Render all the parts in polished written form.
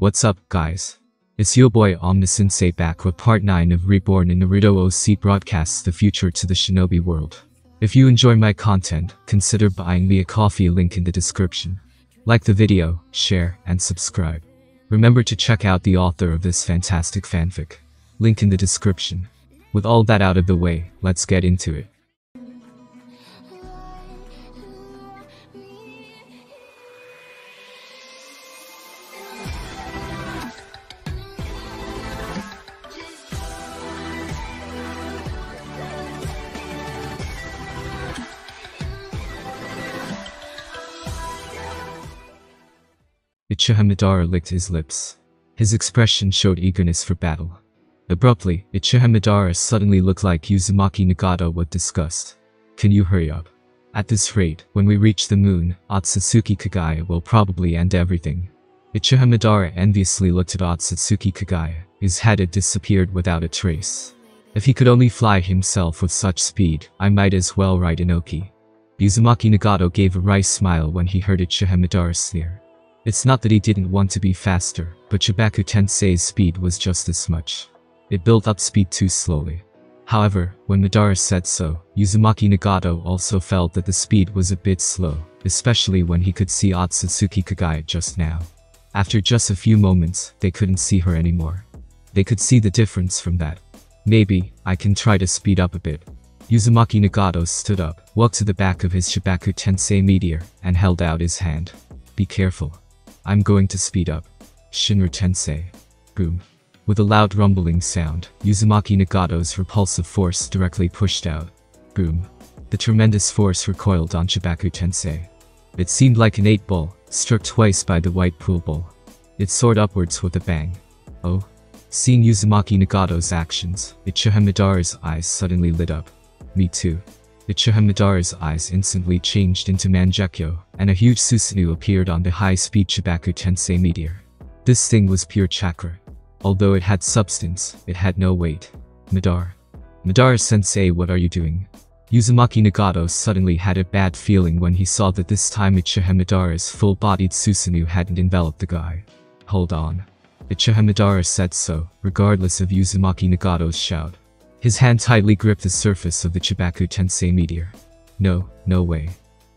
What's up, guys? It's your boy Omnisensei back with part 9 of Reborn in Naruto OC broadcasts the future to the shinobi world. If you enjoy my content, consider buying me a coffee, link in the description. Like the video, share, and subscribe. Remember to check out the author of this fantastic fanfic. Link in the description. With all that out of the way, let's get into it. Uchiha Madara licked his lips. His expression showed eagerness for battle. Abruptly, Uchiha Madara suddenly looked like Uzumaki Nagato with disgust. Can you hurry up? At this rate, when we reach the moon, Otsutsuki Kaguya will probably end everything. Uchiha Madara enviously looked at Otsutsuki Kaguya, whose head had disappeared without a trace. If he could only fly himself with such speed, I might as well ride Onoki. Uzumaki Nagato gave a wry smile when he heard Uchiha Madara sneer. It's not that he didn't want to be faster, but Chibaku Tensei's speed was just as much. It built up speed too slowly. However, when Madara said so, Uzumaki Nagato also felt that the speed was a bit slow, especially when he could see Otsutsuki Kaguya just now. After just a few moments, they couldn't see her anymore. They could see the difference from that. Maybe, I can try to speed up a bit. Uzumaki Nagato stood up, walked to the back of his Chibaku Tensei meteor, and held out his hand. Be careful. I'm going to speed up. Shinra Tensei. Boom. With a loud rumbling sound, Uzumaki Nagato's repulsive force directly pushed out. Boom. The tremendous force recoiled on Chibaku Tensei. It seemed like an 8-ball, struck twice by the white pool ball. It soared upwards with a bang. Oh. Seeing Uzumaki Nagato's actions, Uchiha Madara's eyes suddenly lit up. Me too. Uchiha Madara's eyes instantly changed into Mangekyo, and a huge Susanoo appeared on the high-speed Chibaku Tensei meteor. This thing was pure chakra. Although it had substance, it had no weight. Madara-sensei, what are you doing? Uzumaki Nagato suddenly had a bad feeling when he saw that this time Uchiha Madara's full-bodied Susanoo hadn't enveloped the guy. Hold on. Uchiha Madara said so, regardless of Uzumaki Nagato's shout. His hand tightly gripped the surface of the Chibaku Tensei meteor. No way.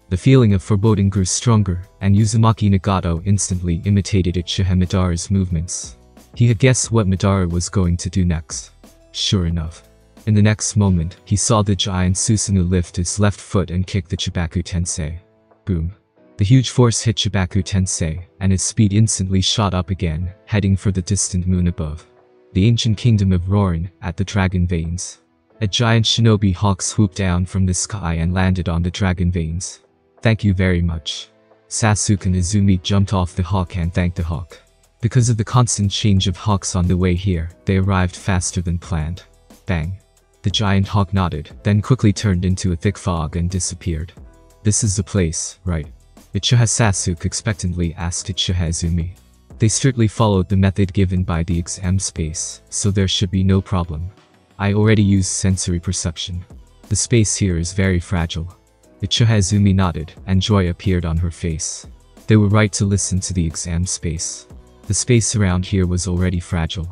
The feeling of foreboding grew stronger, and Uzumaki Nagato instantly imitated Uchiha Madara's movements. He had guessed what Madara was going to do next. Sure enough. In the next moment, he saw the giant Susanoo lift his left foot and kick the Chibaku Tensei. Boom. The huge force hit Chibaku Tensei, and his speed instantly shot up again, heading for the distant moon above. The ancient kingdom of Rorin, at the Dragon Veins. A giant shinobi hawk swooped down from the sky and landed on the Dragon Veins. Thank you very much. Sasuke and Izumi jumped off the hawk and thanked the hawk. Because of the constant change of hawks on the way here, they arrived faster than planned. Bang. The giant hawk nodded, then quickly turned into a thick fog and disappeared. This is the place, right? Uchiha Sasuke expectantly asked Uchiha Izumi. They strictly followed the method given by the exam space, so there should be no problem. I already used sensory perception. The space here is very fragile. Uchiha Izumi nodded, and joy appeared on her face. They were right to listen to the exam space. The space around here was already fragile.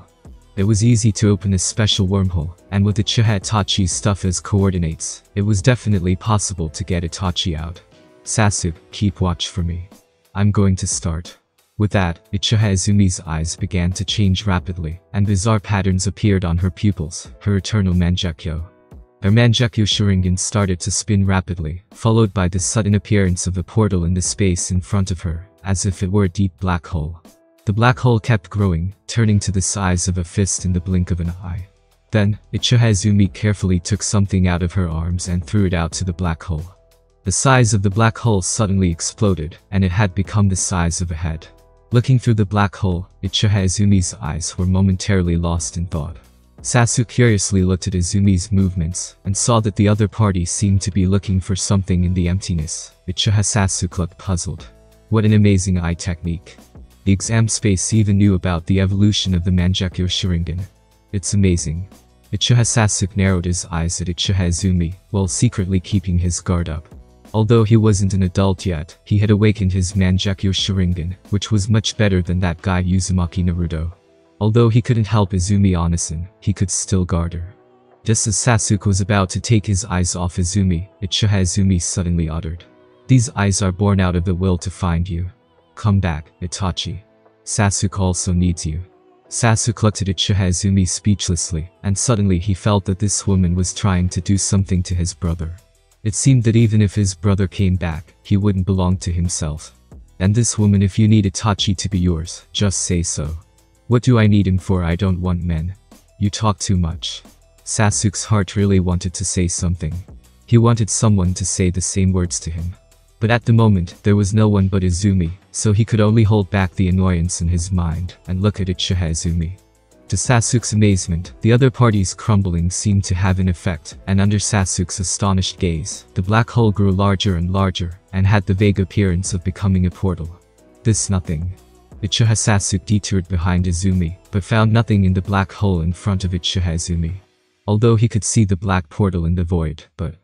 It was easy to open a special wormhole, and with Uchiha Itachi's stuff as coordinates, it was definitely possible to get Itachi out. Sasuke, keep watch for me. I'm going to start. With that, Uchiha Izumi's eyes began to change rapidly, and bizarre patterns appeared on her pupils, her eternal Mangekyo. Her Mangekyo Sharingan started to spin rapidly, followed by the sudden appearance of a portal in the space in front of her, as if it were a deep black hole. The black hole kept growing, turning to the size of a fist in the blink of an eye. Then, Uchiha Izumi carefully took something out of her arms and threw it out to the black hole. The size of the black hole suddenly exploded, and it had become the size of a head. Looking through the black hole, Uchiha Izumi's eyes were momentarily lost in thought. Sasuke curiously looked at Izumi's movements, and saw that the other party seemed to be looking for something in the emptiness. Uchiha Sasuke looked puzzled. What an amazing eye technique. The exam space even knew about the evolution of the Mangekyo Sharingan. It's amazing. Uchiha Sasuke narrowed his eyes at Uchiha Izumi, while secretly keeping his guard up. Although he wasn't an adult yet, he had awakened his Mangekyo Sharingan, which was much better than that guy Uzumaki Naruto. Although he couldn't help Izumi Onnesen, he could still guard her. Just as Sasuke was about to take his eyes off Izumi, Uchiha Izumi suddenly uttered, "These eyes are born out of the will to find you. Come back, Itachi. Sasuke also needs you." Sasuke looked at Uchiha Izumi speechlessly, and suddenly he felt that this woman was trying to do something to his brother. It seemed that even if his brother came back, he wouldn't belong to himself. "And this woman, if you need Itachi to be yours, just say so. What do I need him for? I don't want men. You talk too much." Sasuke's heart really wanted to say something. He wanted someone to say the same words to him. But at the moment, there was no one but Izumi, so he could only hold back the annoyance in his mind and look at Uchiha Izumi. To Sasuke's amazement, the other party's crumbling seemed to have an effect, and under Sasuke's astonished gaze, the black hole grew larger and larger, and had the vague appearance of becoming a portal. This nothing. Uchiha Sasuke detoured behind Izumi, but found nothing in the black hole in front of Uchiha Izumi. Although he could see the black portal in the void, but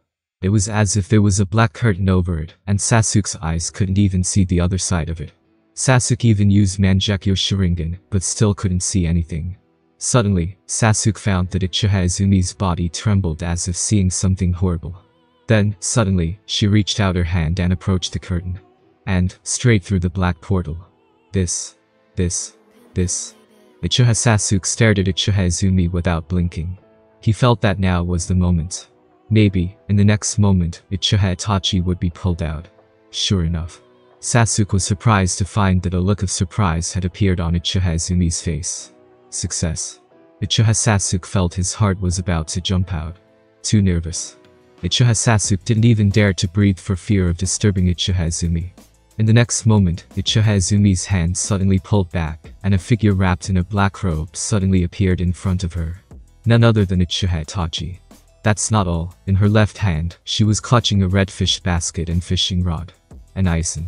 it was as if there was a black curtain over it, and Sasuke's eyes couldn't even see the other side of it. Sasuke even used Mangekyo Sharingan, but still couldn't see anything. Suddenly, Sasuke found that Uchiha Izumi's body trembled as if seeing something horrible. Then, suddenly, she reached out her hand and approached the curtain. And, straight through the black portal. This. Uchiha Sasuke stared at Uchiha Izumi without blinking. He felt that now was the moment. Maybe, in the next moment, Uchiha Itachi would be pulled out. Sure enough. Sasuke was surprised to find that a look of surprise had appeared on Uchiha Izumi's face. Success. Uchiha Sasuke felt his heart was about to jump out. Too nervous. Uchiha Sasuke didn't even dare to breathe for fear of disturbing Uchiha Izumi. In the next moment, Uchiha Izumi's hand suddenly pulled back, and a figure wrapped in a black robe suddenly appeared in front of her. None other than Uchiha Itachi. That's not all. In her left hand, she was clutching a red fish basket and fishing rod. An Aizen.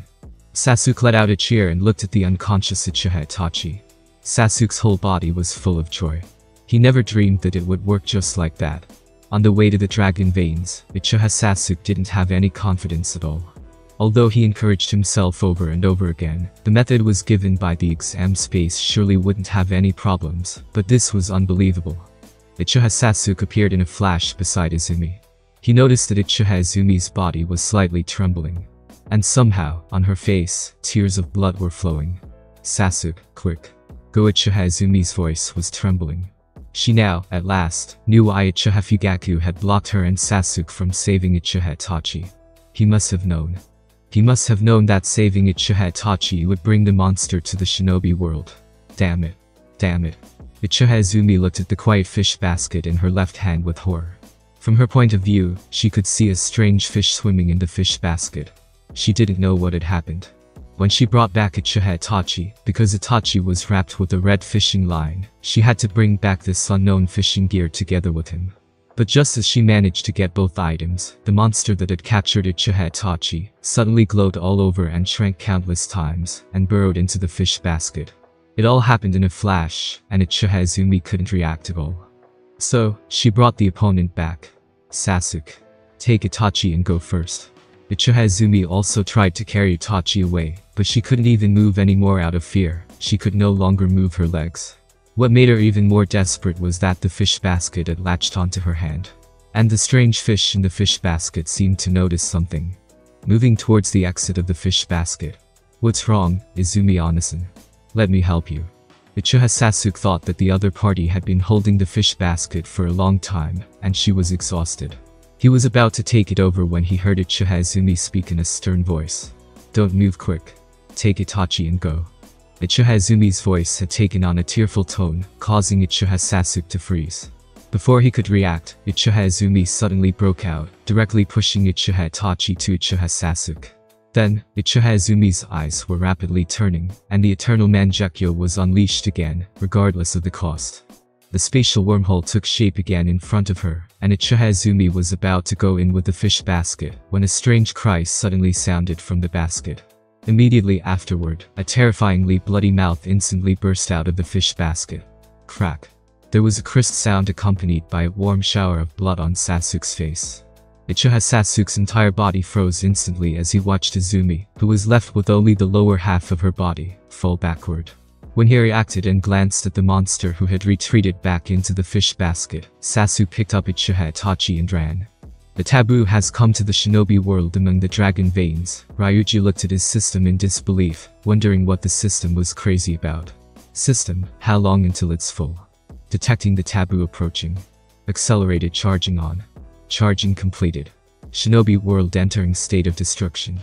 Sasuke let out a cheer and looked at the unconscious Uchiha Itachi. Sasuke's whole body was full of joy. He never dreamed that it would work just like that. On the way to the Dragon Veins, Uchiha Sasuke didn't have any confidence at all. Although he encouraged himself over and over again, the method was given by the exam space surely wouldn't have any problems, but this was unbelievable. Uchiha Sasuke appeared in a flash beside Izumi. He noticed that Uchiha Izumi's body was slightly trembling. And somehow, on her face, tears of blood were flowing. "Sasuke, quick. Go!" Uchiha Izumi's voice was trembling. She now, at last, knew why Uchiha Fugaku had blocked her and Sasuke from saving Uchiha Itachi. He must have known. He must have known that saving Uchiha Itachi would bring the monster to the shinobi world. Damn it. Uchiha Izumi looked at the quiet fish basket in her left hand with horror. From her point of view, she could see a strange fish swimming in the fish basket. She didn't know what had happened. When she brought back Uchiha Itachi, because Itachi was wrapped with a red fishing line, she had to bring back this unknown fishing gear together with him. But just as she managed to get both items, the monster that had captured Uchiha Itachi suddenly glowed all over and shrank countless times, and burrowed into the fish basket. It all happened in a flash, and Uchiha Izumi couldn't react at all. So, she brought the opponent back. "Sasuke, take Itachi and go first." Uchiha Izumi also tried to carry Itachi away, but she couldn't even move anymore out of fear. She could no longer move her legs. What made her even more desperate was that the fish basket had latched onto her hand. And the strange fish in the fish basket seemed to notice something. Moving towards the exit of the fish basket. "What's wrong, Izumi Onnesen? Let me help you." Uchiha Sasuke thought that the other party had been holding the fish basket for a long time, and she was exhausted. He was about to take it over when he heard Uchiha Izumi speak in a stern voice. "Don't move, quick. Take Itachi and go." Uchiha Izumi's voice had taken on a tearful tone, causing Uchiha Sasuke to freeze. Before he could react, Uchiha Izumi suddenly broke out, directly pushing Uchiha Itachi to Uchiha Sasuke. Then, Uchiha Izumi's eyes were rapidly turning, and the eternal Mangekyo was unleashed again, regardless of the cost. The spatial wormhole took shape again in front of her, and Uchiha Izumi was about to go in with the fish basket, when a strange cry suddenly sounded from the basket. Immediately afterward, a terrifyingly bloody mouth instantly burst out of the fish basket. Crack. There was a crisp sound accompanied by a warm shower of blood on Sasuke's face. Uchiha Sasuke's entire body froze instantly as he watched Izumi, who was left with only the lower half of her body, fall backward. When he reacted and glanced at the monster who had retreated back into the fish basket, Sasuke picked up Uchiha Itachi and ran. The taboo has come to the shinobi world among the dragon veins. Ryuji looked at his system in disbelief, wondering what the system was crazy about. System, how long until it's full? Detecting the taboo approaching. Accelerated charging on. Charging completed. Shinobi world entering state of destruction.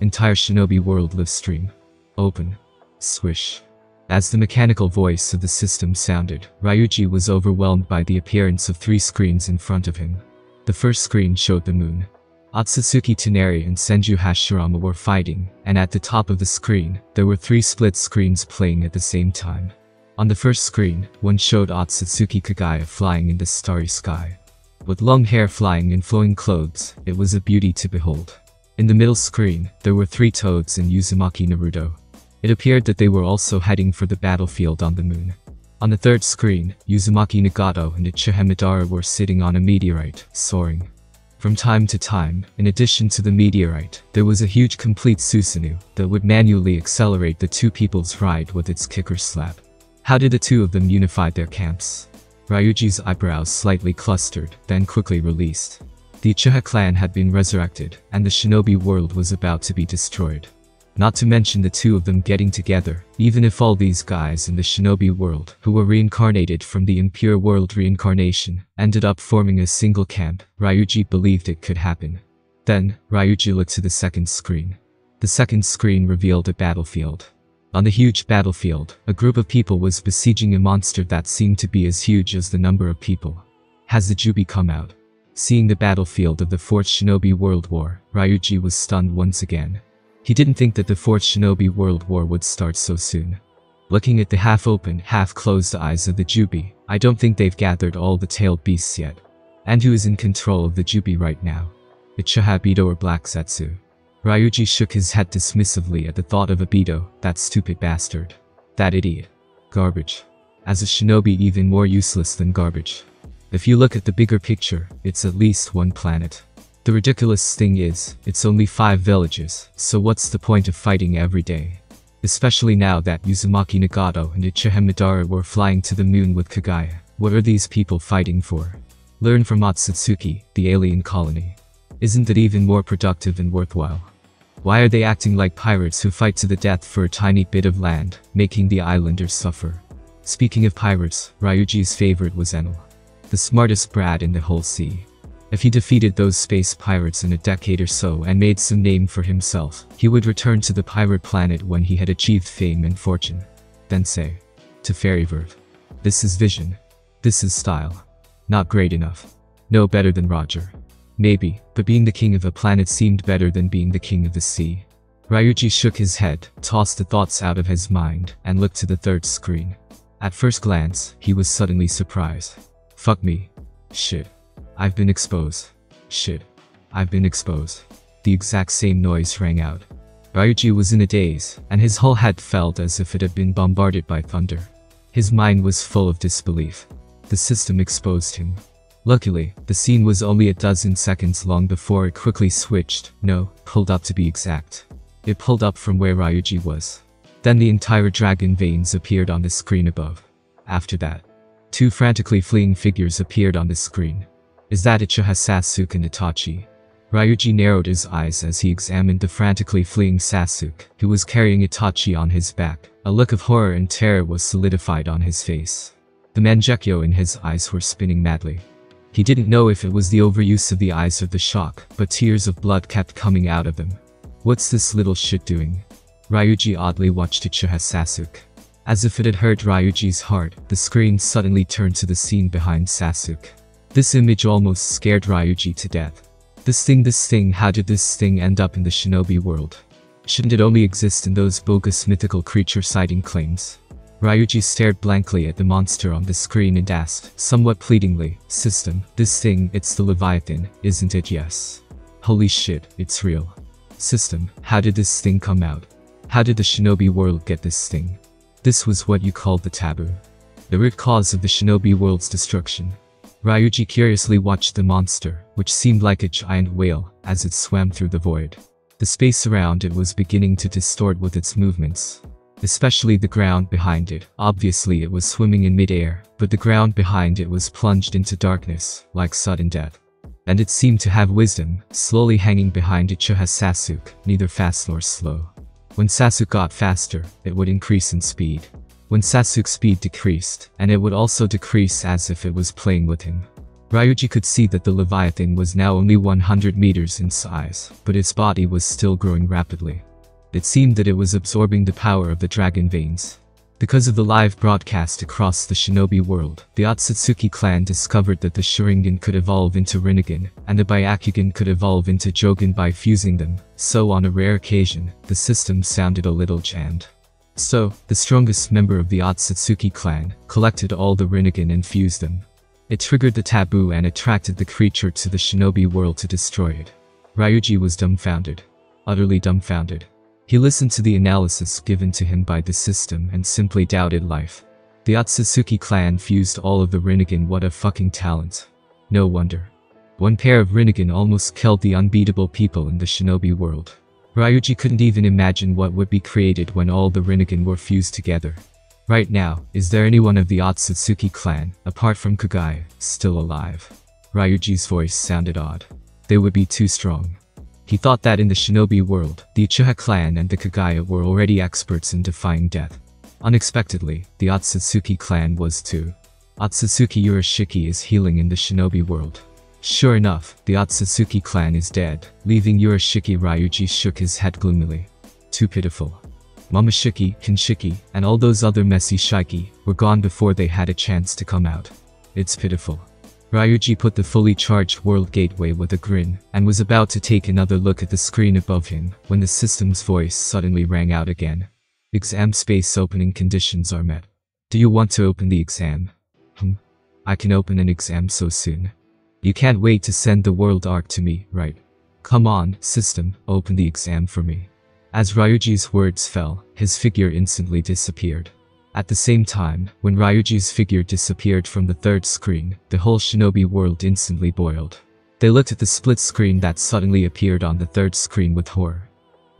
Entire shinobi world live stream. Open. Swish. As the mechanical voice of the system sounded, Ryuji was overwhelmed by the appearance of three screens in front of him. The first screen showed the moon. Otsutsuki Toneri and Senju Hashirama were fighting, and at the top of the screen, there were three split screens playing at the same time. On the first screen, one showed Otsutsuki Kaguya flying in the starry sky. With long hair flying and flowing clothes, it was a beauty to behold. In the middle screen, there were three toads and Uzumaki Naruto. It appeared that they were also heading for the battlefield on the moon. On the third screen, Uzumaki Nagato and Uchiha Madara were sitting on a meteorite, soaring. From time to time, in addition to the meteorite, there was a huge complete Susanoo that would manually accelerate the two people's ride with its kicker slap. How did the two of them unify their camps? Ryuji's eyebrows slightly clustered, then quickly released. The Uchiha clan had been resurrected, and the shinobi world was about to be destroyed. Not to mention the two of them getting together, even if all these guys in the shinobi world, who were reincarnated from the Impure World Reincarnation, ended up forming a single camp, Ryuji believed it could happen. Then, Ryuji looked to the second screen. The second screen revealed a battlefield. On the huge battlefield, a group of people was besieging a monster that seemed to be as huge as the number of people. Has the Jubi come out? Seeing the battlefield of the Fourth Shinobi World War, Ryuji was stunned once again. He didn't think that the Fourth Shinobi World War would start so soon. Looking at the half-open, half-closed eyes of the Jubi, I don't think they've gathered all the tailed beasts yet. And who is in control of the Jubi right now? Uchiha Obito or Black Zetsu? Ryuji shook his head dismissively at the thought of Obito, that stupid bastard. That idiot. Garbage. As a shinobi, even more useless than garbage. If you look at the bigger picture, it's at least one planet. The ridiculous thing is, it's only 5 villages, so what's the point of fighting every day? Especially now that Uzumaki Nagato and Uchiha Madara were flying to the moon with Kaguya, what are these people fighting for? Learn from Otsutsuki, the alien colony. Isn't that even more productive and worthwhile? Why are they acting like pirates who fight to the death for a tiny bit of land, making the islanders suffer? Speaking of pirates, Ryuji's favorite was Enel. The smartest brat in the whole sea. If he defeated those space pirates in a decade or so and made some name for himself, he would return to the pirate planet when he had achieved fame and fortune. Then say, to Fairyverve, this is vision. This is style. Not great enough. No better than Roger. Maybe, but being the king of a planet seemed better than being the king of the sea. Ryuji shook his head, tossed the thoughts out of his mind, and looked to the third screen. At first glance, he was suddenly surprised. Fuck me. Shit. I've been exposed. Shit. I've been exposed. The exact same noise rang out. Ryuji was in a daze, and his whole head felt as if it had been bombarded by thunder. His mind was full of disbelief. The system exposed him. Luckily, the scene was only a dozen seconds long before it quickly switched, no, pulled up to be exact. It pulled up from where Ryuji was. Then the entire dragon veins appeared on the screen above. After that, two frantically fleeing figures appeared on the screen. Is that Uchiha Sasuke and Itachi? Ryuji narrowed his eyes as he examined the frantically fleeing Sasuke, who was carrying Itachi on his back. A look of horror and terror was solidified on his face. The Mangekyo in his eyes were spinning madly. He didn't know if it was the overuse of the eyes or the shock, but tears of blood kept coming out of them. What's this little shit doing? Ryuji oddly watched Uchiha Sasuke. As if it had hurt Ryuji's heart, the screen suddenly turned to the scene behind Sasuke. This image almost scared Ryuji to death. This thing, how did this thing end up in the shinobi world? Shouldn't it only exist in those bogus mythical creature sighting claims? Ryuji stared blankly at the monster on the screen and asked, somewhat pleadingly, System, this thing, it's the Leviathan, isn't it? Yes. Holy shit, it's real. System, how did this thing come out? How did the shinobi world get this thing? This was what you called the taboo. The root cause of the shinobi world's destruction. Ryuji curiously watched the monster, which seemed like a giant whale, as it swam through the void. The space around it was beginning to distort with its movements, especially the ground behind it. Obviously it was swimming in mid-air, but the ground behind it was plunged into darkness, like sudden death. And it seemed to have wisdom, slowly hanging behind Uchiha Sasuke, neither fast nor slow. When Sasuke got faster, it would increase in speed. When Sasuke's speed decreased, and it would also decrease as if it was playing with him. Ryuji could see that the Leviathan was now only 100 meters in size, but its body was still growing rapidly. It seemed that it was absorbing the power of the dragon veins. Because of the live broadcast across the shinobi world, the Otsutsuki clan discovered that the Sharingan could evolve into Rinnegan, and the Byakugan could evolve into Jogan by fusing them, so on a rare occasion, the system sounded a little jammed. So, the strongest member of the Otsutsuki clan collected all the Rinnegan and fused them. It triggered the taboo and attracted the creature to the shinobi world to destroy it. Ryuji was dumbfounded. Utterly dumbfounded. He listened to the analysis given to him by the system and simply doubted life. The Otsutsuki clan fused all of the Rinnegan. What a fucking talent. No wonder. One pair of Rinnegan almost killed the unbeatable people in the shinobi world. Ryuji couldn't even imagine what would be created when all the Rinnegan were fused together. Right now, is there anyone of the Otsutsuki clan, apart from Kaguya, still alive? Ryuji's voice sounded odd. They would be too strong. He thought that in the shinobi world, the Uchiha clan and the Kaguya were already experts in defying death. Unexpectedly, the Otsutsuki clan was too. Otsutsuki Urashiki is healing in the shinobi world. Sure enough, the Otsutsuki clan is dead, leaving Urashiki. Ryuji shook his head gloomily. Too pitiful. Momoshiki, Kinshiki, and all those other messy shiki were gone before they had a chance to come out. It's pitiful. Ryuji put the fully charged world gateway with a grin, and was about to take another look at the screen above him, when the system's voice suddenly rang out again. Exam space opening conditions are met. Do you want to open the exam? I can open an exam so soon. You can't wait to send the World Arc to me, right? Come on, system, open the exam for me. As Ryuji's words fell, his figure instantly disappeared. At the same time, when Ryuji's figure disappeared from the third screen, the whole shinobi world instantly boiled. They looked at the split screen that suddenly appeared on the third screen with horror.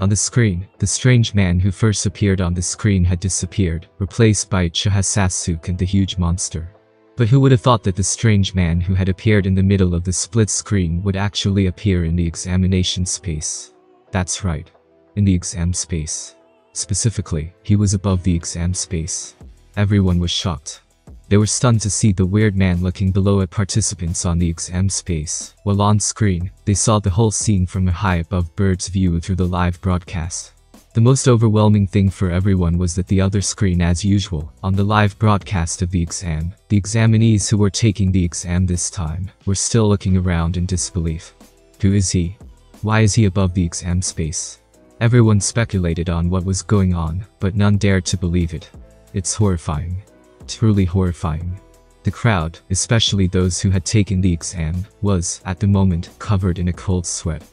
On the screen, the strange man who first appeared on the screen had disappeared, replaced by Uchiha Sasuke and the huge monster. But who would have thought that the strange man who had appeared in the middle of the split screen would actually appear in the examination space? That's right. In the exam space. Specifically, he was above the exam space. Everyone was shocked. They were stunned to see the weird man looking below at participants on the exam space, while on screen, they saw the whole scene from a high above bird's view through the live broadcast. The most overwhelming thing for everyone was that the other screen, as usual, on the live broadcast of the exam, the examinees who were taking the exam this time, were still looking around in disbelief. Who is he? Why is he above the exam space? Everyone speculated on what was going on, but none dared to believe it. It's horrifying. Truly horrifying. The crowd, especially those who had taken the exam, was, at the moment, covered in a cold sweat.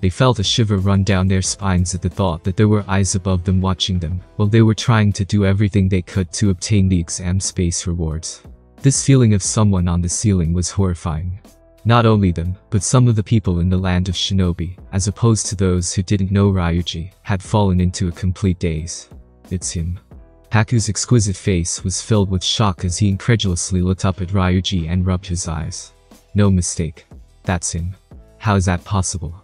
They felt a shiver run down their spines at the thought that there were eyes above them watching them, while they were trying to do everything they could to obtain the exam space rewards. This feeling of someone on the ceiling was horrifying. Not only them, but some of the people in the land of shinobi, as opposed to those who didn't know Ryuji, had fallen into a complete daze. It's him. Haku's exquisite face was filled with shock as he incredulously looked up at Ryuji and rubbed his eyes. No mistake. That's him. How is that possible?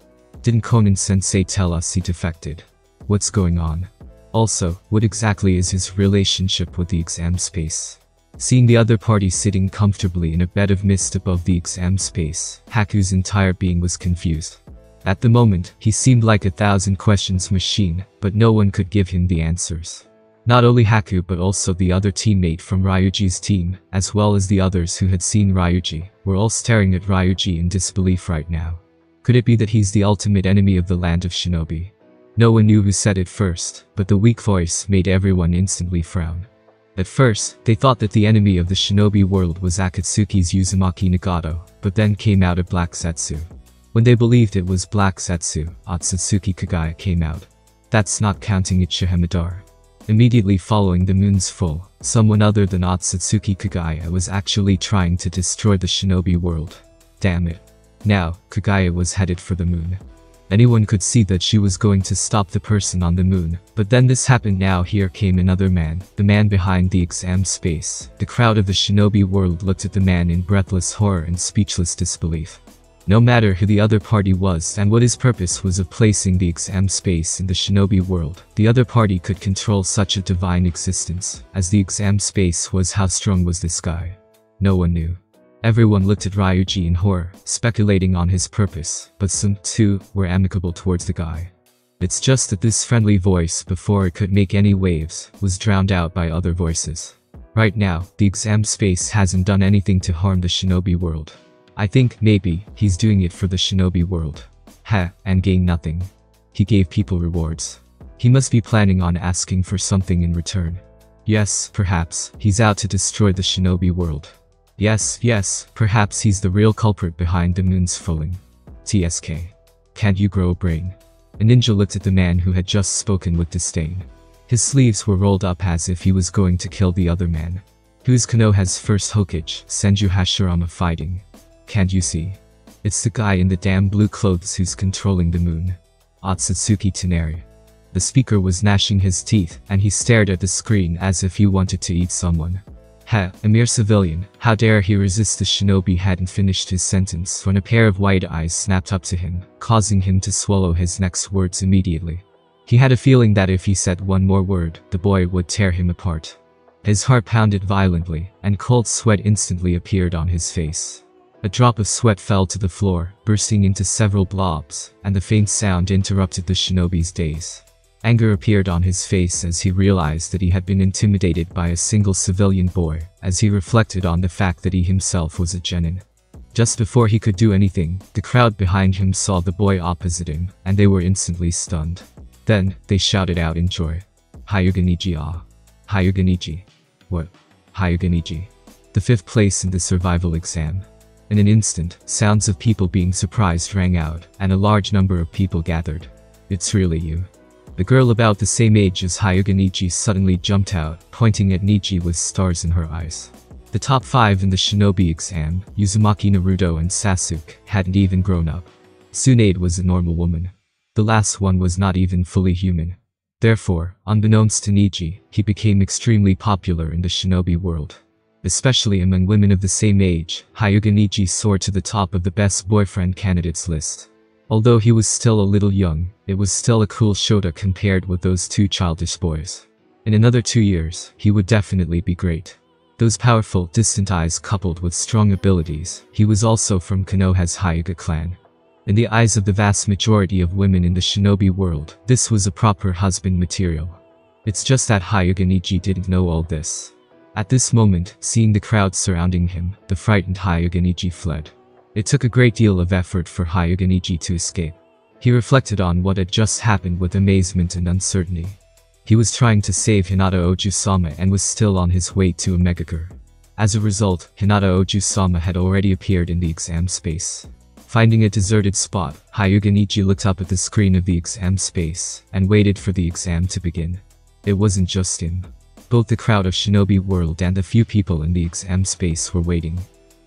Didn't Konin-sensei tell us he defected? What's going on? Also, what exactly is his relationship with the exam space? Seeing the other party sitting comfortably in a bed of mist above the exam space, Haku's entire being was confused. At the moment, he seemed like a thousand questions machine, but no one could give him the answers. Not only Haku but also the other teammate from Ryuji's team, as well as the others who had seen Ryuji, were all staring at Ryuji in disbelief right now. Could it be that he's the ultimate enemy of the land of shinobi? No one knew who said it first, but the weak voice made everyone instantly frown. At first, they thought that the enemy of the shinobi world was Akatsuki's Uzumaki Nagato, but then came out a Black Zetsu. When they believed it was Black Zetsu, Otsutsuki Kaguya came out. That's not counting Uchiha Madara. Immediately following the moon's full, someone other than Otsutsuki Kaguya was actually trying to destroy the shinobi world. Damn it. Now, Kaguya was headed for the moon. Anyone could see that she was going to stop the person on the moon, but then this happened. Now here came another man, the man behind the exam space. The crowd of the shinobi world looked at the man in breathless horror and speechless disbelief. No matter who the other party was and what his purpose was of placing the exam space in the shinobi world, the other party could control such a divine existence, as the exam space was. How strong was this guy? No one knew. Everyone looked at Ryuji in horror, speculating on his purpose, but some, too, were amicable towards the guy. It's just that this friendly voice, before it could make any waves, was drowned out by other voices. Right now, the exam space hasn't done anything to harm the shinobi world. I think, maybe, he's doing it for the shinobi world. Ha, and gained nothing. He gave people rewards. He must be planning on asking for something in return. Yes, perhaps, he's out to destroy the shinobi world. Yes, perhaps he's the real culprit behind the moon's falling. TSK. Can't you grow a brain? A ninja looked at the man who had just spoken with disdain. His sleeves were rolled up as if he was going to kill the other man. Who's Konoha's first Hokage, Senju Hashirama, fighting? Can't you see? It's the guy in the damn blue clothes who's controlling the moon. Otsutsuki Toneri. The speaker was gnashing his teeth, and he stared at the screen as if he wanted to eat someone. Ha, a mere civilian, how dare he resist? The shinobi hadn't finished his sentence when a pair of wide eyes snapped up to him, causing him to swallow his next words immediately. He had a feeling that if he said one more word, the boy would tear him apart. His heart pounded violently, and cold sweat instantly appeared on his face. A drop of sweat fell to the floor, bursting into several blobs, and the faint sound interrupted the shinobi's daze. Anger appeared on his face as he realized that he had been intimidated by a single civilian boy, as he reflected on the fact that he himself was a genin. Just before he could do anything, the crowd behind him saw the boy opposite him, and they were instantly stunned. Then, they shouted out in joy. Hyuga Neji, ah. Hyuga Neji. What? Hyuga Neji. The fifth place in the survival exam. In an instant, sounds of people being surprised rang out, and a large number of people gathered. It's really you. The girl about the same age as Hyuga Neji suddenly jumped out, pointing at Neji with stars in her eyes. The top five in the shinobi exam, Uzumaki Naruto and Sasuke, hadn't even grown up. Tsunade was a normal woman. The last one was not even fully human. Therefore, unbeknownst to Neji, he became extremely popular in the shinobi world. Especially among women of the same age, Hyuga Neji soared to the top of the best boyfriend candidates list. Although he was still a little young, it was still a cool shota compared with those two childish boys. In another 2 years, he would definitely be great. Those powerful, distant eyes coupled with strong abilities, he was also from Konoha's Hyuga clan. In the eyes of the vast majority of women in the shinobi world, this was a proper husband material. It's just that Hyuga Neji didn't know all this. At this moment, seeing the crowd surrounding him, the frightened Hyuga Neji fled. It took a great deal of effort for Hyuga Neji to escape. He reflected on what had just happened with amazement and uncertainty. He was trying to save Hinata Oju-sama and was still on his way to Omegakure. As a result, Hinata Oju-sama had already appeared in the exam space. Finding a deserted spot, Hyuga Neji looked up at the screen of the exam space and waited for the exam to begin. It wasn't just him. Both the crowd of shinobi world and the few people in the exam space were waiting.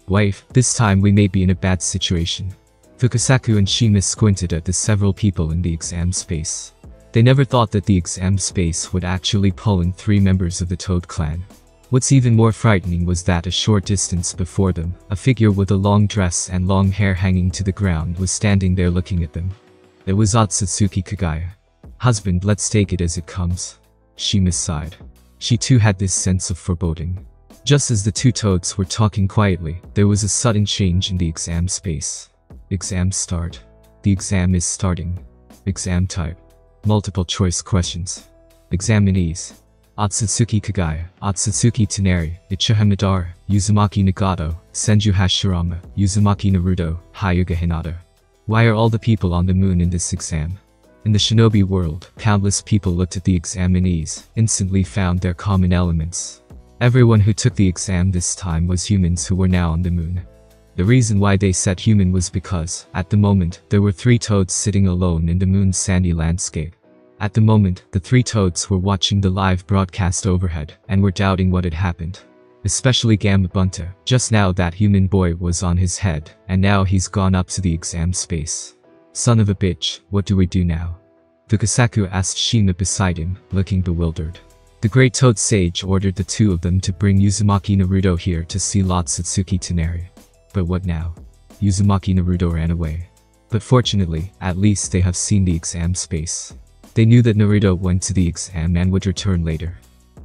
Wife, this time we may be in a bad situation. Fukasaku and Shima squinted at the several people in the exam space. They never thought that the exam space would actually pull in 3 members of the Toad clan. What's even more frightening was that a short distance before them, a figure with a long dress and long hair hanging to the ground was standing there looking at them. It was Otsutsuki Kaguya. Husband, let's take it as it comes. Shima sighed. She too had this sense of foreboding. Just as the two toads were talking quietly, there was a sudden change in the exam space. Exam start. The exam is starting. Exam type. Multiple choice questions. Examinees. Otsutsuki Kaguya, Otsutsuki Toneri, Uchiha Madara, Uzumaki Nagato, Senju Hashirama, Uzumaki Naruto, Hyuga Hinata. Why are all the people on the moon in this exam? In the shinobi world, countless people looked at the examinees, instantly found their common elements. Everyone who took the exam this time was humans who were now on the moon. The reason why they said human was because, at the moment, there were 3 toads sitting alone in the moon's sandy landscape. At the moment, the three toads were watching the live broadcast overhead, and were doubting what had happened. Especially Gamabunta. Just now that human boy was on his head, and now he's gone up to the exam space. Son of a bitch, what do we do now? Fukasaku asked Shima beside him, looking bewildered. The Great Toad Sage ordered the two of them to bring Uzumaki Naruto here to see Otsutsuki Toneri. But what now? Uzumaki Naruto ran away. But fortunately, at least they have seen the exam space. They knew that Naruto went to the exam and would return later.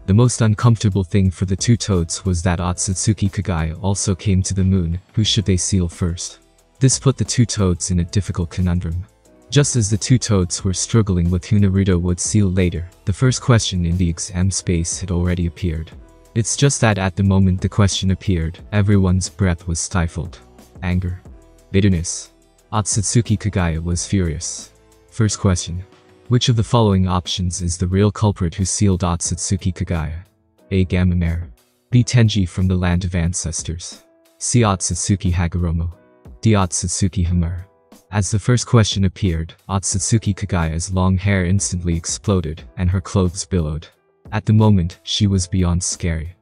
The most uncomfortable thing for the two toads was that Otsutsuki Kaguya also came to the moon. Who should they seal first? This put the two toads in a difficult conundrum. Just as the two toads were struggling with who Naruto would seal later, the first question in the exam space had already appeared. It's just that at the moment the question appeared, everyone's breath was stifled. Anger. Bitterness. Otsutsuki Kaguya was furious. First question. Which of the following options is the real culprit who sealed Otsutsuki Kaguya? A. Gamamaru. B. Tenji from the Land of Ancestors. C. Otsutsuki Hagoromo. D. Otsutsuki Hamura. As the first question appeared, Otsutsuki Kaguya's long hair instantly exploded, and her clothes billowed. At the moment, she was beyond scary.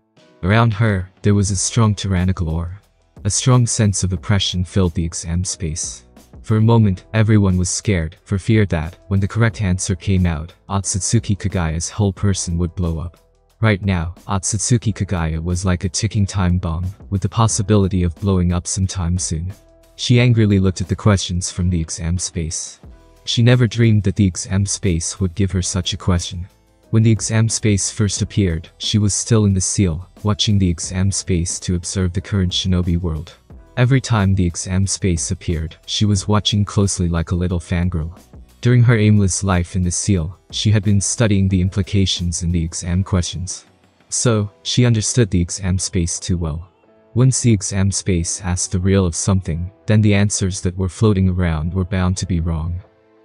Around her, there was a strong tyrannical aura. A strong sense of oppression filled the exam space. For a moment, everyone was scared, for fear that, when the correct answer came out, Otsutsuki Kaguya's whole person would blow up. Right now, Otsutsuki Kaguya was like a ticking time bomb, with the possibility of blowing up sometime soon. She angrily looked at the questions from the exam space. She never dreamed that the exam space would give her such a question. When the exam space first appeared, she was still in the seal, watching the exam space to observe the current shinobi world. Every time the exam space appeared, she was watching closely like a little fangirl. During her aimless life in the seal, she had been studying the implications in the exam questions. So, she understood the exam space too well. Once the exam space asked the real of something, then the answers that were floating around were bound to be wrong.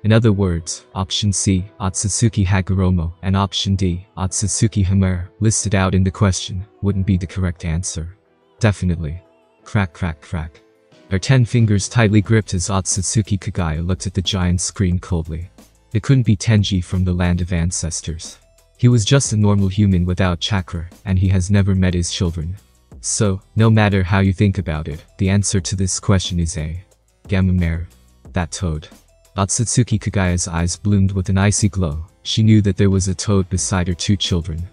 In other words, option C, Otsutsuki Hagoromo, and option D, Otsutsuki Hamura, listed out in the question, wouldn't be the correct answer. Definitely. Crack crack crack. Her 10 fingers tightly gripped as Otsutsuki Kaguya looked at the giant screen coldly. It couldn't be Tenji from the Land of Ancestors. He was just a normal human without chakra, and he has never met his children. So, no matter how you think about it, the answer to this question is A. Gamamaru. That toad. Otsutsuki Kaguya's eyes bloomed with an icy glow. She knew that there was a toad beside her two children.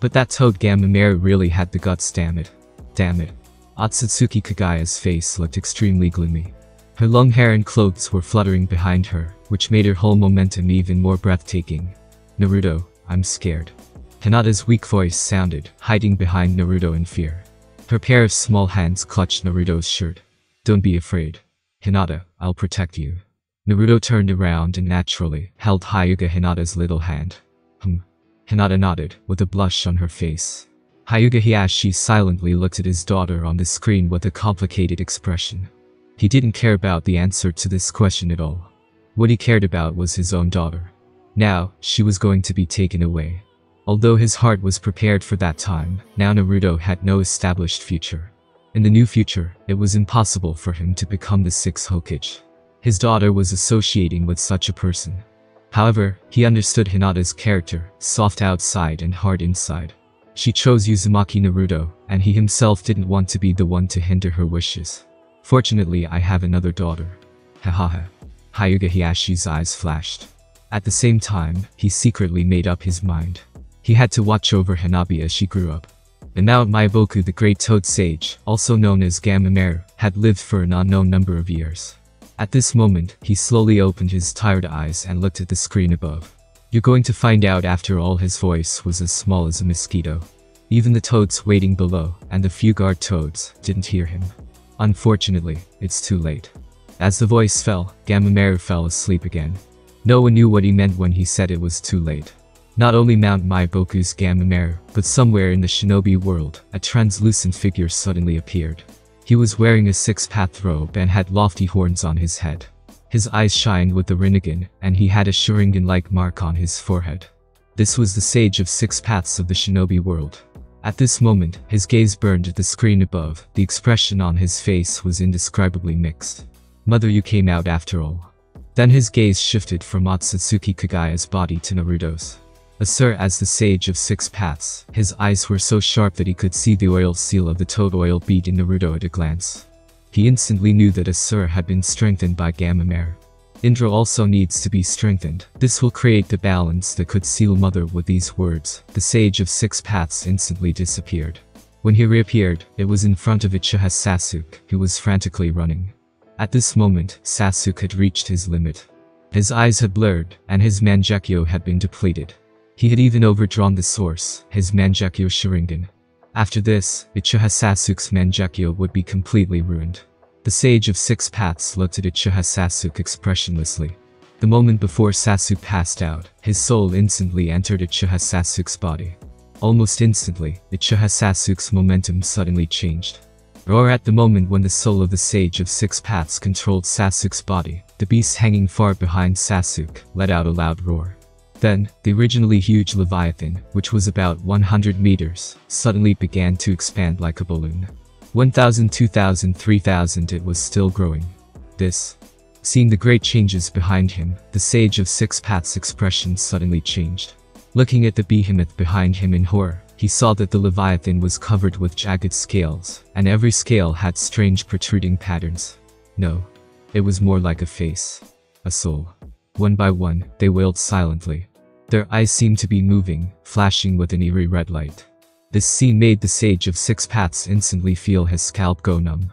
But that toad Gamamaru really had the guts, damn it. Damn it. Otsutsuki Kaguya's face looked extremely gloomy. Her long hair and clothes were fluttering behind her, which made her whole momentum even more breathtaking. Naruto, I'm scared. Hinata's weak voice sounded, hiding behind Naruto in fear. Her pair of small hands clutched Naruto's shirt. Don't be afraid. Hinata, I'll protect you. Naruto turned around and naturally held Hyuga Hinata's little hand. Hinata nodded, with a blush on her face. Hyuga Hiyashi silently looked at his daughter on the screen with a complicated expression. He didn't care about the answer to this question at all. What he cared about was his own daughter. Now, she was going to be taken away. Although his heart was prepared for that time, now Naruto had no established future. In the new future, it was impossible for him to become the sixth Hokage. His daughter was associating with such a person. However, he understood Hinata's character, soft outside and hard inside. She chose Uzumaki Naruto, and he himself didn't want to be the one to hinder her wishes. Fortunately, I have another daughter. Hahaha. Hyuga Hiyashi's eyes flashed. At the same time, he secretly made up his mind. He had to watch over Hanabi as she grew up. And now Maiboku, the Great Toad Sage, also known as Gamamaru, had lived for an unknown number of years. At this moment, he slowly opened his tired eyes and looked at the screen above. You're going to find out after all. His voice was as small as a mosquito. Even the toads waiting below, and the few guard toads, didn't hear him. Unfortunately, it's too late. As the voice fell, Gamamaru fell asleep again. No one knew what he meant when he said it was too late. Not only Mount Maiboku's Gamamaru, but somewhere in the shinobi world, a translucent figure suddenly appeared. He was wearing a six-path robe and had lofty horns on his head. His eyes shined with the Rinnegan, and he had a Sharingan-like mark on his forehead. This was the Sage of Six Paths of the shinobi world. At this moment, his gaze burned at the screen above. The expression on his face was indescribably mixed. Mother, you came out after all. Then his gaze shifted from Otsutsuki Kaguya's body to Naruto's. Azure as the Sage of Six Paths, his eyes were so sharp that he could see the oil seal of the toad oil bead in Naruto at a glance. He instantly knew that Azure had been strengthened by Gamamaru. Indra also needs to be strengthened. This will create the balance that could seal Mother. With these words, the Sage of Six Paths instantly disappeared. When he reappeared, it was in front of Uchiha Sasuke, who was frantically running. At this moment, Sasuke had reached his limit. His eyes had blurred, and his Mangekyo had been depleted. He had even overdrawn the source, his Mangekyo Sharingan. After this, Uchiha Sasuke's Mangekyo would be completely ruined. The Sage of Six Paths looked at Uchiha Sasuke expressionlessly. The moment before Sasuke passed out, his soul instantly entered Uchiha Sasuke's body. Almost instantly, Uchiha Sasuke's momentum suddenly changed. Or at the moment when the soul of the Sage of Six Paths controlled Sasuke's body, the beast hanging far behind Sasuke let out a loud roar. Then, the originally huge Leviathan, which was about 100 meters, suddenly began to expand like a balloon. 1,000, 2,000, 3,000, it was still growing. Seeing the great changes behind him, the Sage of Six Paths' expression suddenly changed. Looking at the behemoth behind him in horror, he saw that the Leviathan was covered with jagged scales, and every scale had strange protruding patterns. No. It was more like a face. A soul. One by one, they wailed silently. Their eyes seemed to be moving, flashing with an eerie red light. This scene made the Sage of Six Paths instantly feel his scalp go numb.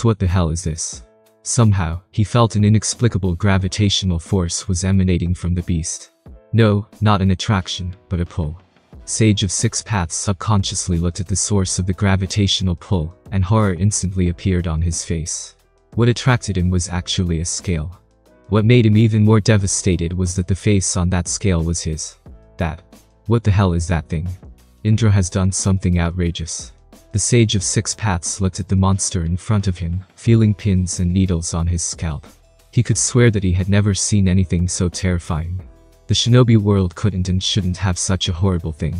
What the hell is this? Somehow, he felt an inexplicable gravitational force was emanating from the beast. No, not an attraction, but a pull. Sage of Six Paths subconsciously looked at the source of the gravitational pull, and horror instantly appeared on his face. What attracted him was actually a scale. What made him even more devastated was that the face on that scale was his. What the hell is that thing? Indra has done something outrageous. The Sage of Six Paths looked at the monster in front of him, feeling pins and needles on his scalp. He could swear that he had never seen anything so terrifying. The shinobi world couldn't and shouldn't have such a horrible thing.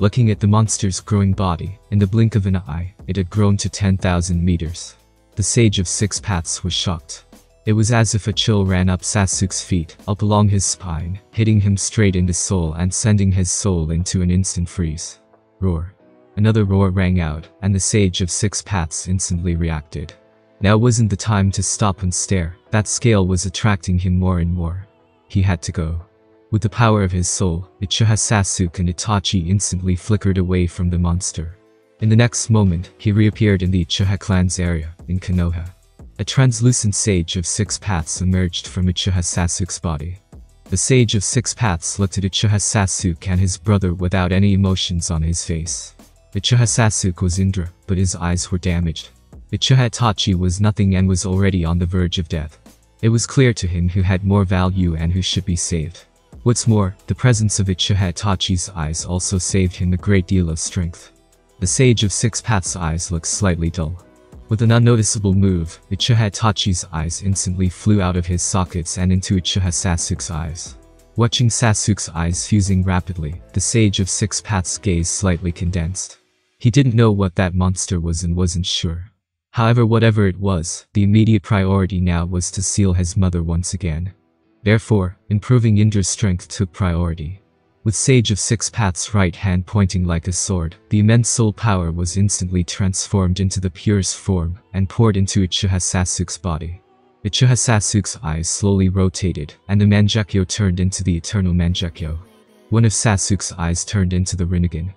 Looking at the monster's growing body, in the blink of an eye, it had grown to 10,000 meters. The Sage of Six Paths was shocked. It was as if a chill ran up Sasuke's feet, up along his spine, hitting him straight in the soul and sending his soul into an instant freeze. Roar. Another roar rang out, and the Sage of Six Paths instantly reacted. Now wasn't the time to stop and stare. That scale was attracting him more and more. He had to go. With the power of his soul, Uchiha Sasuke and Itachi instantly flickered away from the monster. In the next moment, he reappeared in the Uchiha clan's area, in Konoha. A translucent Sage of Six Paths emerged from Uchiha Sasuke's body. The Sage of Six Paths looked at Uchiha Sasuke and his brother without any emotions on his face. Uchiha Sasuke was Indra, but his eyes were damaged. Uchiha Itachi was nothing and was already on the verge of death. It was clear to him who had more value and who should be saved. What's more, the presence of Uchiha Itachi's eyes also saved him a great deal of strength. The Sage of Six Paths' eyes looked slightly dull. With an unnoticeable move, Uchiha Itachi's eyes instantly flew out of his sockets and into Uchiha Sasuke's eyes. Watching Sasuke's eyes fusing rapidly, the Sage of Six Paths' gaze slightly condensed. He didn't know what that monster was and wasn't sure. However, whatever it was, the immediate priority now was to seal his mother once again. Therefore, improving Indra's strength took priority. With Sage of Six Paths' right hand pointing like a sword, the immense soul power was instantly transformed into the purest form and poured into Uchiha Sasuke's body. Uchiha Sasuke's eyes slowly rotated, and the Mangekyo turned into the Eternal Mangekyo. One of Sasuke's eyes turned into the Rinnegan.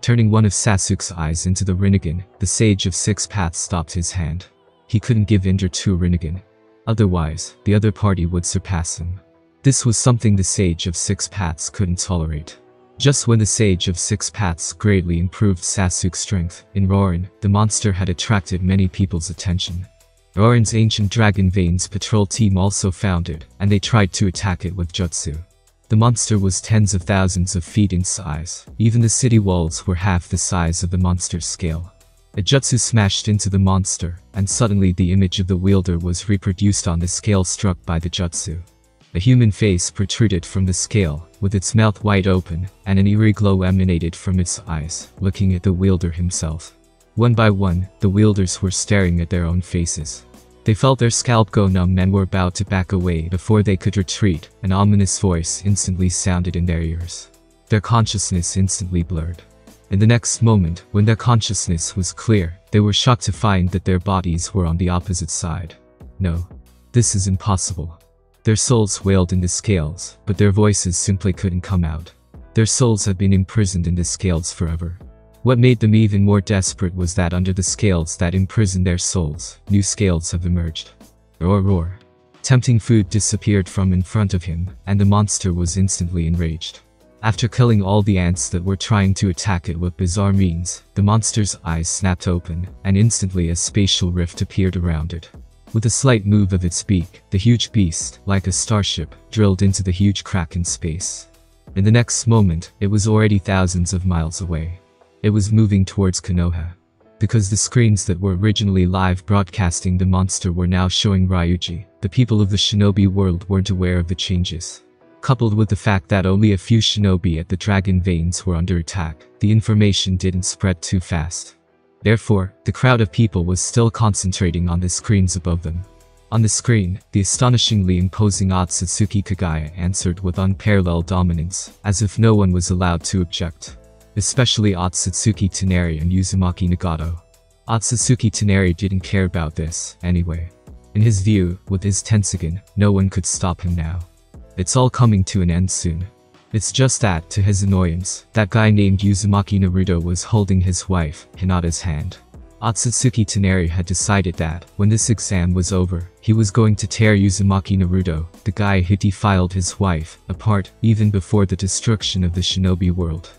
Turning one of Sasuke's eyes into the Rinnegan, the Sage of Six Paths stopped his hand. He couldn't give Indra two Rinnegan. Otherwise, the other party would surpass him. This was something the Sage of Six Paths couldn't tolerate. Just when the Sage of Six Paths greatly improved Sasuke's strength, in Rorin, the monster had attracted many people's attention. Rorin's ancient dragon veins patrol team also found it, and they tried to attack it with jutsu. The monster was tens of thousands of feet in size. Even the city walls were half the size of the monster's scale. A jutsu smashed into the monster, and suddenly the image of the wielder was reproduced on the scale struck by the jutsu. A human face protruded from the scale, with its mouth wide open, and an eerie glow emanated from its eyes, looking at the wielder himself. One by one, the wielders were staring at their own faces. They felt their scalp go numb and were about to back away before they could retreat. An ominous voice instantly sounded in their ears. Their consciousness instantly blurred. In the next moment, when their consciousness was clear, they were shocked to find that their bodies were on the opposite side. No. This is impossible. Their souls wailed in the scales, but their voices simply couldn't come out. Their souls had been imprisoned in the scales forever. What made them even more desperate was that under the scales that imprisoned their souls, new scales have emerged. Roar roar. Tempting food disappeared from in front of him, and the monster was instantly enraged. After killing all the ants that were trying to attack it with bizarre means, the monster's eyes snapped open, and instantly a spatial rift appeared around it. With a slight move of its beak, the huge beast, like a starship, drilled into the huge crack in space. In the next moment, it was already thousands of miles away. It was moving towards Konoha. Because the screens that were originally live broadcasting the monster were now showing Ryuji, the people of the shinobi world weren't aware of the changes. Coupled with the fact that only a few shinobi at the Dragon Veins were under attack, the information didn't spread too fast. Therefore, the crowd of people was still concentrating on the screens above them. On the screen, the astonishingly imposing Otsutsuki Kaguya answered with unparalleled dominance, as if no one was allowed to object. Especially Otsutsuki Toneri and Uzumaki Nagato. Otsutsuki Toneri didn't care about this, anyway. In his view, with his Tensegan, no one could stop him now. It's all coming to an end soon. It's just that, to his annoyance, that guy named Uzumaki Naruto was holding his wife, Hinata's hand. Otsutsuki Toneri had decided that, when this exam was over, he was going to tear Uzumaki Naruto, the guy who defiled his wife, apart, even before the destruction of the shinobi world.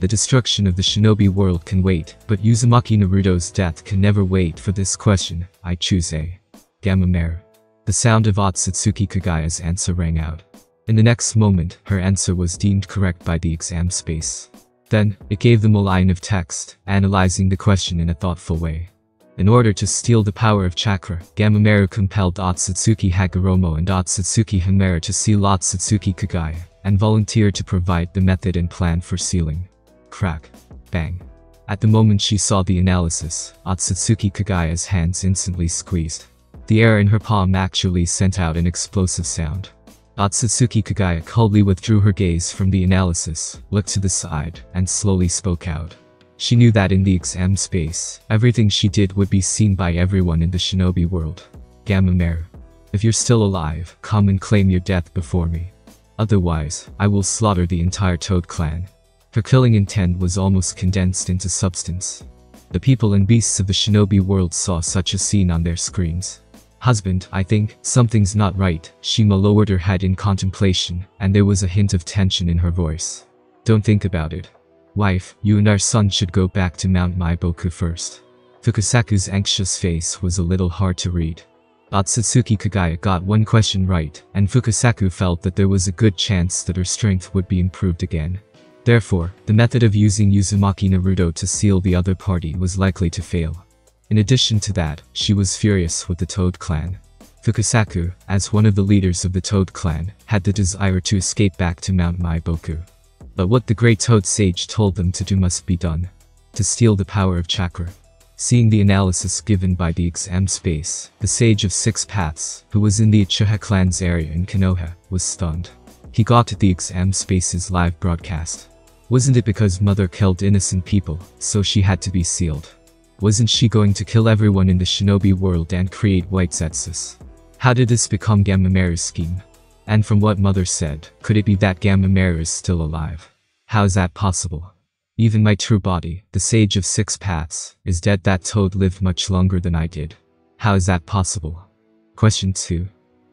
The destruction of the shinobi world can wait, but Uzumaki Naruto's death can never wait for this question. I choose A. Gamamaru. The sound of Otsutsuki Kaguya's answer rang out. In the next moment, her answer was deemed correct by the exam space. Then, it gave them a line of text, analyzing the question in a thoughtful way. In order to steal the power of chakra, Gamamaru compelled Otsutsuki Hagoromo and Otsutsuki Himera to seal Otsutsuki Kaguya, and volunteered to provide the method and plan for sealing. Crack. Bang. At the moment she saw the analysis, Otsutsuki Kaguya's hands instantly squeezed. The air in her palm actually sent out an explosive sound. Otsutsuki Kaguya coldly withdrew her gaze from the analysis, looked to the side, and slowly spoke out. She knew that in the exam space, everything she did would be seen by everyone in the shinobi world. Gamamaru. If you're still alive, come and claim your death before me. Otherwise, I will slaughter the entire Toad clan. Her killing intent was almost condensed into substance. The people and beasts of the shinobi world saw such a scene on their screens. Husband, I think, something's not right. Shima lowered her head in contemplation, and there was a hint of tension in her voice. Don't think about it. Wife, you and our son should go back to Mount Maiboku first. Fukusaku's anxious face was a little hard to read. Otsutsuki Kaguya got one question right, and Fukusaku felt that there was a good chance that her strength would be improved again. Therefore, the method of using Uzumaki Naruto to seal the other party was likely to fail. In addition to that, she was furious with the Toad clan. Fukusaku, as one of the leaders of the Toad clan, had the desire to escape back to Mount Maiboku. But what the Great Toad Sage told them to do must be done. To steal the power of chakra. Seeing the analysis given by the exam space, the Sage of Six Paths, who was in the Uchiha clan's area in Konoha, was stunned. He got at the exam space's live broadcast. Wasn't it because mother killed innocent people, so she had to be sealed? Wasn't she going to kill everyone in the shinobi world and create white zetsus? How did this become Gamamaru's scheme? And from what mother said, could it be that Gamamaru is still alive? How is that possible? Even my true body, the Sage of Six Paths, is dead. That Toad lived much longer than I did. How is that possible? Question 2.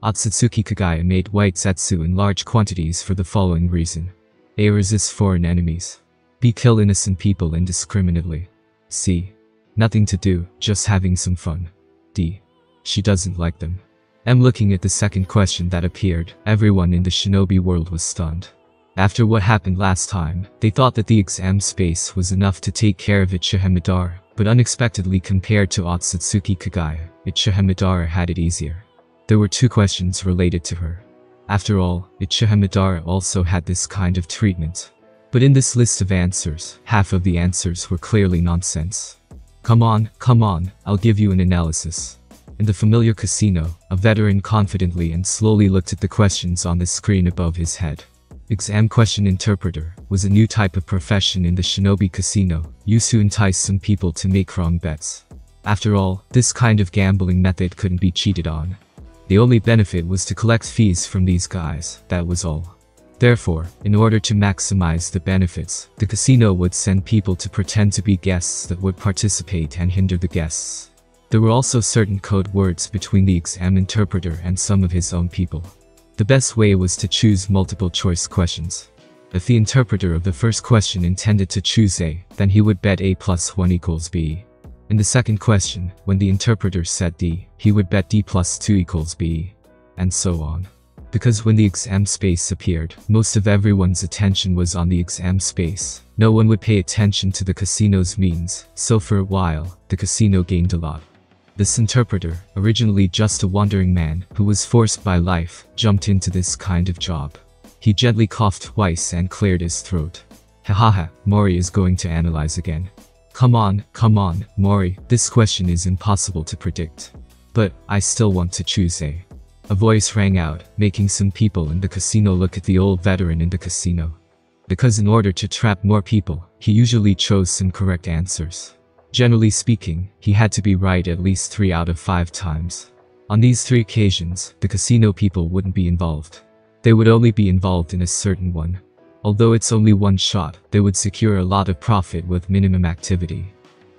Otsutsuki Kaguya made white zetsu in large quantities for the following reason. A. Resist foreign enemies. B. Kill innocent people indiscriminately. C. Nothing to do, just having some fun. D. She doesn't like them. Looking at the second question that appeared, everyone in the shinobi world was stunned. After what happened last time, they thought that the exam space was enough to take care of Uchiha Madara, but unexpectedly compared to Otsutsuki Kaguya, Uchiha Madara had it easier. There were two questions related to her. After all, Uchiha Madara also had this kind of treatment. But in this list of answers, half of the answers were clearly nonsense. Come on, I'll give you an analysis. In the familiar casino, a veteran confidently and slowly looked at the questions on the screen above his head. Exam question interpreter was a new type of profession in the shinobi casino, used to entice some people to make wrong bets. After all, this kind of gambling method couldn't be cheated on. The only benefit was to collect fees from these guys, that was all. Therefore, in order to maximize the benefits, the casino would send people to pretend to be guests that would participate and hinder the guests. There were also certain code words between the exam interpreter and some of his own people. The best way was to choose multiple choice questions. If the interpreter of the first question intended to choose A, then he would bet A plus 1 equals B. In the second question, when the interpreter said D, he would bet D plus 2 equals B. And so on. Because when the exam space appeared, most of everyone's attention was on the exam space. No one would pay attention to the casino's means, so for a while, the casino gained a lot. This interpreter, originally just a wandering man who was forced by life, jumped into this kind of job. He gently coughed twice and cleared his throat. Hahaha, Mori is going to analyze again. Come on, Mori, this question is impossible to predict. But, I still want to choose A. A voice rang out, making some people in the casino look at the old veteran in the casino. Because in order to trap more people, he usually chose some correct answers. Generally speaking, he had to be right at least 3 out of 5 times. On these 3 occasions, the casino people wouldn't be involved. They would only be involved in a certain one. Although it's only one shot, they would secure a lot of profit with minimum activity.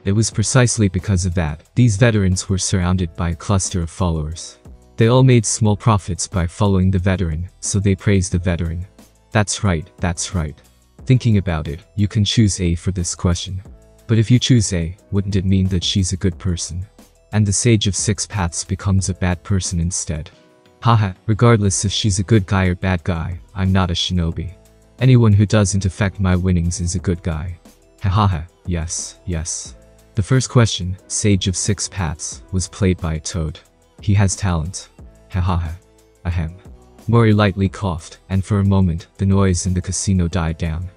It was precisely because of that, these veterans were surrounded by a cluster of followers. They all made small profits by following the veteran, so they praised the veteran. That's right. Thinking about it, you can choose A for this question. But if you choose A, wouldn't it mean that she's a good person? And the Sage of Six Paths becomes a bad person instead. Haha, regardless if she's a good guy or bad guy, I'm not a shinobi. Anyone who doesn't affect my winnings is a good guy. Hahaha, yes. The first question, Sage of Six Paths, was played by a toad. He has talent. Hahaha. Ahem. Mori lightly coughed, and for a moment, the noise in the casino died down.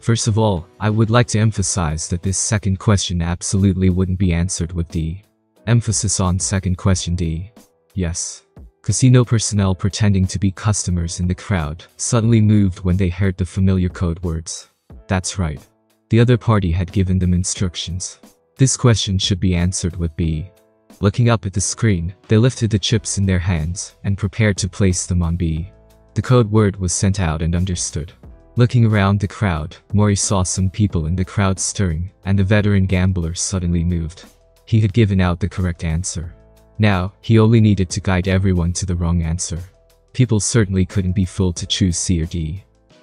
First of all, I would like to emphasize that this second question absolutely wouldn't be answered with D. Emphasis on second question D. Yes. Casino personnel pretending to be customers in the crowd suddenly moved when they heard the familiar code words. That's right. The other party had given them instructions. This question should be answered with B. Looking up at the screen, they lifted the chips in their hands and prepared to place them on B. The code word was sent out and understood. Looking around the crowd, Mori saw some people in the crowd stirring, and the veteran gambler suddenly moved. He had given out the correct answer. Now, he only needed to guide everyone to the wrong answer. People certainly couldn't be fooled to choose C or D.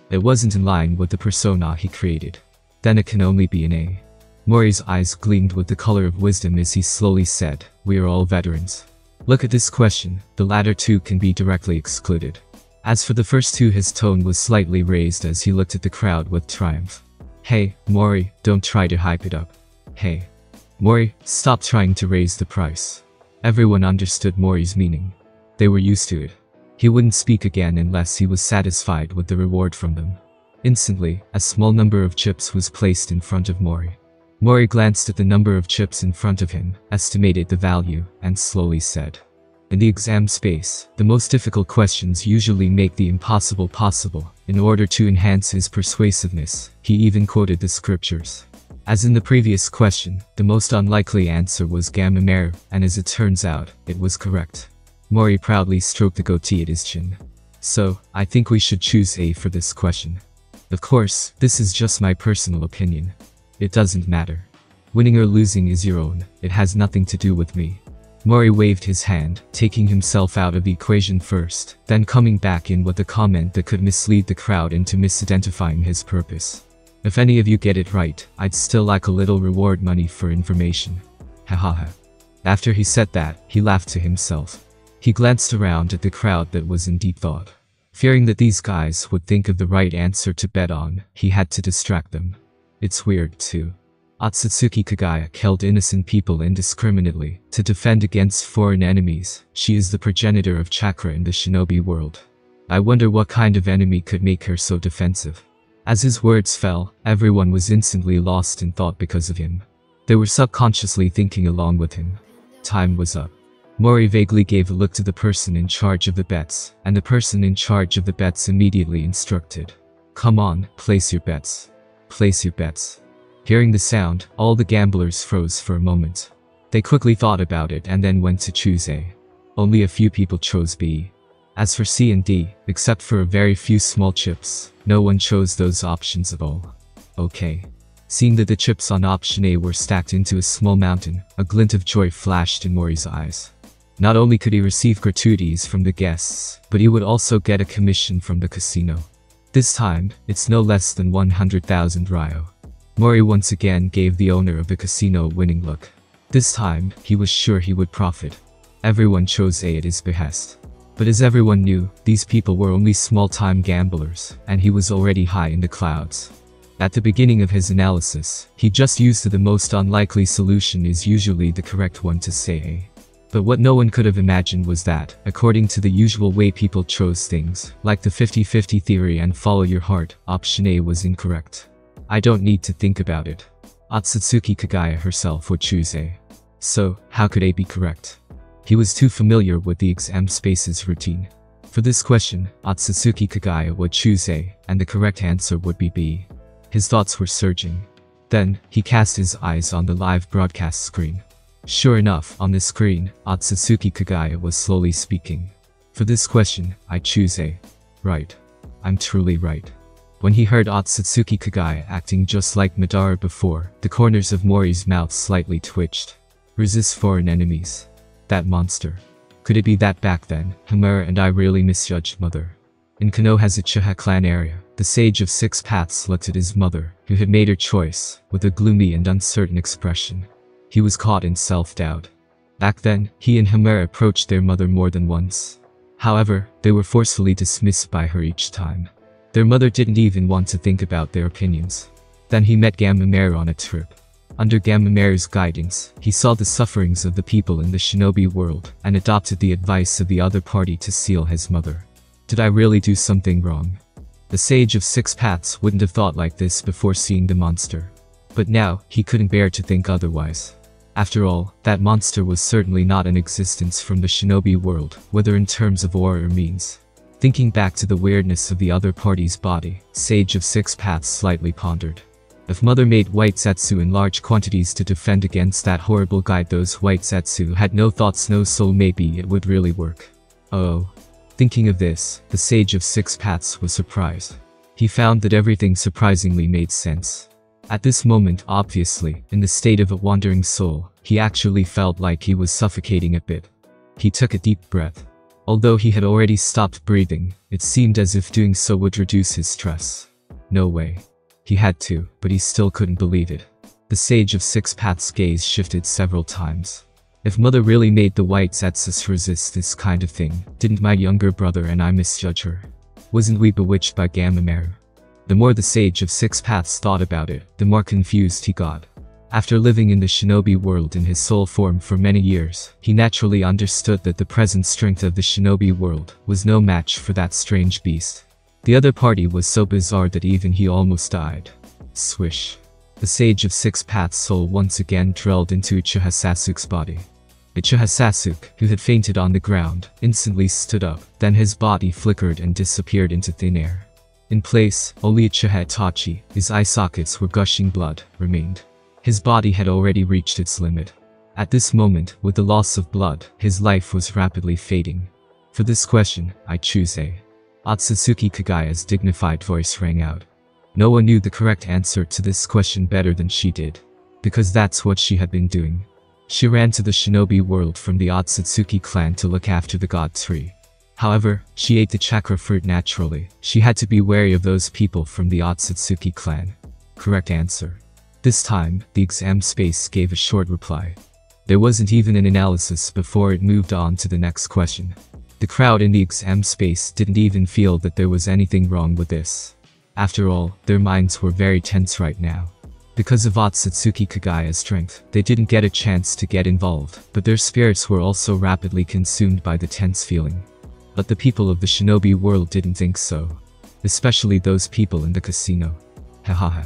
It wasn't in line with the persona he created. Then it can only be an A. Mori's eyes gleamed with the color of wisdom as he slowly said, "We are all veterans. Look at this question, the latter two can be directly excluded." As for the first two, his tone was slightly raised as he looked at the crowd with triumph. "Hey, Mori, don't try to hype it up. Hey, Mori, stop trying to raise the price." Everyone understood Mori's meaning. They were used to it. He wouldn't speak again unless he was satisfied with the reward from them. Instantly, a small number of chips was placed in front of Mori. Mori glanced at the number of chips in front of him, estimated the value, and slowly said. In the exam space, the most difficult questions usually make the impossible possible. In order to enhance his persuasiveness, he even quoted the scriptures. As in the previous question, the most unlikely answer was Gamamaru, and as it turns out, it was correct. Mori proudly stroked the goatee at his chin. So, I think we should choose A for this question. Of course, this is just my personal opinion. It doesn't matter. Winning or losing is your own, it has nothing to do with me. Mori waved his hand, taking himself out of the equation first, then coming back in with a comment that could mislead the crowd into misidentifying his purpose. If any of you get it right, I'd still like a little reward money for information. Hahaha. After he said that, he laughed to himself. He glanced around at the crowd that was in deep thought. Fearing that these guys would think of the right answer to bet on, he had to distract them. It's weird, too. Otsutsuki Kaguya killed innocent people indiscriminately. To defend against foreign enemies, she is the progenitor of chakra in the shinobi world. I wonder what kind of enemy could make her so defensive. As his words fell, everyone was instantly lost in thought because of him. They were subconsciously thinking along with him. Time was up. Mori vaguely gave a look to the person in charge of the bets, and the person in charge of the bets immediately instructed. Come on, place your bets. Place your bets. Hearing the sound, all the gamblers froze for a moment. They quickly thought about it and then went to choose A. Only a few people chose B. As for C and D, except for a very few small chips, no one chose those options at all. Okay. Seeing that the chips on option A were stacked into a small mountain, a glint of joy flashed in Mori's eyes. Not only could he receive gratuities from the guests, but he would also get a commission from the casino. This time, it's no less than 100,000 ryo. Mori once again gave the owner of the casino a winning look. This time, he was sure he would profit. Everyone chose A at his behest. But as everyone knew, these people were only small-time gamblers, and he was already high in the clouds. At the beginning of his analysis, he just used the most unlikely solution is usually the correct one to say A. But what no one could have imagined was that, according to the usual way people chose things, like the 50-50 theory and follow your heart, option A was incorrect. I don't need to think about it. Otsutsuki Kaguya herself would choose A. So, how could A be correct? He was too familiar with the exam space's routine. For this question, Otsutsuki Kaguya would choose A, and the correct answer would be B. His thoughts were surging. Then, he cast his eyes on the live broadcast screen. Sure enough, on the screen, Otsutsuki Kaguya was slowly speaking. For this question, I choose A. Right. I'm truly right. When he heard Otsutsuki Kaguya acting just like Madara before, the corners of Mori's mouth slightly twitched. Resist foreign enemies. That monster. Could it be that back then, Hamura and I really misjudged mother? In Konoha's Uchiha clan area, the Sage of Six Paths looked at his mother, who had made her choice, with a gloomy and uncertain expression. He was caught in self-doubt. Back then, he and Hamura approached their mother more than once. However, they were forcefully dismissed by her each time. Their mother didn't even want to think about their opinions. Then he met Gamamaru on a trip. Under Gamamaru's guidance, he saw the sufferings of the people in the shinobi world, and adopted the advice of the other party to seal his mother. Did I really do something wrong? The Sage of Six Paths wouldn't have thought like this before seeing the monster. But now, he couldn't bear to think otherwise. After all, that monster was certainly not an existence from the shinobi world, whether in terms of aura or means. Thinking back to the weirdness of the other party's body, Sage of Six Paths slightly pondered. If Mother made white zetsu in large quantities to defend against that horrible guide, those white zetsu had no thoughts, no soul, maybe it would really work. Oh. Thinking of this, the Sage of Six Paths was surprised. He found that everything surprisingly made sense. At this moment, obviously, in the state of a wandering soul, he actually felt like he was suffocating a bit. He took a deep breath. Although he had already stopped breathing, it seemed as if doing so would reduce his stress. No way. He had to, but he still couldn't believe it. The Sage of Six Paths' gaze shifted several times. If Mother really made the white zetsus resist this kind of thing, didn't my younger brother and I misjudge her? Wasn't we bewitched by Gamamaru? The more the Sage of Six Paths thought about it, the more confused he got. After living in the shinobi world in his soul form for many years, he naturally understood that the present strength of the shinobi world was no match for that strange beast. The other party was so bizarre that even he almost died. Swish. The Sage of Six Paths' soul once again drilled into Uchiha Sasuke's body. Uchiha Sasuke, who had fainted on the ground, instantly stood up, then his body flickered and disappeared into thin air. In place, only Uchiha Itachi, his eye sockets were gushing blood, remained. His body had already reached its limit. At this moment, with the loss of blood, his life was rapidly fading. For this question, I choose A. Otsutsuki Kaguya's dignified voice rang out. No one knew the correct answer to this question better than she did. Because that's what she had been doing. She ran to the shinobi world from the Otsutsuki clan to look after the god tree. However, she ate the chakra fruit naturally. She had to be wary of those people from the Otsutsuki clan. Correct answer. This time, the exam space gave a short reply. There wasn't even an analysis before it moved on to the next question. The crowd in the exam space didn't even feel that there was anything wrong with this. After all, their minds were very tense right now. Because of Otsutsuki Kaguya's strength, they didn't get a chance to get involved, but their spirits were also rapidly consumed by the tense feeling. But the people of the shinobi world didn't think so. Especially those people in the casino. Hahaha.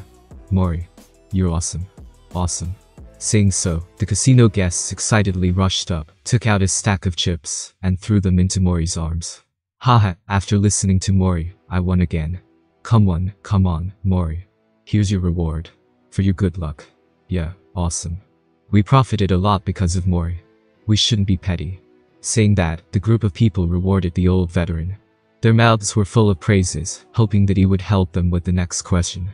Mori. You're awesome. Awesome. Saying so, the casino guests excitedly rushed up, took out his stack of chips, and threw them into Mori's arms. Haha, after listening to Mori, I won again. Come on, Mori. Here's your reward. For your good luck. Yeah, awesome. We profited a lot because of Mori. We shouldn't be petty. Saying that, the group of people rewarded the old veteran. Their mouths were full of praises, hoping that he would help them with the next question.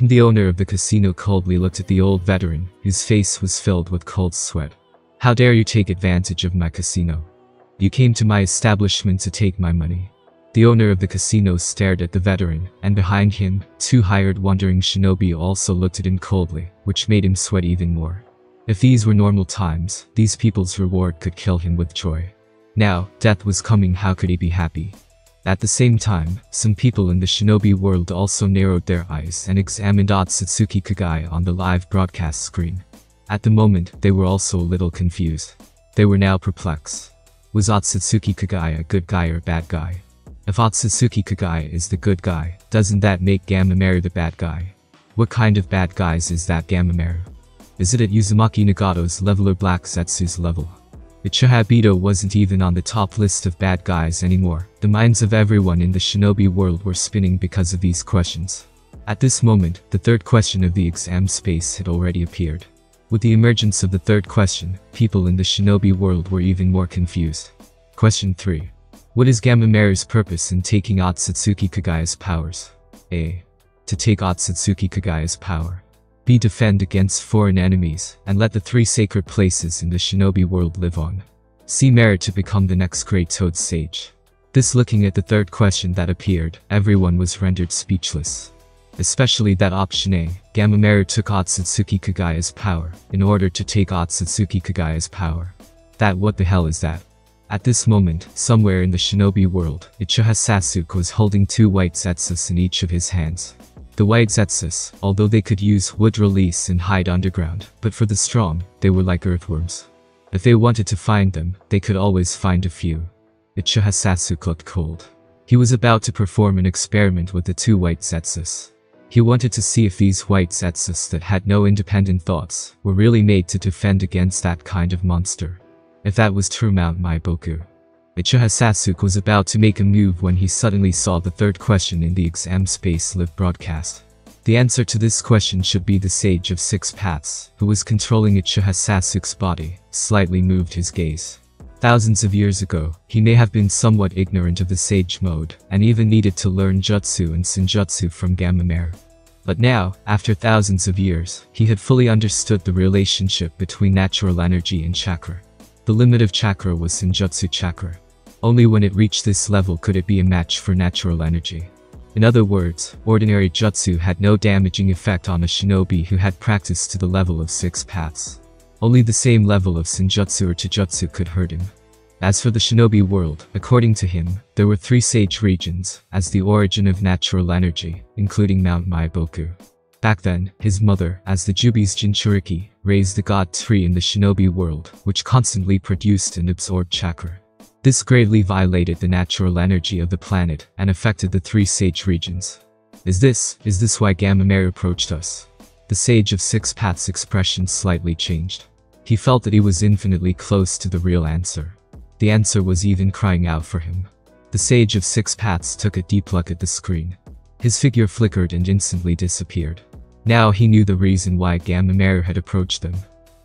The owner of the casino coldly looked at the old veteran, whose face was filled with cold sweat. How dare you take advantage of my casino? You came to my establishment to take my money. The owner of the casino stared at the veteran, and behind him, two hired wandering shinobi also looked at him coldly, which made him sweat even more. If these were normal times, these people's reward could kill him with joy. Now, death was coming, how could he be happy? At the same time, some people in the shinobi world also narrowed their eyes and examined Otsutsuki Kaguya on the live broadcast screen. At the moment, they were also a little confused. They were now perplexed. Was Otsutsuki Kaguya a good guy or bad guy? If Otsutsuki Kaguya is the good guy, doesn't that make Gamamaru the bad guy? What kind of bad guys is that Gamamaru? Is it at Uzumaki Nagato's level or Black Zetsu's level? Uchiha Bito wasn't even on the top list of bad guys anymore. The minds of everyone in the shinobi world were spinning because of these questions. At this moment, the third question of the exam space had already appeared. With the emergence of the third question, people in the shinobi world were even more confused. Question 3. What is Gamamaru's purpose in taking Otsutsuki Kaguya's powers? A. To take Otsutsuki Kaguya's power. B. Defend against foreign enemies, and let the three sacred places in the shinobi world live on. C. Merit to become the next great toad sage. This looking at the third question that appeared, everyone was rendered speechless. Especially that option A, Gamamaru took Otsutsuki Kaguya's power, in order to take Otsutsuki Kaguya's power. That what the hell is that? At this moment, somewhere in the shinobi world, Uchiha Sasuke was holding two white zetsus in each of his hands. The white zetsus, although they could use wood release and hide underground, but for the strong, they were like earthworms. If they wanted to find them, they could always find a few. Uchiha Sasuke looked cold. He was about to perform an experiment with the two white zetsus. He wanted to see if these white zetsus that had no independent thoughts were really made to defend against that kind of monster. If that was true, Mount Maiboku. Uchiha Sasuke was about to make a move when he suddenly saw the third question in the exam space live broadcast. The answer to this question should be the Sage of Six Paths, who was controlling Uchiha Sasuke's body, slightly moved his gaze. Thousands of years ago, he may have been somewhat ignorant of the Sage mode, and even needed to learn Jutsu and Senjutsu from Gamamaru. But now, after thousands of years, he had fully understood the relationship between natural energy and chakra. The limit of chakra was Senjutsu chakra. Only when it reached this level could it be a match for natural energy. In other words, ordinary jutsu had no damaging effect on a shinobi who had practiced to the level of six paths. Only the same level of senjutsu or chijutsu could hurt him. As for the shinobi world, according to him, there were three sage regions, as the origin of natural energy, including Mount Maiboku. Back then, his mother, as the Jubi's Jinchuriki, raised the god tree in the shinobi world, which constantly produced and absorbed chakra. This greatly violated the natural energy of the planet, and affected the three sage regions. Is this why Gamamaru approached us? The Sage of Six Paths' expression slightly changed. He felt that he was infinitely close to the real answer. The answer was even crying out for him. The Sage of Six Paths took a deep look at the screen. His figure flickered and instantly disappeared. Now he knew the reason why Gamamaru had approached them.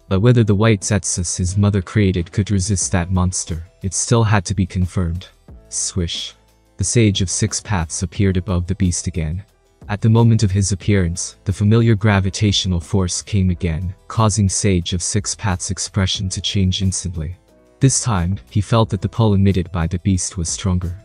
But whether the white zetsus his mother created could resist that monster, it still had to be confirmed. Swish. The Sage of Six Paths appeared above the beast again. At the moment of his appearance, the familiar gravitational force came again, causing Sage of Six Paths' expression to change instantly. This time, he felt that the pull emitted by the beast was stronger.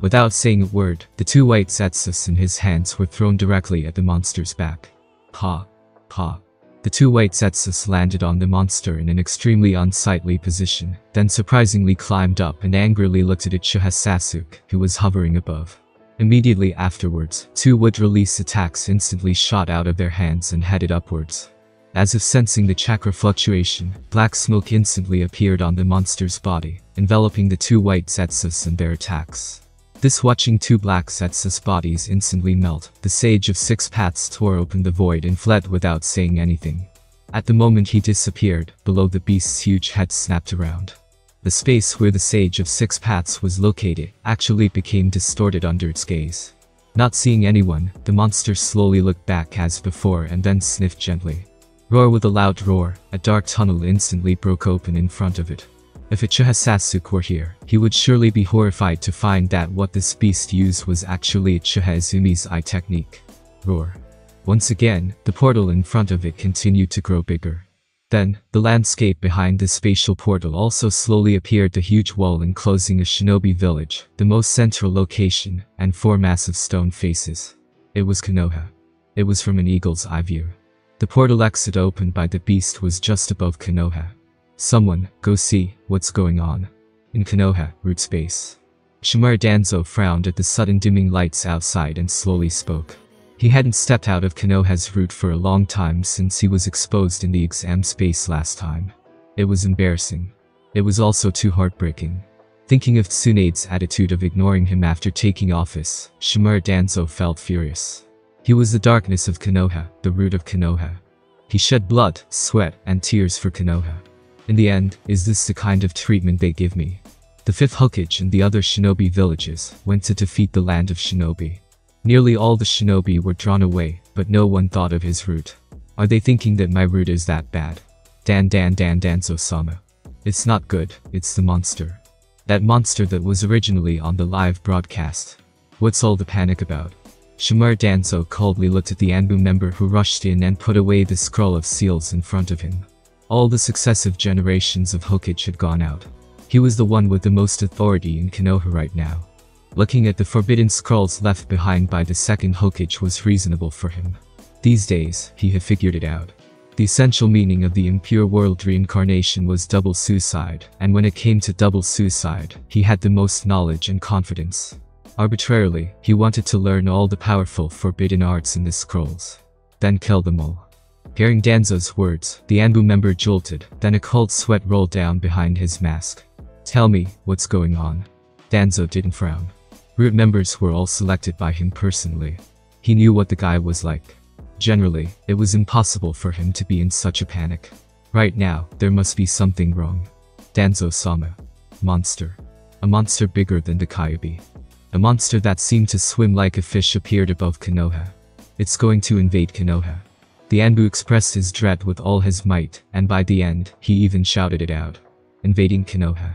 Without saying a word, the two white zetsus in his hands were thrown directly at the monster's back. Pa. Pa. The two white zetsus landed on the monster in an extremely unsightly position, then surprisingly climbed up and angrily looked at Uchiha Sasuke, who was hovering above. Immediately afterwards, two wood release attacks instantly shot out of their hands and headed upwards. As if sensing the chakra fluctuation, black smoke instantly appeared on the monster's body, enveloping the two white zetsus and their attacks. This watching two black zetsus bodies instantly melt, the Sage of Six Paths tore open the void and fled without saying anything. At the moment he disappeared, below the beast's huge head snapped around. The space where the Sage of Six Paths was located actually became distorted under its gaze. Not seeing anyone, the monster slowly looked back as before and then sniffed gently. Roar with a loud roar, a dark tunnel instantly broke open in front of it. If Uchiha Sasuke were here, he would surely be horrified to find that what this beast used was actually Uchiha Izumi's eye technique. Roar. Once again, the portal in front of it continued to grow bigger. Then, the landscape behind the spatial portal also slowly appeared, the huge wall enclosing a shinobi village, the most central location, and four massive stone faces. It was Konoha. It was from an eagle's eye view. The portal exit opened by the beast was just above Konoha. Someone, go see what's going on. In Konoha, root space. Shimura Danzo frowned at the sudden dimming lights outside and slowly spoke. He hadn't stepped out of Konoha's route for a long time since he was exposed in the exam space last time. It was embarrassing. It was also too heartbreaking. Thinking of Tsunade's attitude of ignoring him after taking office, Shimura Danzo felt furious. He was the darkness of Konoha, the root of Konoha. He shed blood, sweat, and tears for Konoha. In the end, is this the kind of treatment they give me? The Fifth Hokage and the other shinobi villages went to defeat the land of shinobi. Nearly all the shinobi were drawn away, but no one thought of his route. Are they thinking that my route is that bad? Danzo-sama. It's not good, it's the monster. That monster that was originally on the live broadcast. What's all the panic about? Shimura Danzo coldly looked at the Anbu member who rushed in and put away the scroll of seals in front of him. All the successive generations of Hokage had gone out. He was the one with the most authority in Konoha right now. Looking at the forbidden scrolls left behind by the second Hokage was reasonable for him. These days, he had figured it out. The essential meaning of the Impure World Reincarnation was double suicide, and when it came to double suicide, he had the most knowledge and confidence. Arbitrarily, he wanted to learn all the powerful forbidden arts in the scrolls. Then kill them all. Hearing Danzo's words, the Anbu member jolted, then a cold sweat rolled down behind his mask. Tell me, what's going on? Danzo didn't frown. Root members were all selected by him personally. He knew what the guy was like. Generally, it was impossible for him to be in such a panic. Right now, there must be something wrong. Danzo-sama. Monster. A monster bigger than the Kyuubi. A monster that seemed to swim like a fish appeared above Konoha. It's going to invade Konoha. The Anbu expressed his dread with all his might, and by the end, he even shouted it out. Invading Konoha.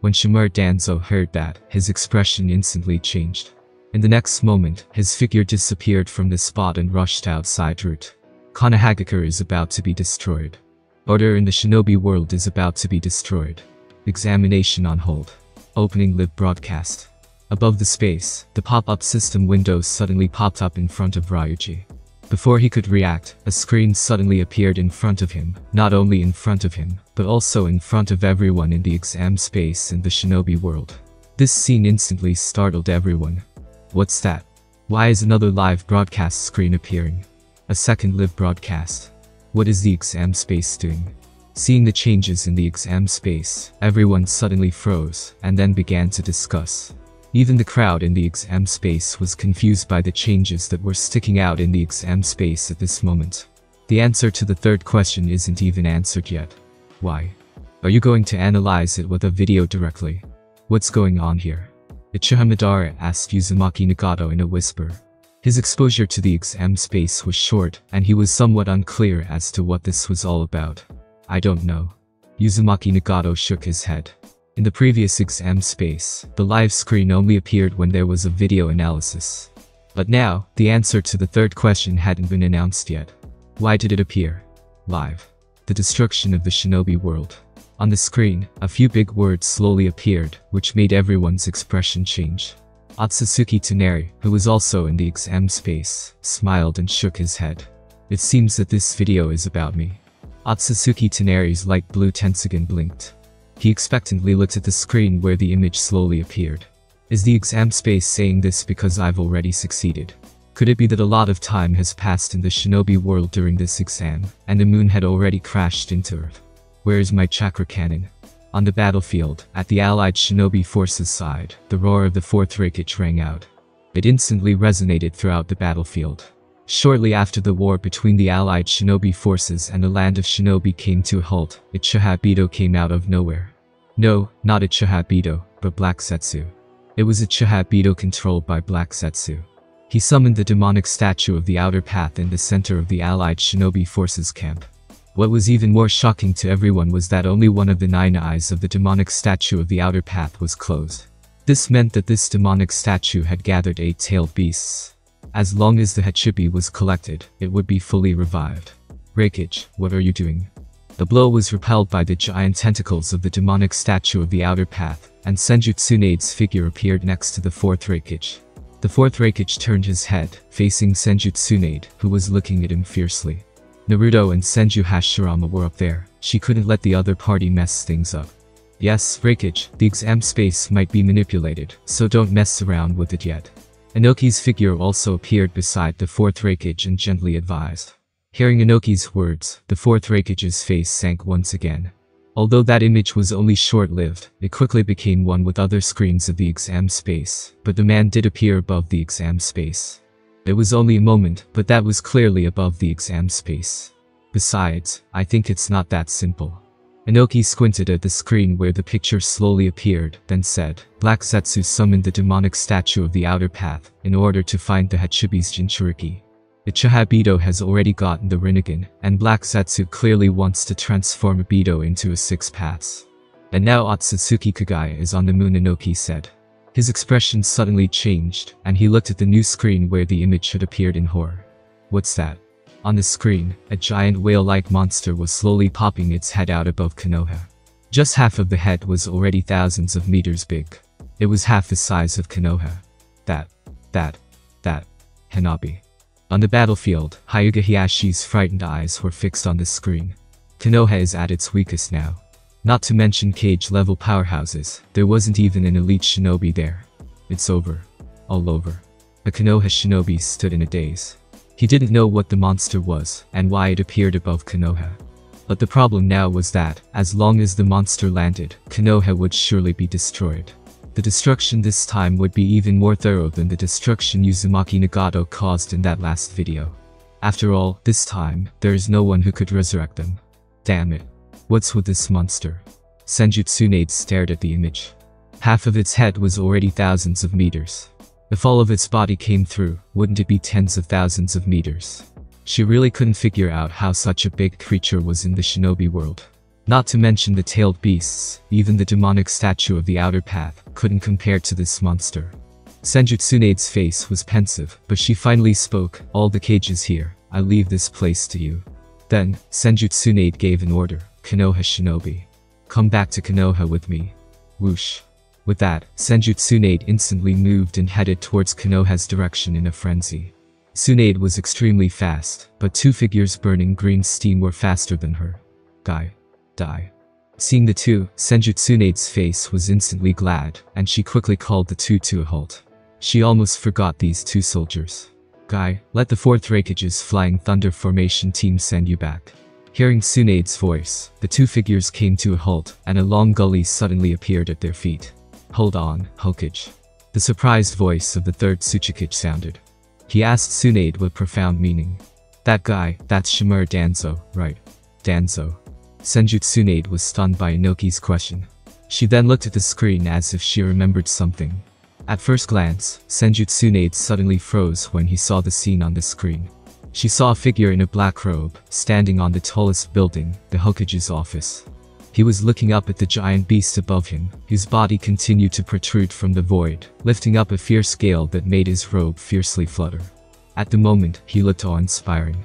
When Shimura Danzo heard that, his expression instantly changed. In the next moment, his figure disappeared from the spot and rushed outside route. Konohagakure is about to be destroyed. Order in the shinobi world is about to be destroyed. Examination on hold. Opening live broadcast. Above the space, the pop-up system window suddenly popped up in front of Ryuji. Before he could react, a screen suddenly appeared in front of him, not only in front of him, but also in front of everyone in the exam space and the shinobi world. This scene instantly startled everyone. What's that? Why is another live broadcast screen appearing? A second live broadcast. What is the exam space doing? Seeing the changes in the exam space, everyone suddenly froze, and then began to discuss. Even the crowd in the exam space was confused by the changes that were sticking out in the exam space at this moment. The answer to the third question isn't even answered yet. Why? Are you going to analyze it with a video directly? What's going on here? Uchiha Madara asked Uzumaki Nagato in a whisper. His exposure to the exam space was short, and he was somewhat unclear as to what this was all about. I don't know. Uzumaki Nagato shook his head. In the previous exam space, the live screen only appeared when there was a video analysis. But now, the answer to the third question hadn't been announced yet. Why did it appear? Live. The destruction of the shinobi world. On the screen, a few big words slowly appeared, which made everyone's expression change. Otsutsuki Toneri, who was also in the exam space, smiled and shook his head. It seems that this video is about me. Otsutsuki Toneri's light blue Tensugan blinked. He expectantly looked at the screen where the image slowly appeared. Is the exam space saying this because I've already succeeded? Could it be that a lot of time has passed in the shinobi world during this exam, and the moon had already crashed into Earth? Where is my chakra cannon? On the battlefield, at the allied shinobi forces' side, the roar of the Fourth Raikage rang out. It instantly resonated throughout the battlefield. Shortly after the war between the allied shinobi forces and the land of shinobi came to a halt, Uchiha Bito came out of nowhere. No, not Uchiha Bito, but Black Zetsu. It was Uchiha Bito controlled by Black Zetsu. He summoned the demonic statue of the outer path in the center of the allied shinobi forces camp. What was even more shocking to everyone was that only one of the 9 eyes of the demonic statue of the outer path was closed. This meant that this demonic statue had gathered 8-tailed beasts. As long as the Hachibi was collected, it would be fully revived. Raikage, what are you doing? The blow was repelled by the giant tentacles of the demonic statue of the outer path, and Senju Tsunade's figure appeared next to the Fourth Raikage. The Fourth Raikage turned his head, facing Senju Tsunade, who was looking at him fiercely. Naruto and Senju Hashirama were up there. She couldn't let the other party mess things up. Yes, Raikage, the exam space might be manipulated, so don't mess around with it yet. Inoki's figure also appeared beside the Fourth Raikage and gently advised. Hearing Inoki's words, the Fourth Raikage's face sank once again. Although that image was only short-lived, it quickly became one with other screens of the exam space, but the man did appear above the exam space. It was only a moment, but that was clearly above the exam space. Besides, I think it's not that simple. Inoki squinted at the screen where the picture slowly appeared, then said, Black Zetsu summoned the demonic statue of the outer path in order to find the Hachibi's Jinchuriki. Uchiha Bito has already gotten the Rinnegan, and Black Zetsu clearly wants to transform Bito into a Six Paths. And now Otsutsuki Kaguya is on the moon, Inoki said. His expression suddenly changed, and he looked at the new screen where the image had appeared in horror. What's that? On the screen, a giant whale-like monster was slowly popping its head out above Konoha. Just half of the head was already thousands of meters big. It was half the size of Konoha. That. Hanabi. On the battlefield, Hyuga Hiyashi's frightened eyes were fixed on the screen. Konoha is at its weakest now. Not to mention cage-level powerhouses, there wasn't even an elite shinobi there. It's over. All over. A Konoha shinobi stood in a daze. He didn't know what the monster was, and why it appeared above Konoha. But the problem now was that, as long as the monster landed, Konoha would surely be destroyed. The destruction this time would be even more thorough than the destruction Uzumaki Nagato caused in that last video. After all, this time, there is no one who could resurrect them. Damn it. What's with this monster? Senju Tsunade stared at the image. Half of its head was already thousands of meters. If all of its body came through, wouldn't it be tens of thousands of meters? She really couldn't figure out how such a big creature was in the shinobi world. Not to mention the tailed beasts, even the demonic statue of the outer path couldn't compare to this monster. Senju Tsunade's face was pensive, but she finally spoke, all the cages here, I leave this place to you. Then, Senju Tsunade gave an order, Konoha shinobi. Come back to Konoha with me. Whoosh. With that, Senju Tsunade instantly moved and headed towards Konoha's direction in a frenzy. Tsunade was extremely fast, but two figures burning green steam were faster than her. Die. Seeing the two, Senju Tsunade's face was instantly glad, and she quickly called the two to a halt. She almost forgot these two soldiers. Guy, let the Fourth Raikage's Flying Thunder Formation team send you back. Hearing Tsunade's voice, the two figures came to a halt, and a long gully suddenly appeared at their feet. Hold on, Hokage. The surprised voice of the third Tsuchikage sounded. He asked Tsunade with profound meaning. That guy, that's Shimura Danzo, right? Danzo. Senju Tsunade was stunned by Inoki's question. She then looked at the screen as if she remembered something. At first glance, Senju Tsunade suddenly froze when he saw the scene on the screen. She saw a figure in a black robe, standing on the tallest building, the Hokage's office. He was looking up at the giant beast above him, whose body continued to protrude from the void, lifting up a fierce gale that made his robe fiercely flutter. At the moment, he looked awe-inspiring.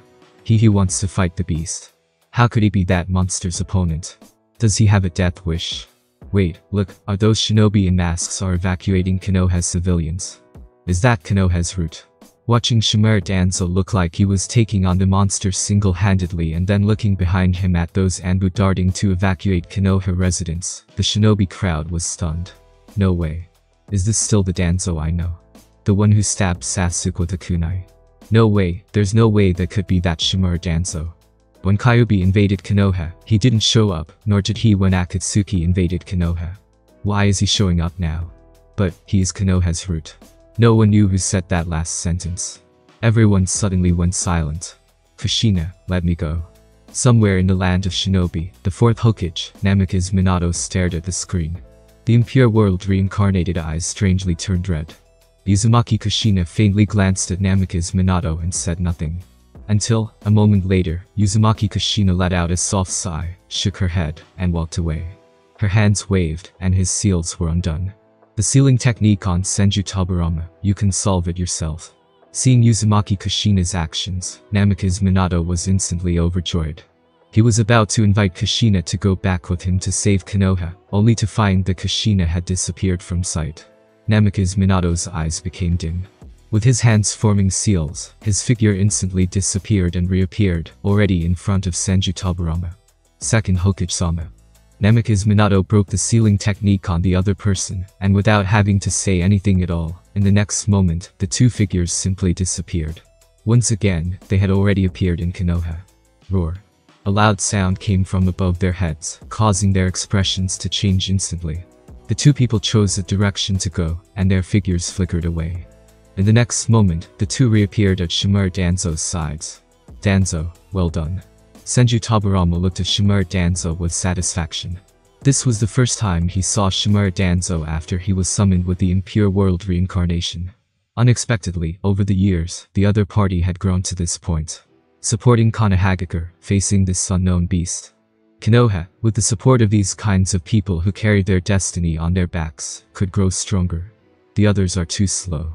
He wants to fight the beast. How could he be that monster's opponent? Does he have a death wish? Wait, look, are those shinobi in masks are evacuating Konoha's civilians? Is that Konoha's route? Watching Shimura Danzo look like he was taking on the monster single-handedly and then looking behind him at those Anbu darting to evacuate Konoha residents, the shinobi crowd was stunned. No way. Is this still the Danzo I know? The one who stabbed Sasuke with a kunai? No way, there's no way that could be that Shimura Danzo. When Kyuubi invaded Konoha, he didn't show up, nor did he when Akatsuki invaded Konoha. Why is he showing up now? But, he is Konoha's root. No one knew who said that last sentence. Everyone suddenly went silent. Kushina, let me go. Somewhere in the land of Shinobi, the Fourth Hokage, Namikaze Minato stared at the screen. The Impure World reincarnated eyes strangely turned red. Uzumaki Kushina faintly glanced at Namikaze Minato and said nothing. Until, a moment later, Uzumaki Kushina let out a soft sigh, shook her head, and walked away. Her hands waved, and his seals were undone. The sealing technique on Senju Taburama, you can solve it yourself. Seeing Uzumaki Kushina's actions, Namikaze Minato was instantly overjoyed. He was about to invite Kushina to go back with him to save Konoha, only to find that Kushina had disappeared from sight. Namikaze Minato's eyes became dim. With his hands forming seals, his figure instantly disappeared and reappeared, already in front of Senju Taburama. Second Hokage-sama. Namikaze Minato broke the sealing technique on the other person, and without having to say anything at all, in the next moment, the two figures simply disappeared. Once again, they had already appeared in Konoha. Roar. A loud sound came from above their heads, causing their expressions to change instantly. The two people chose a direction to go, and their figures flickered away. In the next moment, the two reappeared at Shimura Danzo's sides. Danzo, well done. Senju Taburama looked at Shimura Danzo with satisfaction. This was the first time he saw Shimura Danzo after he was summoned with the Impure World Reincarnation. Unexpectedly, over the years, the other party had grown to this point. Supporting Konohagakure, facing this unknown beast. Konoha, with the support of these kinds of people who carry their destiny on their backs, could grow stronger. The others are too slow.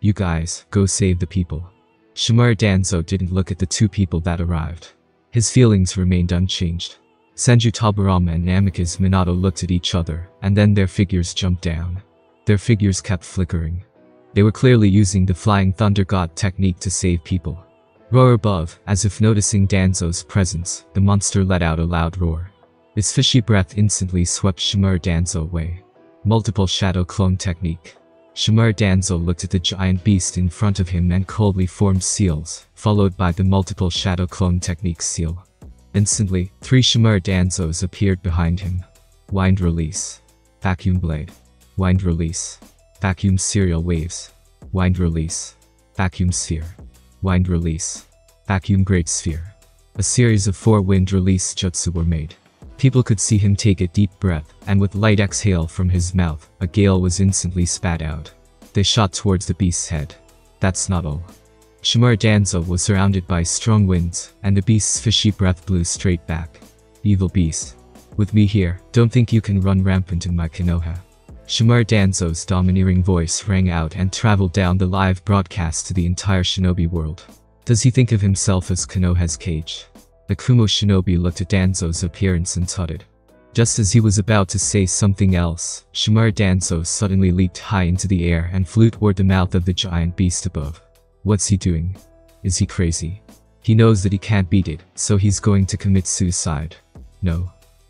You guys, go save the people. Shimura Danzo didn't look at the two people that arrived. His feelings remained unchanged. Senju Taburama and Namikaze Minato looked at each other, and then their figures jumped down. Their figures kept flickering. They were clearly using the Flying Thunder God technique to save people. Roar above, as if noticing Danzo's presence, the monster let out a loud roar. Its fishy breath instantly swept Shimura Danzo away. Multiple shadow clone technique. Shimura Danzo looked at the giant beast in front of him and coldly formed seals, followed by the multiple shadow clone technique seal. Instantly, three Shimura Danzos appeared behind him. Wind release. Vacuum blade. Wind release. Vacuum serial waves. Wind release. Vacuum sphere. Wind release. Vacuum great sphere. A series of 4 wind release jutsu were made. People could see him take a deep breath, and with light exhale from his mouth, a gale was instantly spat out. They shot towards the beast's head. That's not all. Shimura Danzo was surrounded by strong winds, and the beast's fishy breath blew straight back. Evil beast. With me here, don't think you can run rampant in my Konoha. Shimura Danzo's domineering voice rang out and traveled down the live broadcast to the entire shinobi world. Does he think of himself as Konoha's cage? The Kumo shinobi looked at Danzo's appearance and tutted. Just as he was about to say something else, Shimura Danzo suddenly leaped high into the air and flew toward the mouth of the giant beast above. What's he doing? Is he crazy? He knows that he can't beat it, so he's going to commit suicide. No.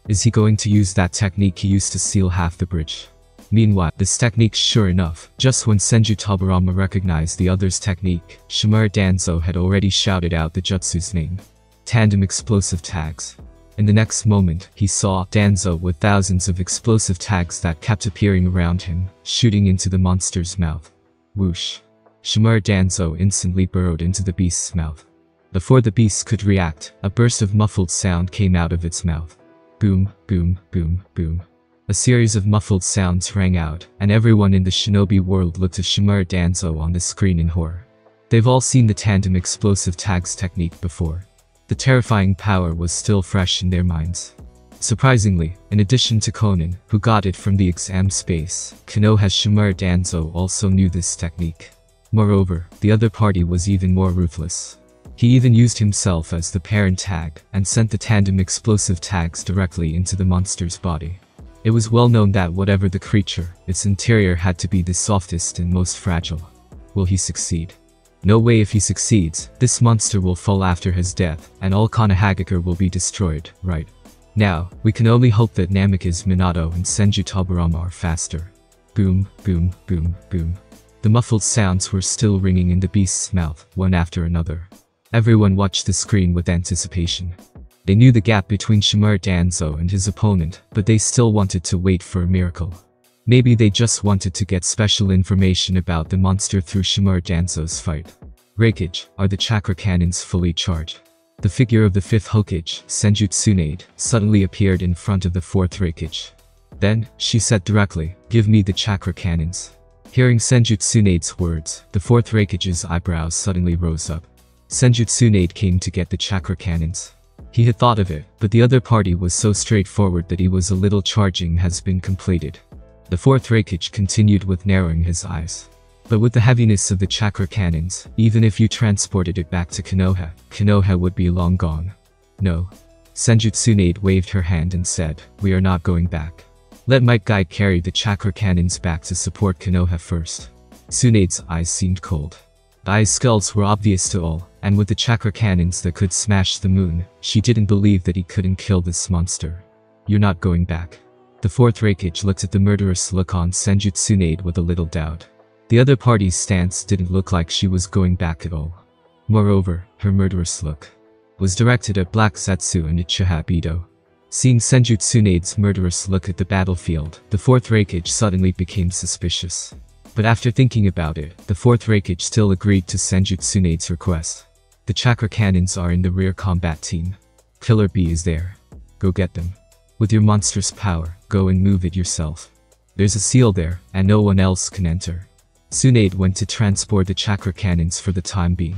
Is he going to use that technique he used to seal half the bridge? Meanwhile, this technique sure enough, just when Senju Taburama recognized the other's technique, Shimura Danzo had already shouted out the jutsu's name. Tandem explosive tags. In the next moment, he saw Danzo with thousands of explosive tags that kept appearing around him, shooting into the monster's mouth. Whoosh. Shimura Danzo instantly burrowed into the beast's mouth. Before the beast could react, a burst of muffled sound came out of its mouth. Boom, boom, boom, boom. A series of muffled sounds rang out, and everyone in the shinobi world looked at Shimura Danzo on the screen in horror. They've all seen the tandem explosive tags technique before. The terrifying power was still fresh in their minds. Surprisingly, in addition to Conan, who got it from the exam space, Konoha's Shimura Danzo also knew this technique. Moreover, the other party was even more ruthless. He even used himself as the parent tag, and sent the tandem explosive tags directly into the monster's body. It was well known that whatever the creature, its interior had to be the softest and most fragile. Will he succeed? No way. If he succeeds, this monster will fall after his death, and all Konohagakure will be destroyed, right? Now, we can only hope that Namikaze Minato and Senju Taburama are faster. Boom, boom, boom, boom. The muffled sounds were still ringing in the beast's mouth, one after another. Everyone watched the screen with anticipation. They knew the gap between Shimura Danzo and his opponent, but they still wanted to wait for a miracle. Maybe they just wanted to get special information about the monster through Shimura Danzo's fight. Raikage, are the chakra cannons fully charged? The figure of the fifth Hokage, Senju Tsunade, suddenly appeared in front of the fourth Raikage. Then, she said directly, "Give me the chakra cannons." Hearing Senju Tsunade's words, the fourth Raikage's eyebrows suddenly rose up. Senju Tsunade came to get the chakra cannons. He had thought of it, but the other party was so straightforward that he was a little charging has been completed. The fourth Raikage continued with narrowing his eyes. But with the heaviness of the chakra cannons, even if you transported it back to Konoha, Konoha would be long gone. "No." Senju Tsunade waved her hand and said, "We are not going back. Let my guide carry the chakra cannons back to support Konoha first." Tsunade's eyes seemed cold. The eye skulls were obvious to all, and with the chakra cannons that could smash the moon, she didn't believe that he couldn't kill this monster. "You're not going back." The fourth Raikage looked at the murderous look on Senju Tsunade with a little doubt. The other party's stance didn't look like she was going back at all. Moreover, her murderous look was directed at Black Zetsu and Uchiha Bido. Seeing Senju Tsunade's murderous look at the battlefield, the fourth Raikage suddenly became suspicious. But after thinking about it, the fourth Raikage still agreed to Senju Tsunade's request. "The chakra cannons are in the rear combat team. Killer B is there. Go get them. With your monstrous power, go and move it yourself. There's a seal there, and no one else can enter." Tsunade went to transport the chakra cannons for the time being.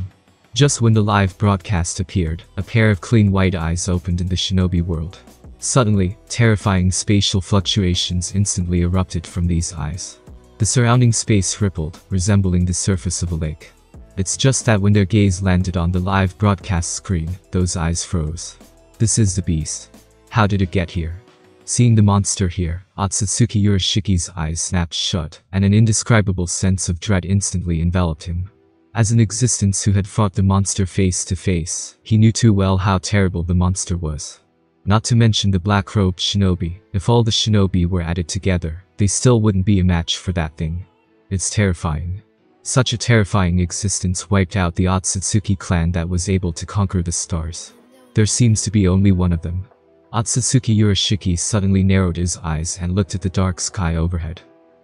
Just when the live broadcast appeared, a pair of clean white eyes opened in the shinobi world. Suddenly, terrifying spatial fluctuations instantly erupted from these eyes. The surrounding space rippled, resembling the surface of a lake. It's just that when their gaze landed on the live broadcast screen, those eyes froze. "This is the beast. How did it get here?" Seeing the monster here, Otsutsuki Urashiki's eyes snapped shut, and an indescribable sense of dread instantly enveloped him. As an existence who had fought the monster face to face, he knew too well how terrible the monster was. Not to mention the black-robed shinobi. If all the shinobi were at it together, they still wouldn't be a match for that thing. It's terrifying. Such a terrifying existence wiped out the Otsutsuki clan that was able to conquer the stars. There seems to be only one of them. Otsutsuki Urashiki suddenly narrowed his eyes and looked at the dark sky overhead.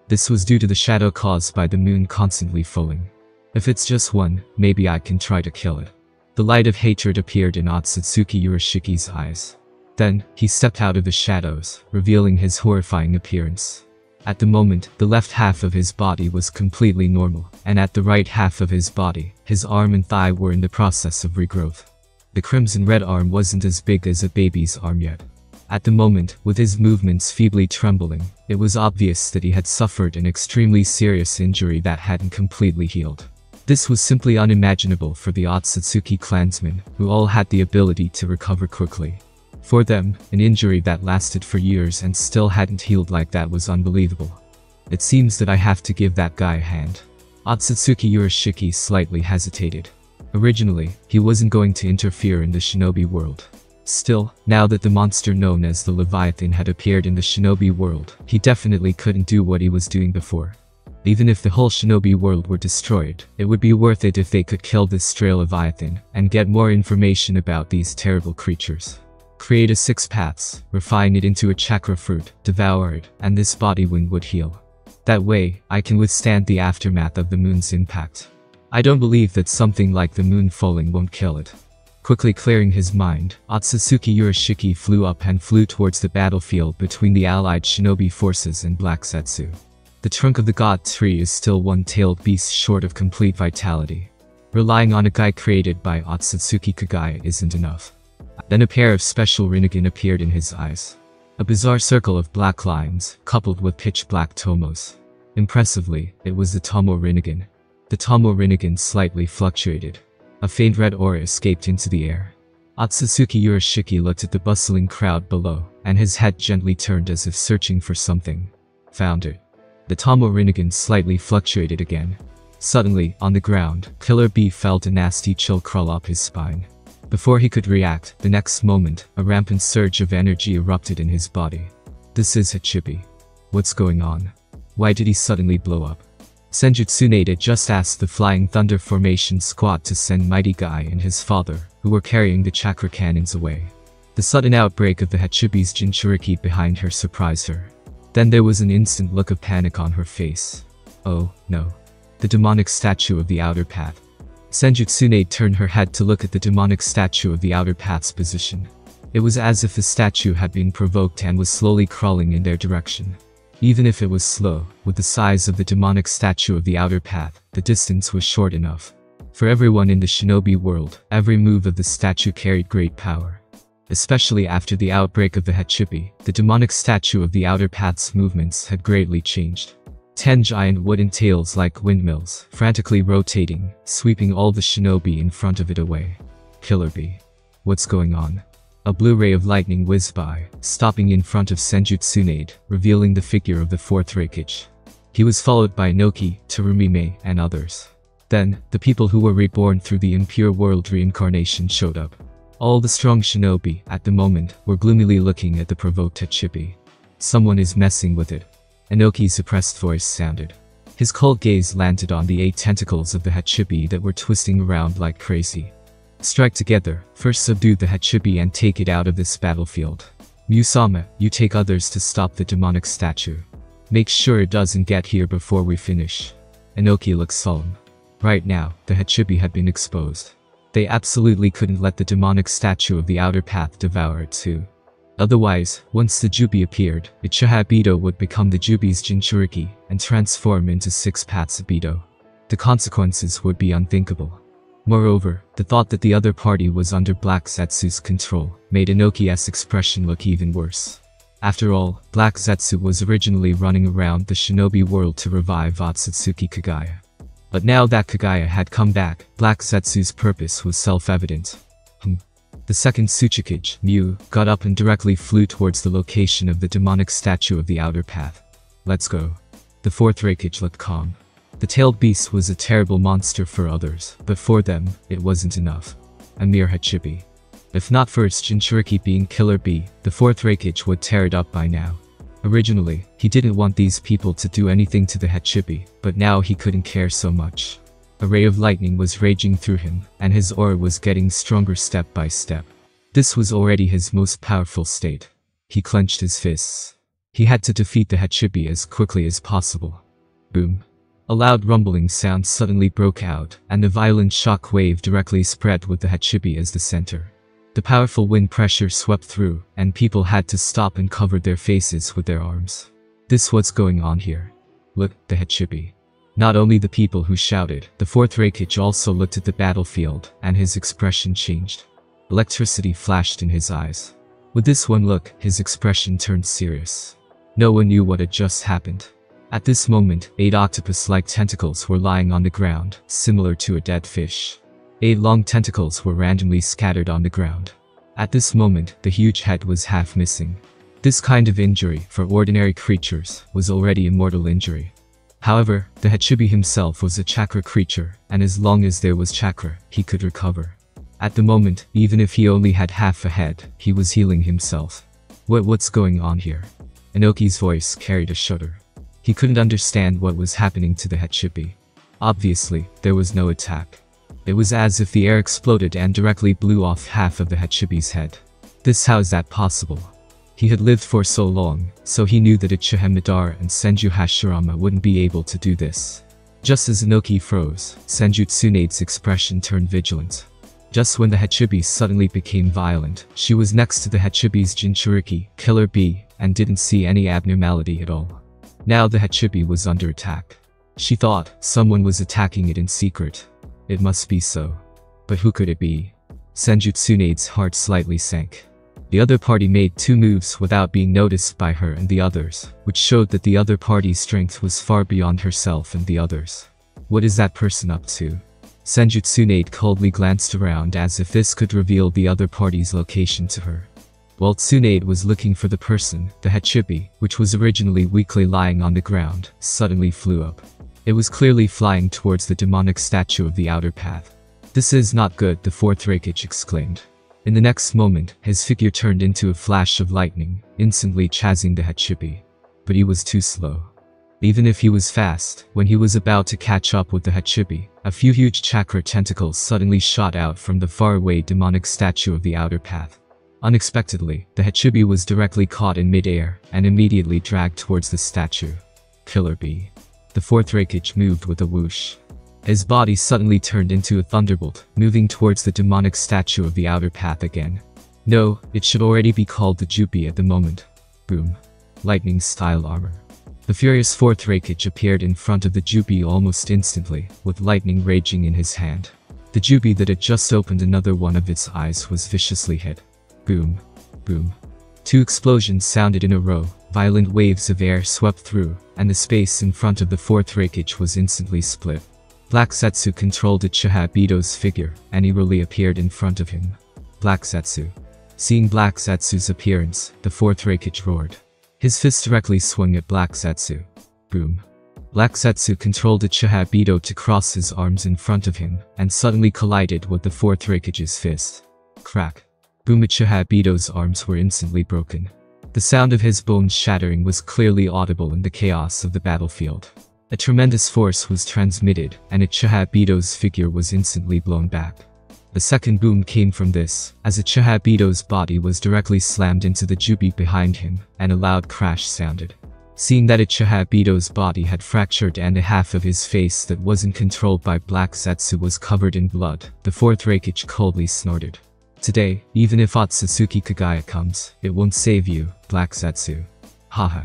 This was due to the shadow caused by the moon constantly falling. "If it's just one, maybe I can try to kill it." The light of hatred appeared in Otsutsuki Urashiki's eyes. Then, he stepped out of the shadows, revealing his horrifying appearance. At the moment, the left half of his body was completely normal, and at the right half of his body, his arm and thigh were in the process of regrowth. The crimson red arm wasn't as big as a baby's arm yet. At the moment, with his movements feebly trembling, it was obvious that he had suffered an extremely serious injury that hadn't completely healed. This was simply unimaginable for the Otsutsuki clansmen, who all had the ability to recover quickly. For them, an injury that lasted for years and still hadn't healed like that was unbelievable. "It seems that I have to give that guy a hand." Otsutsuki Urashiki slightly hesitated. Originally, he wasn't going to interfere in the shinobi world. Still, now that the monster known as the Leviathan had appeared in the shinobi world, he definitely couldn't do what he was doing before. Even if the whole shinobi world were destroyed, it would be worth it if they could kill this stray Leviathan and get more information about these terrible creatures. Create a six paths, refine it into a chakra fruit, devour it, and this body wing would heal. That way, I can withstand the aftermath of the moon's impact. I don't believe that something like the moon falling won't kill it. Quickly clearing his mind, Otsutsuki Urashiki flew up and flew towards the battlefield between the allied shinobi forces and Black Zetsu. The trunk of the god tree is still one-tailed beast short of complete vitality. Relying on a guy created by Otsutsuki Kaguya isn't enough. Then a pair of special Rinnegan appeared in his eyes. A bizarre circle of black lines, coupled with pitch-black tomos. Impressively, it was the Tomo Rinnegan. The Tomo Rinnegan slightly fluctuated. A faint red aura escaped into the air. Otsutsuki Urashiki looked at the bustling crowd below, and his head gently turned as if searching for something. Found it. The Tomo Rinnegan slightly fluctuated again. Suddenly, on the ground, Killer B felt a nasty chill crawl up his spine. Before he could react, the next moment, a rampant surge of energy erupted in his body. This is Hachibi. What's going on? Why did he suddenly blow up? Senju Tsunade just asked the Flying Thunder Formation squad to send Mighty Guy and his father, who were carrying the chakra cannons away. The sudden outbreak of the Hachibi's Jinchuriki behind her surprised her. Then there was an instant look of panic on her face. Oh, no. The demonic statue of the outer path. Senju Tsunade turned her head to look at the demonic statue of the outer path's position. It was as if the statue had been provoked and was slowly crawling in their direction. Even if it was slow, with the size of the demonic statue of the outer path, the distance was short enough. For everyone in the shinobi world, every move of the statue carried great power. Especially after the outbreak of the Hachibi, the demonic statue of the outer path's movements had greatly changed. 10 giant wooden tails like windmills, frantically rotating, sweeping all the shinobi in front of it away. Killer Bee. What's going on? A blue ray of lightning whizzed by, stopping in front of Senju Tsunade, revealing the figure of the Fourth Raikage. He was followed by Onoki, Terumime, and others. Then, the people who were reborn through the Impure World Reincarnation showed up. All the strong shinobi, at the moment, were gloomily looking at the provoked Hachibi. Someone is messing with it. Onoki's suppressed voice sounded. His cold gaze landed on the 8 tentacles of the Hachibi that were twisting around like crazy. Strike together, first subdue the Hachibi and take it out of this battlefield. Musama, you take others to stop the demonic statue. Make sure it doesn't get here before we finish. Onoki looked solemn. Right now, the Hachibi had been exposed. They absolutely couldn't let the demonic statue of the outer path devour it too. Otherwise, once the Jubi appeared, Uchiha Obito would become the Jubi's Jinchuriki, and transform into Six Paths Obito. The consequences would be unthinkable. Moreover, the thought that the other party was under Black Zetsu's control made Inoki's expression look even worse. After all, Black Zetsu was originally running around the shinobi world to revive Otsutsuki Kaguya. But now that Kaguya had come back, Black Zetsu's purpose was self-evident. The second Tsuchikage, Mew, got up and directly flew towards the location of the demonic statue of the outer path. Let's go. The Fourth Raikage looked calm. The tailed beast was a terrible monster for others, but for them, it wasn't enough. A mere Hachibi. If not for its Jinchuriki being Killer Bee, the Fourth Raikage would tear it up by now. Originally, he didn't want these people to do anything to the Hachibi, but now he couldn't care so much. A ray of lightning was raging through him, and his aura was getting stronger step by step. This was already his most powerful state. He clenched his fists. He had to defeat the Hachibi as quickly as possible. Boom. A loud rumbling sound suddenly broke out, and the violent shock wave directly spread with the Hachibi as the center. The powerful wind pressure swept through, and people had to stop and cover their faces with their arms. This what's going on here. Look, the Hachibi. Not only the people who shouted, the Fourth Raikage also looked at the battlefield, and his expression changed. Electricity flashed in his eyes. With this one look, his expression turned serious. No one knew what had just happened. At this moment, 8 octopus-like tentacles were lying on the ground, similar to a dead fish. 8 long tentacles were randomly scattered on the ground. At this moment, the huge head was half missing. This kind of injury, for ordinary creatures, was already a mortal injury. However, the Hachibi himself was a chakra creature, and as long as there was chakra, he could recover. At the moment, even if he only had half a head, he was healing himself. What's going on here? Onoki's voice carried a shudder. He couldn't understand what was happening to the Hachibi. Obviously, there was no attack. It was as if the air exploded and directly blew off half of the Hachibi's head. How is that possible? He had lived for so long, so he knew that Uchiha Madara and Senju Hashirama wouldn't be able to do this. Just as Onoki froze, Senju Tsunade's expression turned vigilant. Just when the Hachibi suddenly became violent, she was next to the Hachibi's Jinchuriki, Killer Bee, and didn't see any abnormality at all. Now the Hachibi was under attack. She thought someone was attacking it in secret. It must be so. But who could it be? Senju Tsunade's heart slightly sank. The other party made 2 moves without being noticed by her and the others, which showed that the other party's strength was far beyond herself and the others. What is that person up to? Senju Tsunade coldly glanced around as if this could reveal the other party's location to her. While Tsunade was looking for the person, the Hachibi, which was originally weakly lying on the ground, suddenly flew up. It was clearly flying towards the demonic statue of the outer path. This is not good, the Fourth Raikage exclaimed. In the next moment, his figure turned into a flash of lightning, instantly chasing the Hachibi. But he was too slow. Even if he was fast, when he was about to catch up with the Hachibi, a few huge chakra tentacles suddenly shot out from the faraway demonic statue of the outer path. Unexpectedly, the Hachibi was directly caught in mid-air, and immediately dragged towards the statue. Killer Bee. The Fourth Raikage moved with a whoosh. His body suddenly turned into a thunderbolt, moving towards the demonic statue of the outer path again. No, it should already be called the Jubi at the moment. Boom. Lightning-style armor. The furious Fourth Raikage appeared in front of the Jubi almost instantly, with lightning raging in his hand. The Jubi that had just opened another one of its eyes was viciously hit. Boom. Boom. Two explosions sounded in a row, violent waves of air swept through, and the space in front of the Fourth Raikage was instantly split. Black Zetsu controlled Uchiha Bito's figure, and eerily appeared in front of him. Black Zetsu. Seeing Black Zetsu's appearance, the Fourth Raikage roared. His fist directly swung at Black Zetsu. Boom. Black Zetsu controlled Uchiha Bito to cross his arms in front of him, and suddenly collided with the Fourth Raikage's fist. Crack. Boom. Uchiha Bito's arms were instantly broken. The sound of his bones shattering was clearly audible in the chaos of the battlefield. A tremendous force was transmitted, and Uchiha Bito's figure was instantly blown back. The second boom came from this, as Uchiha Bito's body was directly slammed into the Jubi behind him, and a loud crash sounded. Seeing that Uchiha Bito's body had fractured and a half of his face that wasn't controlled by Black Zetsu was covered in blood, the Fourth Raikage coldly snorted. Today, even if Otsutsuki Kaguya comes, it won't save you, Black Zetsu. Haha.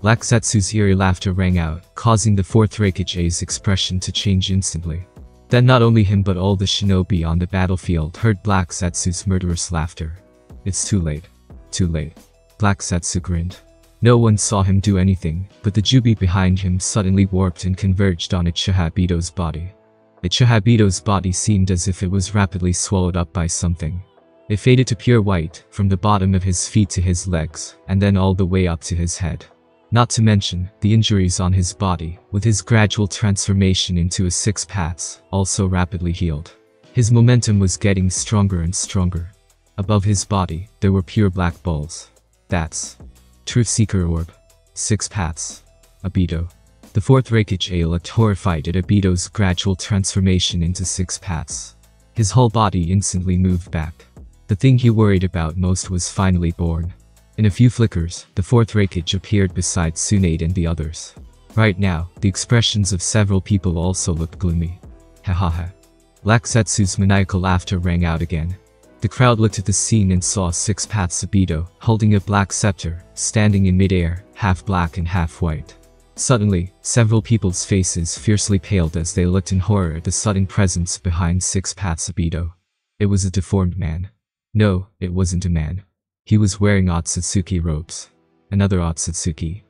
Black Zetsu's eerie laughter rang out, causing the Fourth Raikage's expression to change instantly. Then not only him but all the shinobi on the battlefield heard Black Zetsu's murderous laughter. It's too late. Too late. Black Zetsu grinned. No one saw him do anything, but the Jubi behind him suddenly warped and converged on Uchiha Bito's body. Uchiha Bito's body seemed as if it was rapidly swallowed up by something. It faded to pure white, from the bottom of his feet to his legs, and then all the way up to his head. Not to mention, the injuries on his body, with his gradual transformation into a Six Paths, also rapidly healed. His momentum was getting stronger and stronger. Above his body, there were pure black balls. That's Truth Seeker Orb. Six Paths. Obito. The Fourth Raikage looked horrified at Obito's gradual transformation into Six Paths. His whole body instantly moved back. The thing he worried about most was finally born. In a few flickers, the Fourth Raikage appeared beside Tsunade and the others. Right now, the expressions of several people also looked gloomy. Hahaha. Black Zetsu's maniacal laughter rang out again. The crowd looked at the scene and saw Six Paths Obito, holding a black scepter, standing in midair, half black and half white. Suddenly, several people's faces fiercely paled as they looked in horror at the sudden presence behind Six Paths Obito. It was a deformed man. No, it wasn't a man. He was wearing Otsutsuki robes. Another Otsutsuki.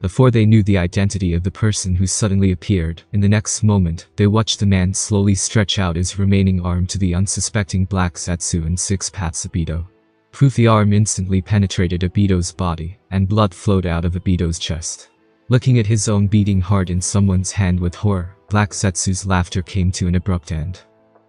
Before they knew the identity of the person who suddenly appeared, in the next moment, they watched the man slowly stretch out his remaining arm to the unsuspecting Black Zetsu and Six Paths Obito. Proof the arm instantly penetrated Obito's body, and blood flowed out of Obito's chest. Looking at his own beating heart in someone's hand with horror, Black Zetsu's laughter came to an abrupt end.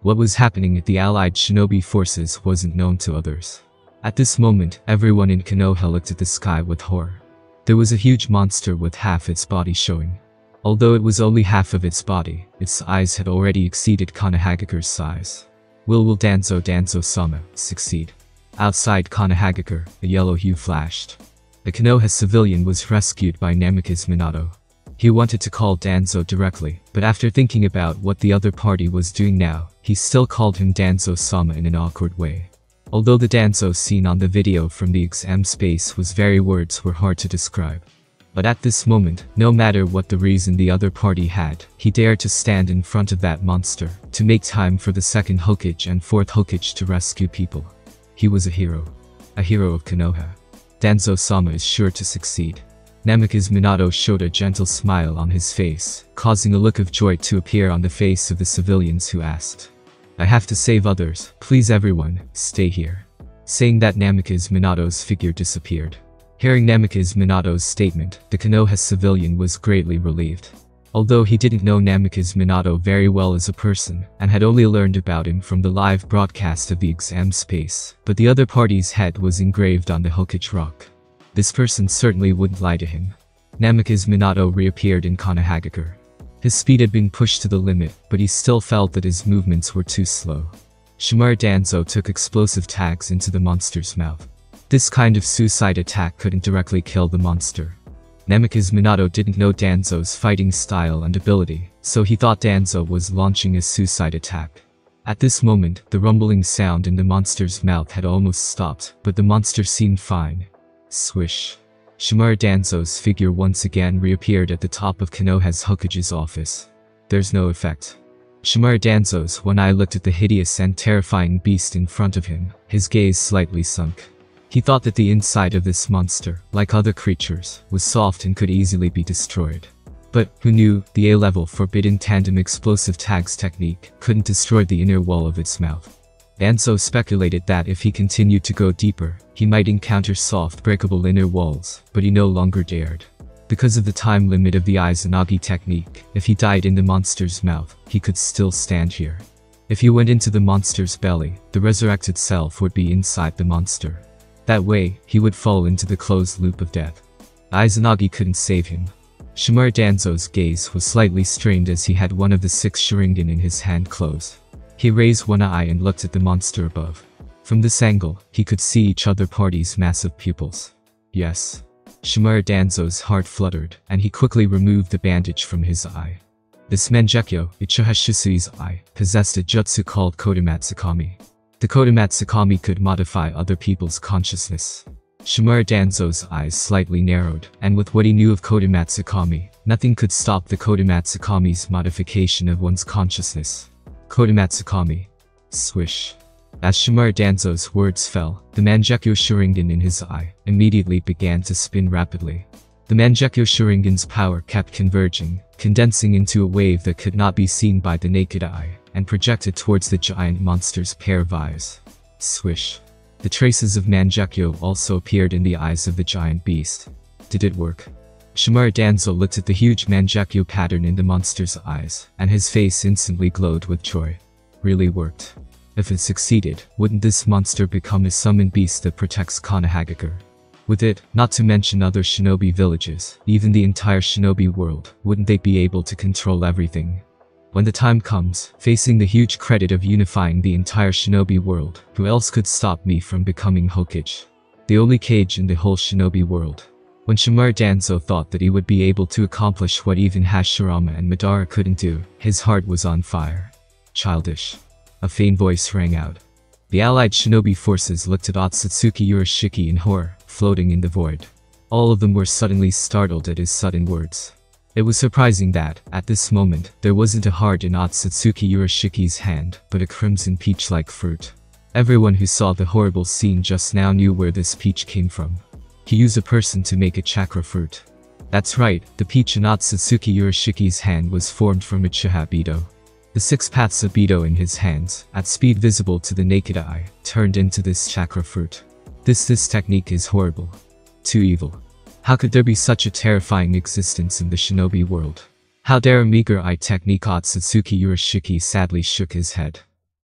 What was happening at the allied shinobi forces wasn't known to others. At this moment, everyone in Konoha looked at the sky with horror. There was a huge monster with half its body showing. Although it was only half of its body, its eyes had already exceeded Konohagakure size. Will Danzo-sama succeed? Outside Konohagakure, a yellow hue flashed. The Konoha civilian was rescued by Namikaze Minato. He wanted to call Danzo directly, but after thinking about what the other party was doing now, he still called him Danzo-sama in an awkward way. Although the Danzo seen on the video from the exam space was very words were hard to describe. But at this moment, no matter what the reason the other party had, he dared to stand in front of that monster, to make time for the second Hokage and fourth Hokage to rescue people. He was a hero of Konoha. Danzo-sama is sure to succeed. Namikaze Minato showed a gentle smile on his face, causing a look of joy to appear on the face of the civilians who asked. I have to save others, please everyone, stay here. Saying that Namikaze Minato's figure disappeared. Hearing Namikaze Minato's statement, the Konoha civilian was greatly relieved. Although he didn't know Namikaze Minato very well as a person, and had only learned about him from the live broadcast of the exam space, but the other party's head was engraved on the Hokage rock. This person certainly wouldn't lie to him. Namikaze Minato reappeared in Konohagakure. His speed had been pushed to the limit, but he still felt that his movements were too slow. Shimura Danzo took explosive tags into the monster's mouth. This kind of suicide attack couldn't directly kill the monster. Namikaze Minato didn't know Danzo's fighting style and ability, so he thought Danzo was launching a suicide attack. At this moment, the rumbling sound in the monster's mouth had almost stopped, but the monster seemed fine. Swish. Shimura Danzo's figure once again reappeared at the top of Konoha's Hokage's office. There's no effect. Shimura Danzo's one eye looked at the hideous and terrifying beast in front of him, his gaze slightly sunk. He thought that the inside of this monster, like other creatures, was soft and could easily be destroyed. But, who knew, the A-level forbidden tandem explosive tags technique couldn't destroy the inner wall of its mouth. Danzo speculated that if he continued to go deeper, he might encounter soft breakable inner walls, but he no longer dared. Because of the time limit of the Izanagi technique, if he died in the monster's mouth, he could still stand here. If he went into the monster's belly, the resurrected self would be inside the monster. That way, he would fall into the closed loop of death. Izanagi couldn't save him. Shimura Danzo's gaze was slightly strained as he had one of the 6 Sharingan in his hand close. He raised one eye and looked at the monster above. From this angle, he could see each other party's massive pupils. Yes. Shimura Danzo's heart fluttered, and he quickly removed the bandage from his eye. This Mangekyo, Uchiha Shisui's eye, possessed a jutsu called Kodamatsukami. The Kodamatsukami could modify other people's consciousness. Shimura Danzo's eyes slightly narrowed, and with what he knew of Kodamatsukami, nothing could stop the Kodamatsukami's modification of one's consciousness. Kodamatsukami. Swish. As Shimura Danzo's words fell, the Mangekyo Sharingan in his eye immediately began to spin rapidly. The Mangekyo Sharingan's power kept converging, condensing into a wave that could not be seen by the naked eye, and projected towards the giant monster's pair of eyes. Swish. The traces of Mangekyo also appeared in the eyes of the giant beast. Did it work? Shimura Danzo looked at the huge Mangekyo pattern in the monster's eyes, and his face instantly glowed with joy. Really worked. If it succeeded, wouldn't this monster become a summoned beast that protects Konohagakure? With it, not to mention other shinobi villages, even the entire shinobi world, wouldn't they be able to control everything? When the time comes, facing the huge credit of unifying the entire shinobi world, who else could stop me from becoming Hokage? The only cage in the whole shinobi world. When Shimura Danzo thought that he would be able to accomplish what even Hashirama and Madara couldn't do, his heart was on fire. Childish. A faint voice rang out. The allied shinobi forces looked at Otsutsuki Urashiki in horror, floating in the void. All of them were suddenly startled at his sudden words. It was surprising that, at this moment, there wasn't a heart in Otsutsuki Urashiki's hand, but a crimson peach-like fruit. Everyone who saw the horrible scene just now knew where this peach came from. He used a person to make a chakra fruit. That's right, the peach in Otsutsuki Urashiki's hand was formed from Uchiha Bido. The 6 paths of Bido in his hands, at speed visible to the naked eye, turned into this chakra fruit. This technique is horrible. Too evil. How could there be such a terrifying existence in the shinobi world? How dare a meager eye technique? Otsutsuki Urashiki sadly shook his head.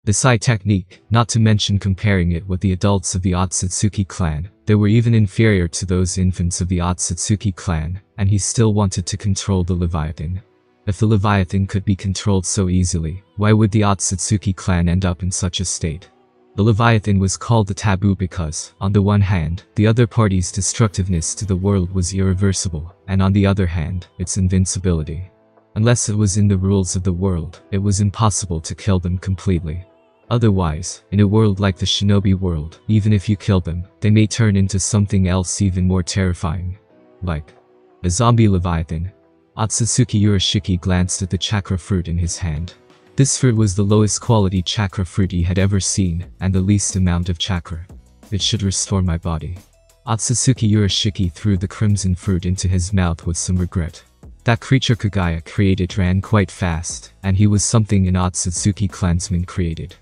This eye technique, not to mention comparing it with the adults of the Otsutsuki clan, they were even inferior to those infants of the Otsutsuki clan, and he still wanted to control the Leviathan. If the Leviathan could be controlled so easily, why would the Otsutsuki clan end up in such a state? The Leviathan was called the taboo because, on the one hand, the other party's destructiveness to the world was irreversible, and on the other hand, its invincibility. Unless it was in the rules of the world, it was impossible to kill them completely. Otherwise, in a world like the shinobi world, even if you kill them, they may turn into something else even more terrifying. Like a zombie Leviathan. Otsutsuki Urashiki glanced at the chakra fruit in his hand. This fruit was the lowest quality chakra fruit he had ever seen, and the least amount of chakra. It should restore my body. Otsutsuki Urashiki threw the crimson fruit into his mouth with some regret. That creature Kaguya created ran quite fast, and he was something an Otsutsuki clansman created.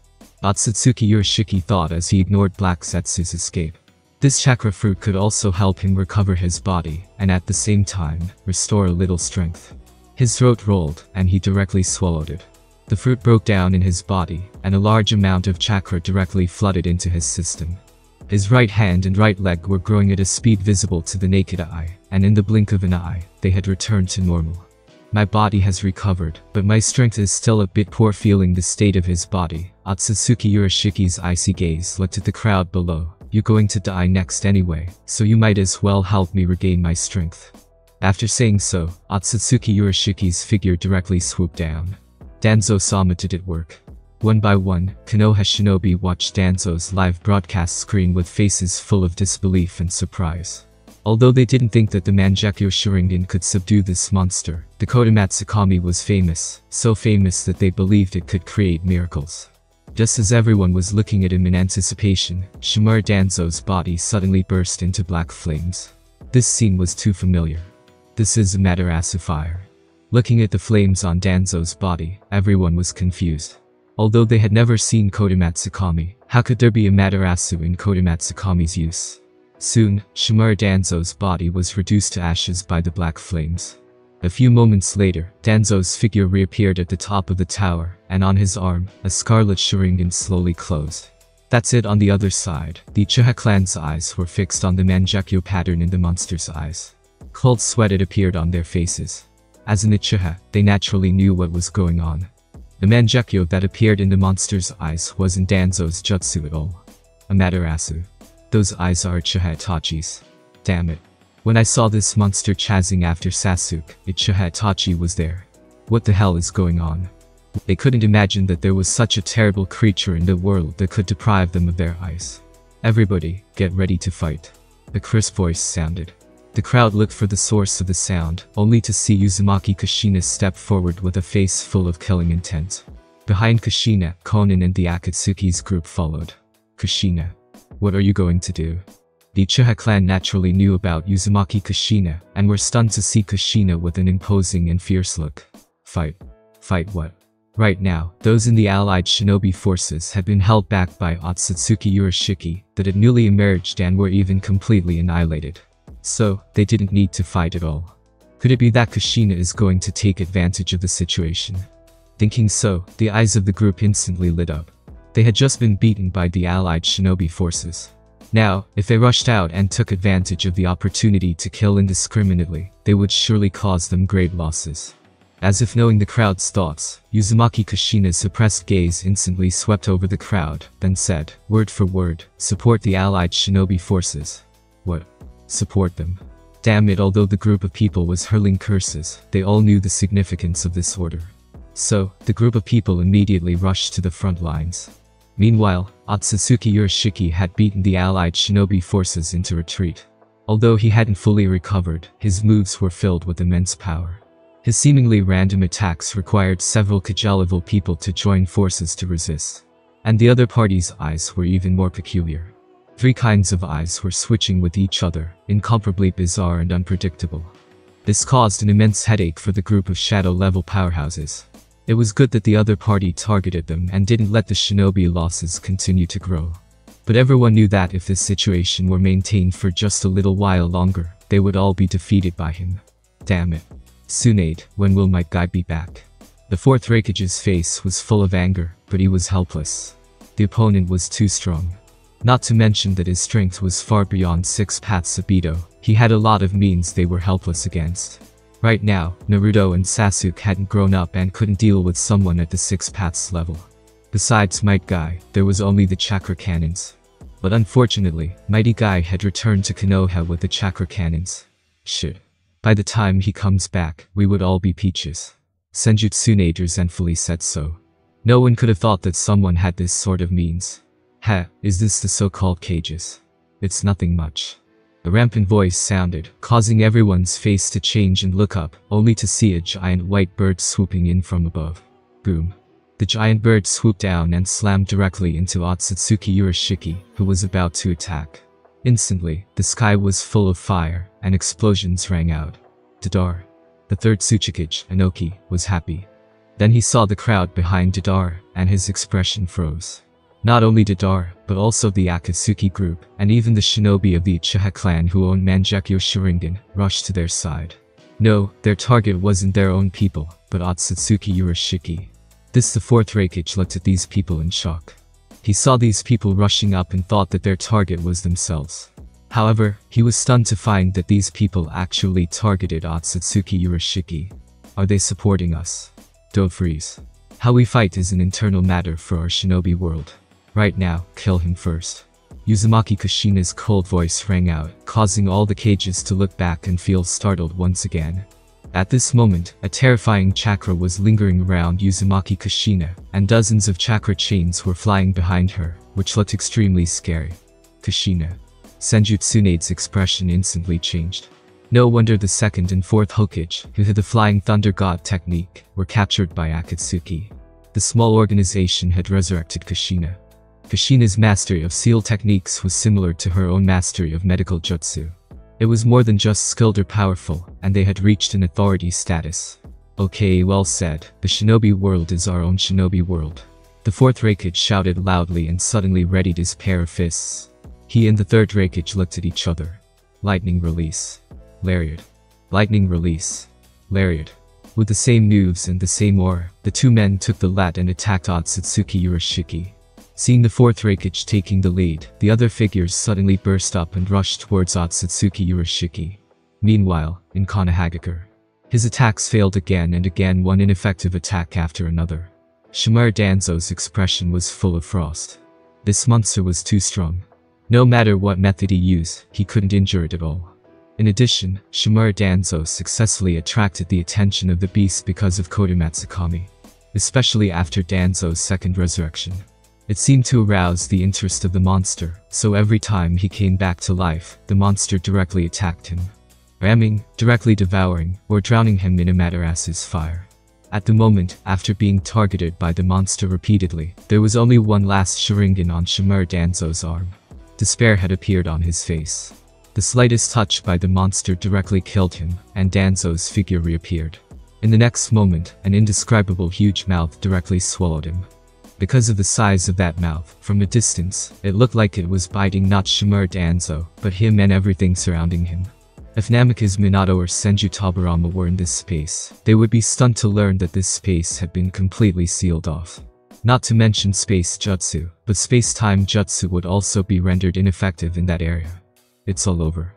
Otsutsuki Urashiki thought as he ignored Black Zetsu's escape. This chakra fruit could also help him recover his body, and at the same time, restore a little strength. His throat rolled, and he directly swallowed it. The fruit broke down in his body, and a large amount of chakra directly flooded into his system. His right hand and right leg were growing at a speed visible to the naked eye, and in the blink of an eye, they had returned to normal. My body has recovered, but my strength is still a bit poor. Feeling the state of his body, Otsutsuki Urashiki's icy gaze looked at the crowd below. You're going to die next anyway, so you might as well help me regain my strength. After saying so, Otsutsuki Urashiki's figure directly swooped down. Danzo Sama did it work. One by one, Konoha shinobi watched Danzo's live broadcast screen with faces full of disbelief and surprise. Although they didn't think that the Mangekyo Sharingan could subdue this monster, the Kodomatsukami was famous, so famous that they believed it could create miracles. Just as everyone was looking at him in anticipation, Shimura Danzo's body suddenly burst into black flames. This scene was too familiar. This is Amaterasu fire. Looking at the flames on Danzo's body, everyone was confused. Although they had never seen Kodomatsukami, how could there be Amaterasu in Kodamatsukami's use? Soon, Shimura Danzo's body was reduced to ashes by the black flames. A few moments later, Danzo's figure reappeared at the top of the tower, and on his arm, a scarlet Sharingan slowly closed. That's it. On the other side, the Uchiha clan's eyes were fixed on the Mangekyo pattern in the monster's eyes. Cold sweat appeared on their faces. As an Uchiha, they naturally knew what was going on. The Mangekyo that appeared in the monster's eyes wasn't Danzo's jutsu at all. Amaterasu. Those eyes are Uchiha Itachi's. Damn it. When I saw this monster chasing after Sasuke, Uchiha Itachi was there. What the hell is going on? They couldn't imagine that there was such a terrible creature in the world that could deprive them of their eyes. Everybody, get ready to fight. A crisp voice sounded. The crowd looked for the source of the sound, only to see Uzumaki Kushina step forward with a face full of killing intent. Behind Kushina, Konin and the Akatsuki's group followed. Kushina. What are you going to do? The Uchiha clan naturally knew about Uzumaki Kushina, and were stunned to see Kushina with an imposing and fierce look. Fight. Fight what? Right now, those in the allied shinobi forces had been held back by Otsutsuki Urashiki, that had newly emerged and were even completely annihilated. So, they didn't need to fight at all. Could it be that Kushina is going to take advantage of the situation? Thinking so, the eyes of the group instantly lit up. They had just been beaten by the allied shinobi forces. Now, if they rushed out and took advantage of the opportunity to kill indiscriminately, they would surely cause them great losses. As if knowing the crowd's thoughts, Uzumaki Kushina's suppressed gaze instantly swept over the crowd, then said, word for word, support the allied shinobi forces. What? Support them. Damn it. Although the group of people was hurling curses, they all knew the significance of this order. So, the group of people immediately rushed to the front lines. Meanwhile, Otsutsuki Urashiki had beaten the allied shinobi forces into retreat. Although he hadn't fully recovered, his moves were filled with immense power. His seemingly random attacks required several Kajalevel people to join forces to resist. And the other party's eyes were even more peculiar. Three kinds of eyes were switching with each other, incomparably bizarre and unpredictable. This caused an immense headache for the group of shadow-level powerhouses. It was good that the other party targeted them and didn't let the shinobi losses continue to grow. But everyone knew that if this situation were maintained for just a little while longer, they would all be defeated by him. Damn it. Tsunade, when will my guy be back? The Fourth Raikage's face was full of anger, but he was helpless. The opponent was too strong. Not to mention that his strength was far beyond Six Paths Obito. He had a lot of means they were helpless against. Right now, Naruto and Sasuke hadn't grown up and couldn't deal with someone at the Six Paths level. Besides Might Guy, there was only the Chakra Cannons. But unfortunately, Mighty Guy had returned to Konoha with the Chakra Cannons. Shit. By the time he comes back, we would all be peaches. Senju Tsunade resentfully said so. No one could have thought that someone had this sort of means. Ha, is this the so-called cages? It's nothing much. A rampant voice sounded, causing everyone's face to change and look up, only to see a giant white bird swooping in from above. Boom. The giant bird swooped down and slammed directly into Otsutsuki Urashiki, who was about to attack. Instantly, the sky was full of fire, and explosions rang out. Dadar. The third Tsuchikage, Onoki, was happy. Then he saw the crowd behind Dadar, and his expression froze. Not only Dadar, but also the Akatsuki group, and even the shinobi of the Uchiha clan who owned Mangekyo Sharingan, rushed to their side. No, their target wasn't their own people, but Otsutsuki Urashiki. This the Fourth Raikage looked at these people in shock. He saw these people rushing up and thought that their target was themselves. However, he was stunned to find that these people actually targeted Otsutsuki Urashiki. Are they supporting us? Don't freeze. How we fight is an internal matter for our shinobi world. Right now, kill him first. Uzumaki Kushina's cold voice rang out, causing all the cages to look back and feel startled once again. At this moment, a terrifying chakra was lingering around Uzumaki Kushina, and dozens of chakra chains were flying behind her, which looked extremely scary. Kushina. Senju Tsunade's expression instantly changed. No wonder the second and fourth Hokage, who had the Flying Thunder God technique, were captured by Akatsuki. The small organization had resurrected Kushina. Kushina's mastery of seal techniques was similar to her own mastery of medical jutsu. It was more than just skilled or powerful, and they had reached an authority status. Okay, well said, the shinobi world is our own shinobi world. The fourth Raikage shouted loudly and suddenly readied his pair of fists. He and the third Raikage looked at each other. Lightning release. Lariat. Lightning release. Lariat. With the same moves and the same aura, the two men took the lead and attacked Otsutsuki Urashiki. Seeing the fourth Raikage taking the lead, the other figures suddenly burst up and rushed towards Otsutsuki Urashiki. Meanwhile, in Konohagakure, his attacks failed again and again, one ineffective attack after another. Shimura Danzo's expression was full of frost. This monster was too strong. No matter what method he used, he couldn't injure it at all. In addition, Shimura Danzo successfully attracted the attention of the beast because of Koda Matsukami, especially after Danzo's second resurrection. It seemed to arouse the interest of the monster, so every time he came back to life, the monster directly attacked him, ramming, directly devouring, or drowning him in Amaterasu's fire. At the moment, after being targeted by the monster repeatedly, there was only one last Sharingan on Shimura Danzo's arm. Despair had appeared on his face. The slightest touch by the monster directly killed him, and Danzo's figure reappeared. In the next moment, an indescribable huge mouth directly swallowed him. Because of the size of that mouth, from a distance, it looked like it was biting not Shimura Danzo, but him and everything surrounding him. If Namikaze Minato or Senju Taburama were in this space, they would be stunned to learn that this space had been completely sealed off. Not to mention space jutsu, but space-time jutsu would also be rendered ineffective in that area. It's all over.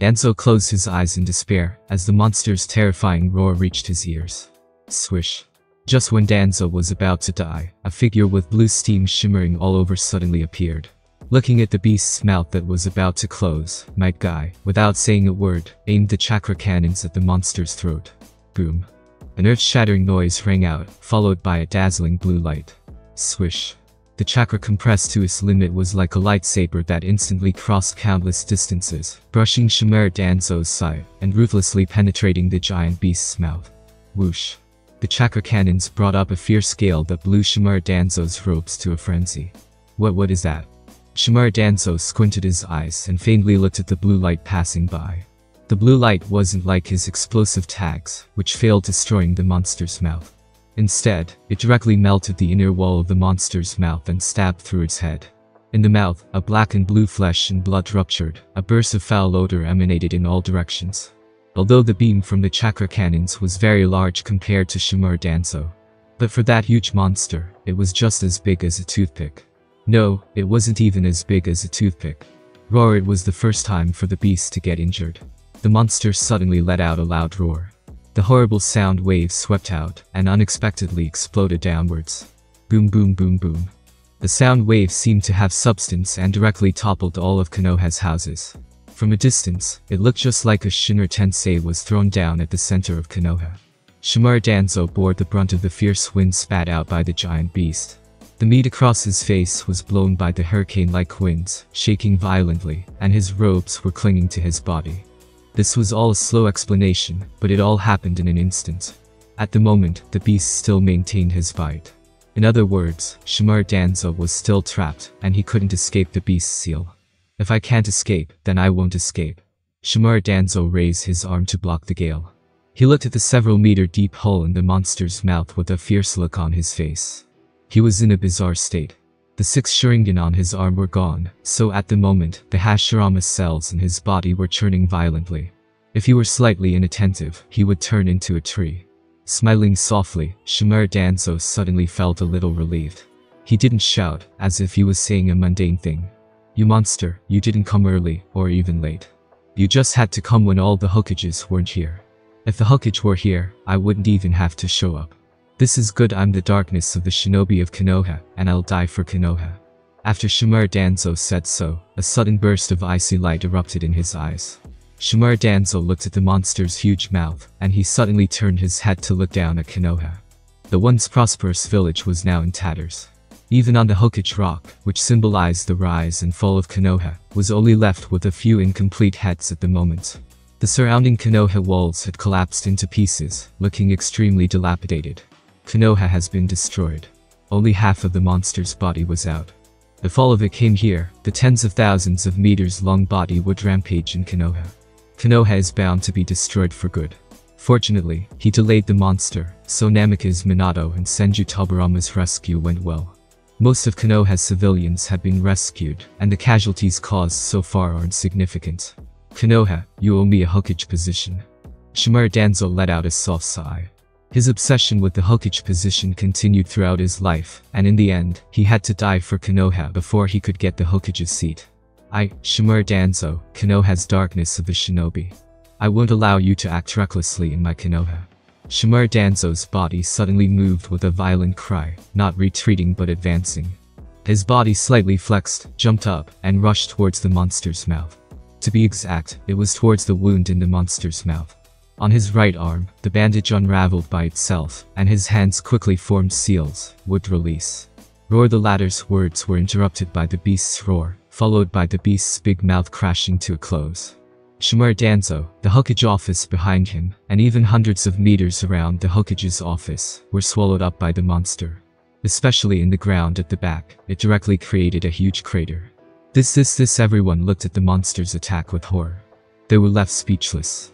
Danzo closed his eyes in despair, as the monster's terrifying roar reached his ears. Swish. Just when Danzo was about to die, a figure with blue steam shimmering all over suddenly appeared. Looking at the beast's mouth that was about to close, Might Guy, without saying a word, aimed the chakra cannons at the monster's throat. Boom. An earth-shattering noise rang out, followed by a dazzling blue light. Swish. The chakra compressed to its limit was like a lightsaber that instantly crossed countless distances, brushing Shimura Danzo's side, and ruthlessly penetrating the giant beast's mouth. Whoosh. The chakra cannons brought up a fierce scale that blew Shimura Danzo's robes to a frenzy. What is that? Shimura Danzo squinted his eyes and faintly looked at the blue light passing by. The blue light wasn't like his explosive tags, which failed destroying the monster's mouth. Instead, it directly melted the inner wall of the monster's mouth and stabbed through its head. In the mouth, a black and blue flesh and blood ruptured, a burst of foul odor emanated in all directions. Although the beam from the chakra cannons was very large compared to Shimura Danzo, but for that huge monster, it was just as big as a toothpick. No, it wasn't even as big as a toothpick. Roar! It was the first time for the beast to get injured. The monster suddenly let out a loud roar. The horrible sound wave swept out, and unexpectedly exploded downwards. Boom boom boom boom. The sound wave seemed to have substance and directly toppled all of Konoha's houses. From a distance, it looked just like a Shinra Tensei was thrown down at the center of Konoha. Shimura Danzo bore the brunt of the fierce wind spat out by the giant beast. The meat across his face was blown by the hurricane-like winds, shaking violently, and his robes were clinging to his body. This was all a slow explanation, but it all happened in an instant. At the moment, the beast still maintained his bite. In other words, Shimura Danzo was still trapped, and he couldn't escape the beast's seal. If I can't escape, then I won't escape. Shimura Danzo raised his arm to block the gale. He looked at the several-meter-deep hole in the monster's mouth with a fierce look on his face. He was in a bizarre state. The six Sharingan on his arm were gone, so at the moment, the Hashirama cells in his body were churning violently. If he were slightly inattentive, he would turn into a tree. Smiling softly, Shimura Danzo suddenly felt a little relieved. He didn't shout, as if he was saying a mundane thing. You monster, you didn't come early, or even late. You just had to come when all the Hokages weren't here. If the Hokage were here, I wouldn't even have to show up. This is good. I'm the darkness of the shinobi of Konoha, and I'll die for Konoha. After Shimura Danzo said so, a sudden burst of icy light erupted in his eyes. Shimura Danzo looked at the monster's huge mouth, and he suddenly turned his head to look down at Konoha. The once prosperous village was now in tatters. Even on the Hokage Rock, which symbolized the rise and fall of Konoha, was only left with a few incomplete heads at the moment. The surrounding Konoha walls had collapsed into pieces, looking extremely dilapidated. Konoha has been destroyed. Only half of the monster's body was out. The fall of it came here, the tens of thousands of meters long body would rampage in Konoha. Konoha is bound to be destroyed for good. Fortunately, he delayed the monster, so Namikaze Minato and Senju Taburama's rescue went well. Most of Konoha's civilians have been rescued, and the casualties caused so far are insignificant. Konoha, you owe me a Hokage position. Shimura Danzo let out a soft sigh. His obsession with the Hokage position continued throughout his life, and in the end, he had to die for Konoha before he could get the Hokage's seat. I, Shimura Danzo, Konoha's darkness of a shinobi. I won't allow you to act recklessly in my Konoha. Shimura Danzo's body suddenly moved with a violent cry, not retreating but advancing. His body slightly flexed, jumped up, and rushed towards the monster's mouth. To be exact, it was towards the wound in the monster's mouth. On his right arm, the bandage unraveled by itself, and his hands quickly formed seals, would release. Roar. The latter's words were interrupted by the beast's roar, followed by the beast's big mouth crashing to a close. Shimura Danzo, the Hokage office behind him, and even hundreds of meters around the Hokage's office, were swallowed up by the monster. Especially in the ground at the back, it directly created a huge crater. Everyone looked at the monster's attack with horror. They were left speechless.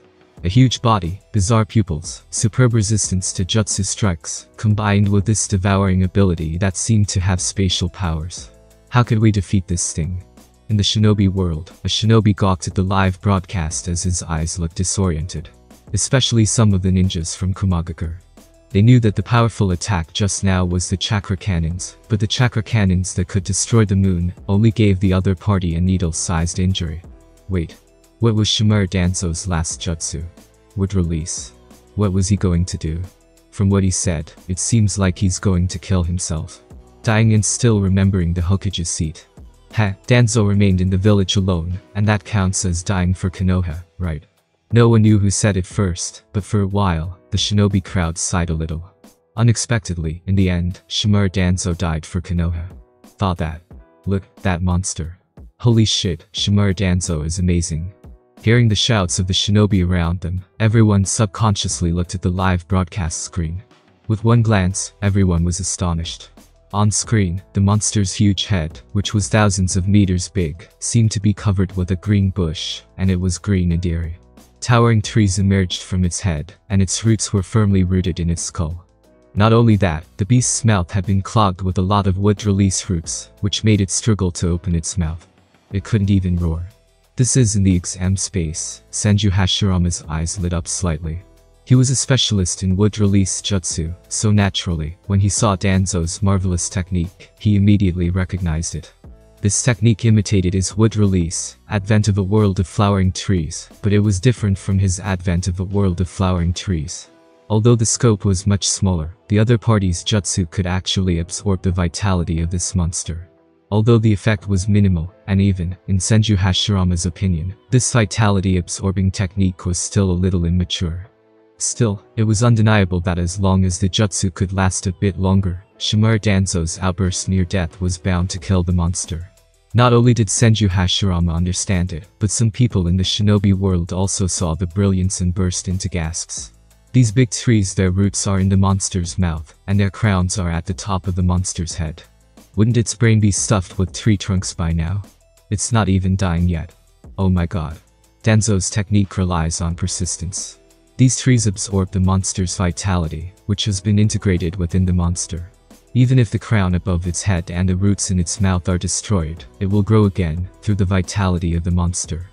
A huge body, bizarre pupils, superb resistance to jutsu strikes, combined with this devouring ability that seemed to have spatial powers. How could we defeat this thing? In the shinobi world, a shinobi gawked at the live broadcast as his eyes looked disoriented. Especially some of the ninjas from Kumagakure. They knew that the powerful attack just now was the chakra cannons, but the chakra cannons that could destroy the moon only gave the other party a needle-sized injury. Wait. What was Shimura Danzo's last jutsu? Would release. What was he going to do? From what he said, it seems like he's going to kill himself. Dying and still remembering the Hokage's seat. Danzo remained in the village alone, and that counts as dying for Konoha, right? No one knew who said it first, but for a while, the shinobi crowd sighed a little. Unexpectedly, in the end, Shimura Danzo died for Konoha. Thought that. Look, that monster. Holy shit, Shimura Danzo is amazing. Hearing the shouts of the shinobi around them, everyone subconsciously looked at the live broadcast screen. With one glance, everyone was astonished. On screen, the monster's huge head, which was thousands of meters big, seemed to be covered with a green bush, and it was green and eerie. Towering trees emerged from its head, and its roots were firmly rooted in its skull. Not only that, the beast's mouth had been clogged with a lot of wood release roots, which made it struggle to open its mouth. It couldn't even roar. This is in the exam space. Senju Hashirama's eyes lit up slightly. He was a specialist in wood release jutsu, so naturally, when he saw Danzo's marvelous technique, he immediately recognized it. This technique imitated his wood release, advent of a world of flowering trees, but it was different from his advent of a world of flowering trees. Although the scope was much smaller, the other party's jutsu could actually absorb the vitality of this monster. Although the effect was minimal, and even, in Senju Hashirama's opinion, this vitality-absorbing technique was still a little immature. Still, it was undeniable that as long as the jutsu could last a bit longer, Shimura Danzo's outburst near death was bound to kill the monster. Not only did Senju Hashirama understand it, but some people in the shinobi world also saw the brilliance and burst into gasps. These big trees, their roots are in the monster's mouth, and their crowns are at the top of the monster's head. Wouldn't its brain be stuffed with tree trunks by now? It's not even dying yet. Oh my god. Danzo's technique relies on persistence. These trees absorb the monster's vitality, which has been integrated within the monster. Even if the crown above its head and the roots in its mouth are destroyed, it will grow again, through the vitality of the monster.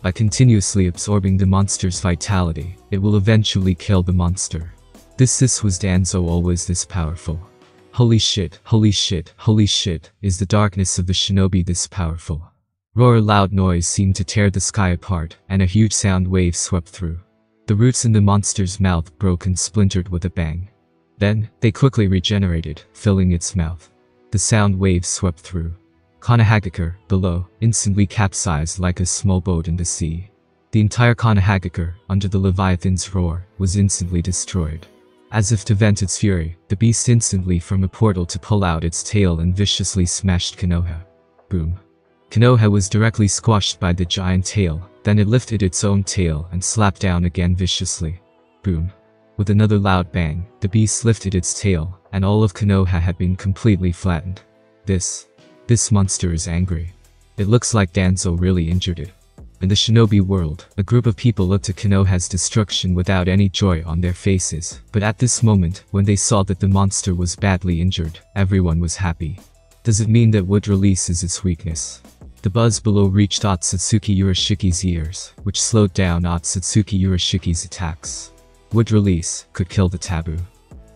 By continuously absorbing the monster's vitality, it will eventually kill the monster. This was Danzo always this powerful. Holy shit, holy shit, holy shit, is the darkness of the shinobi this powerful? Roar. A loud noise seemed to tear the sky apart, and a huge sound wave swept through. The roots in the monster's mouth broke and splintered with a bang. Then, they quickly regenerated, filling its mouth. The sound wave swept through. Konohagakure, below, instantly capsized like a small boat in the sea. The entire Konohagakure, under the Leviathan's roar, was instantly destroyed. As if to vent its fury, the beast instantly from a portal to pull out its tail and viciously smashed Konoha. Boom. Konoha was directly squashed by the giant tail, then it lifted its own tail and slapped down again viciously. Boom. With another loud bang, the beast lifted its tail, and all of Konoha had been completely flattened. This monster is angry. It looks like Danzo really injured it. In the shinobi world, a group of people looked at Konoha's destruction without any joy on their faces, but at this moment, when they saw that the monster was badly injured, everyone was happy. Does it mean that wood releases its weakness? The buzz below reached Otsutsuki Urashiki's ears, which slowed down Otsutsuki Urashiki's attacks. Wood release could kill the taboo.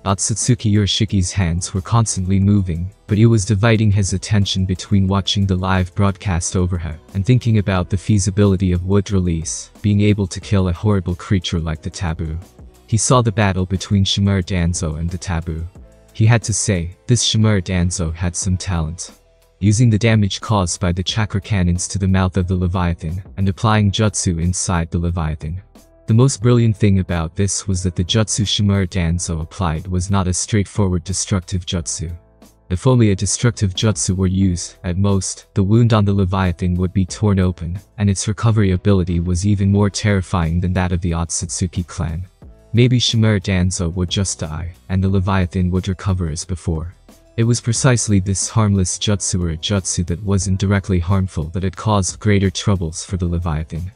Otsutsuki Urashiki's hands were constantly moving, but he was dividing his attention between watching the live broadcast overhead and thinking about the feasibility of wood release being able to kill a horrible creature like the taboo. He saw the battle between Shimura Danzo and the taboo. He had to say, this Shimura Danzo had some talent. Using the damage caused by the chakra cannons to the mouth of the Leviathan and applying jutsu inside the Leviathan. The most brilliant thing about this was that the jutsu Shimura Danzo applied was not a straightforward destructive jutsu. If only a destructive jutsu were used, at most, the wound on the Leviathan would be torn open, and its recovery ability was even more terrifying than that of the Otsutsuki clan. Maybe Shimura Danzo would just die, and the Leviathan would recover as before. It was precisely this harmless jutsu or jutsu that wasn't directly harmful that had caused greater troubles for the Leviathan.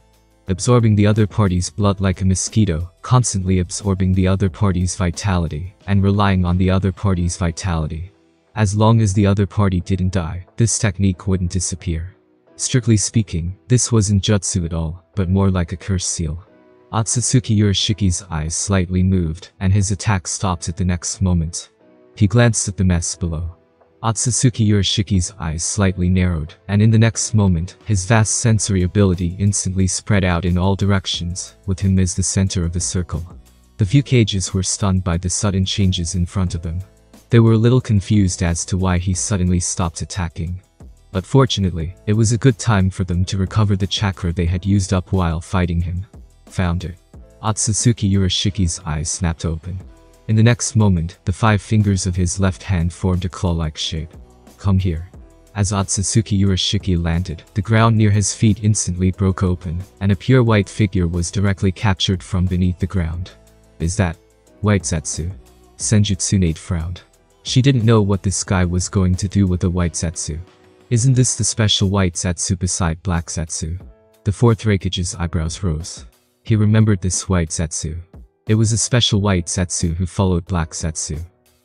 Absorbing the other party's blood like a mosquito, constantly absorbing the other party's vitality, and relying on the other party's vitality. As long as the other party didn't die, this technique wouldn't disappear. Strictly speaking, this wasn't jutsu at all, but more like a curse seal. Otsutsuki Urashiki's eyes slightly moved, and his attack stopped at the next moment. He glanced at the mess below. Otsutsuki Urashiki's eyes slightly narrowed, and in the next moment, his vast sensory ability instantly spread out in all directions, with him as the center of the circle. The few cages were stunned by the sudden changes in front of them. They were a little confused as to why he suddenly stopped attacking. But fortunately, it was a good time for them to recover the chakra they had used up while fighting him. Found it. Otsutsuki Urashiki's eyes snapped open. In the next moment, the five fingers of his left hand formed a claw-like shape. Come here. As Otsutsuki Urashiki landed, the ground near his feet instantly broke open, and a pure white figure was directly captured from beneath the ground. Is that White Zetsu? Senju Tsunade frowned. She didn't know what this guy was going to do with the White Zetsu. Isn't this the special White Zetsu beside Black Zetsu? The Fourth Raikage's eyebrows rose. He remembered this White Zetsu. It was a special White Zetsu who followed Black Zetsu.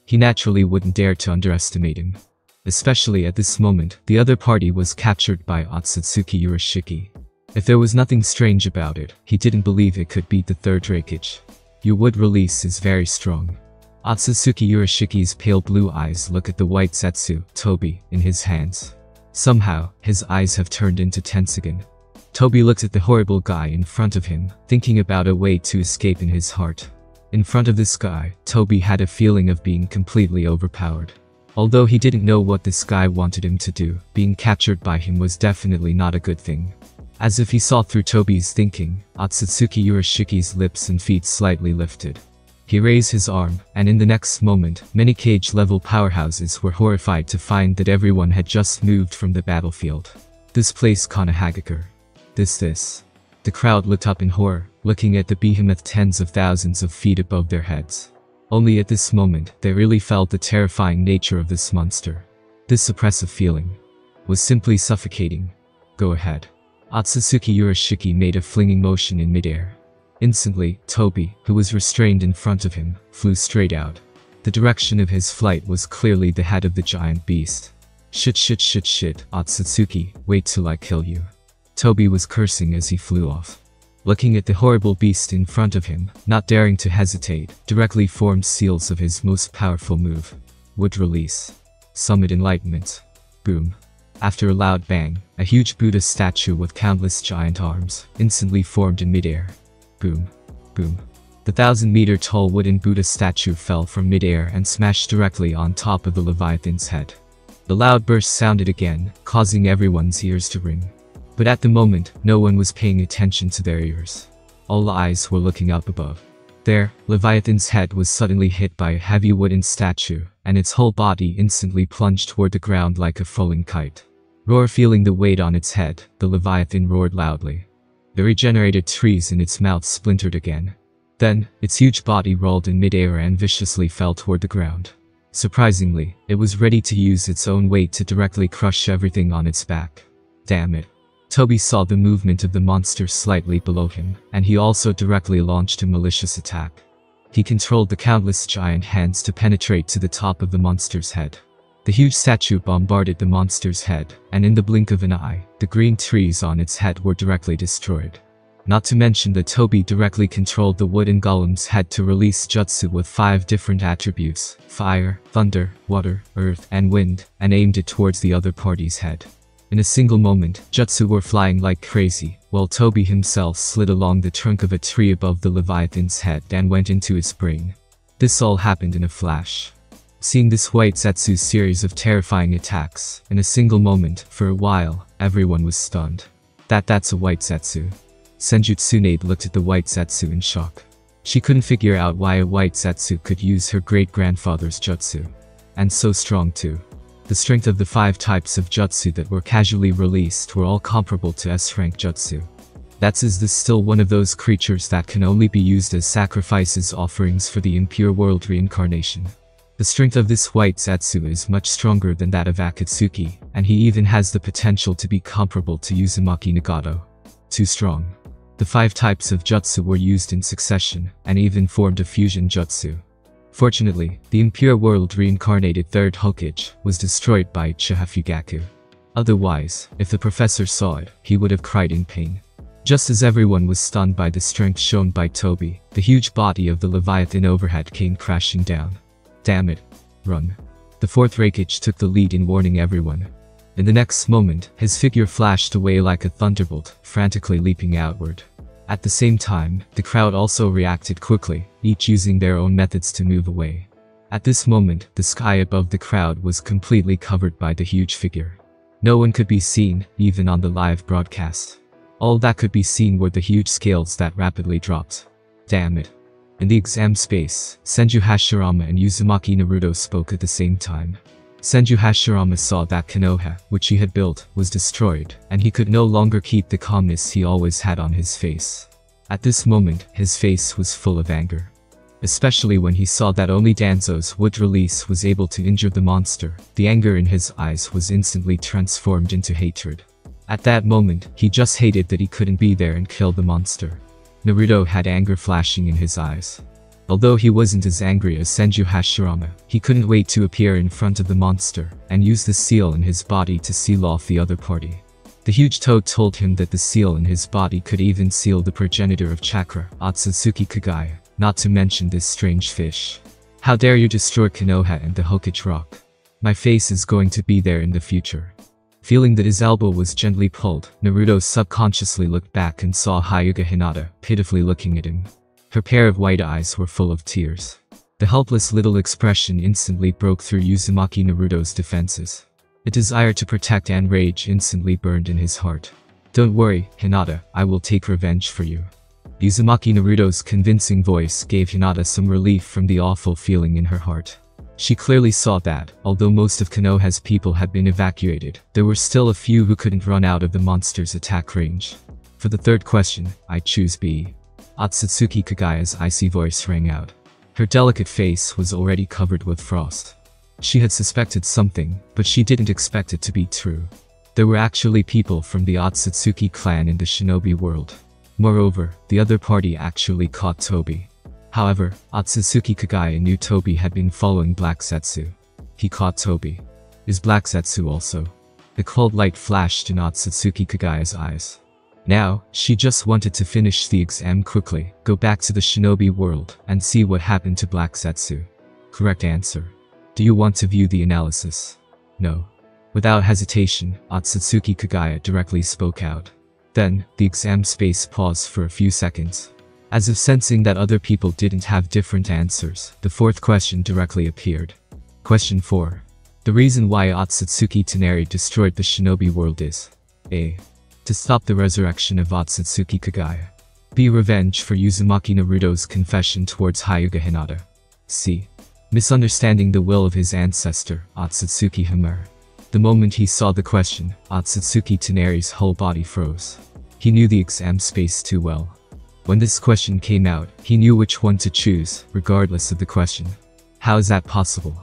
He naturally wouldn't dare to underestimate him. Especially at this moment, the other party was captured by Otsutsuki Urashiki. If there was nothing strange about it, he didn't believe it could beat the Third Raikage. Your wood release is very strong. Otsutsuki Urashiki's pale blue eyes look at the White Zetsu, Tobi, in his hands. Somehow, his eyes have turned into tense again. Tobi looked at the horrible guy in front of him, thinking about a way to escape in his heart. In front of this guy, Tobi had a feeling of being completely overpowered. Although he didn't know what this guy wanted him to do, being captured by him was definitely not a good thing. As if he saw through Tobi's thinking, Otsutsuki Urashiki's lips and feet slightly lifted. He raised his arm, and in the next moment, many cage-level powerhouses were horrified to find that everyone had just moved from the battlefield. This place Konohagakure. This. The crowd looked up in horror, looking at the behemoth tens of thousands of feet above their heads. Only at this moment, they really felt the terrifying nature of this monster. This oppressive feeling was simply suffocating. Go ahead. Otsutsuki Urashiki made a flinging motion in midair. Instantly, Tobi, who was restrained in front of him, flew straight out. The direction of his flight was clearly the head of the giant beast. Shit, Otsutsuki, wait till I kill you. Tobi was cursing as he flew off. Looking at the horrible beast in front of him, not daring to hesitate, directly formed seals of his most powerful move. Wood release. Summit enlightenment. Boom. After a loud bang, a huge Buddha statue with countless giant arms, instantly formed in midair. Boom. Boom. The 1,000-meter tall wooden Buddha statue fell from midair and smashed directly on top of the Leviathan's head. The loud burst sounded again, causing everyone's ears to ring. But at the moment, no one was paying attention to their ears. All eyes were looking up above. There, Leviathan's head was suddenly hit by a heavy wooden statue, and its whole body instantly plunged toward the ground like a falling kite. Feeling the weight on its head, the Leviathan roared loudly. The regenerated trees in its mouth splintered again. Then, its huge body rolled in midair and viciously fell toward the ground. Surprisingly, it was ready to use its own weight to directly crush everything on its back. Damn it. Toby saw the movement of the monster slightly below him, and he also directly launched a malicious attack. He controlled the countless giant hands to penetrate to the top of the monster's head. The huge statue bombarded the monster's head, and in the blink of an eye, the green trees on its head were directly destroyed. Not to mention that Toby directly controlled the wooden golem's head to release jutsu with 5 different attributes: fire, thunder, water, earth, and wind, and aimed it towards the other party's head. In a single moment, jutsu were flying like crazy, while Toby himself slid along the trunk of a tree above the Leviathan's head and went into its brain. This all happened in a flash. Seeing this White Zetsu's series of terrifying attacks, in a single moment, for a while, everyone was stunned. That's a White Zetsu. Senju Tsunade looked at the White Zetsu in shock. She couldn't figure out why a White Zetsu could use her great-grandfather's jutsu. And so strong too. The strength of the 5 types of jutsu that were casually released were all comparable to S-rank jutsu. That is still one of those creatures that can only be used as sacrifices offerings for the Impure World Reincarnation. The strength of this White Zetsu is much stronger than that of Akatsuki, and he even has the potential to be comparable to Uzumaki Nagato. Too strong. The 5 types of jutsu were used in succession, and even formed a fusion jutsu. Fortunately, the Impure World Reincarnated Third Hokage was destroyed by Uchiha Fugaku. Otherwise, if the professor saw it, he would have cried in pain. Just as everyone was stunned by the strength shown by Toby, the huge body of the Leviathan overhead came crashing down. Damn it. Run. The Fourth Raikage took the lead in warning everyone. In the next moment, his figure flashed away like a thunderbolt, frantically leaping outward. At the same time, the crowd also reacted quickly, each using their own methods to move away. At this moment, the sky above the crowd was completely covered by the huge figure. No one could be seen, even on the live broadcast. All that could be seen were the huge scales that rapidly dropped. Damn it. In the exam space, Senju Hashirama and Uzumaki Naruto spoke at the same time. Senju Hashirama saw that Konoha, which he had built, was destroyed, and he could no longer keep the calmness he always had on his face. At this moment, his face was full of anger. Especially when he saw that only Danzo's wood release was able to injure the monster, the anger in his eyes was instantly transformed into hatred. At that moment, he just hated that he couldn't be there and kill the monster. Naruto had anger flashing in his eyes. Although he wasn't as angry as Senju Hashirama, he couldn't wait to appear in front of the monster, and use the seal in his body to seal off the other party. The huge toad told him that the seal in his body could even seal the progenitor of chakra, Otsutsuki Kaguya, not to mention this strange fish. How dare you destroy Konoha and the Hokage Rock. My face is going to be there in the future. Feeling that his elbow was gently pulled, Naruto subconsciously looked back and saw Hyuga Hinata, pitifully looking at him. Her pair of white eyes were full of tears. The helpless little expression instantly broke through Uzumaki Naruto's defenses. A desire to protect and rage instantly burned in his heart. Don't worry, Hinata, I will take revenge for you. Uzumaki Naruto's convincing voice gave Hinata some relief from the awful feeling in her heart. She clearly saw that, although most of Konoha's people had been evacuated, there were still a few who couldn't run out of the monster's attack range. For the third question, I choose B. Otsutsuki Kaguya's icy voice rang out. Her delicate face was already covered with frost. She had suspected something, but she didn't expect it to be true. There were actually people from the Otsutsuki clan in the shinobi world. Moreover, the other party actually caught Toby. However, Otsutsuki Kaguya knew Toby had been following Black Zetsu. He caught Toby. Is Black Zetsu also? The cold light flashed in Otsutsuki Kaguya's eyes. Now, she just wanted to finish the exam quickly, go back to the shinobi world, and see what happened to Black Zetsu. Correct answer. Do you want to view the analysis? No. Without hesitation, Otsutsuki Kaguya directly spoke out. Then, the exam space paused for a few seconds. As if sensing that other people didn't have different answers, the fourth question directly appeared. Question 4. The reason why Otsutsuki Toneri destroyed the shinobi world is A. To stop the resurrection of Otsutsuki Kaguya. B. Revenge for Uzumaki Naruto's confession towards Hyuga Hinata. C. Misunderstanding the will of his ancestor, Otsutsuki Himura. The moment he saw the question, Otsutsuki Toneri's whole body froze. He knew the exam space too well. When this question came out, he knew which one to choose, regardless of the question. How is that possible?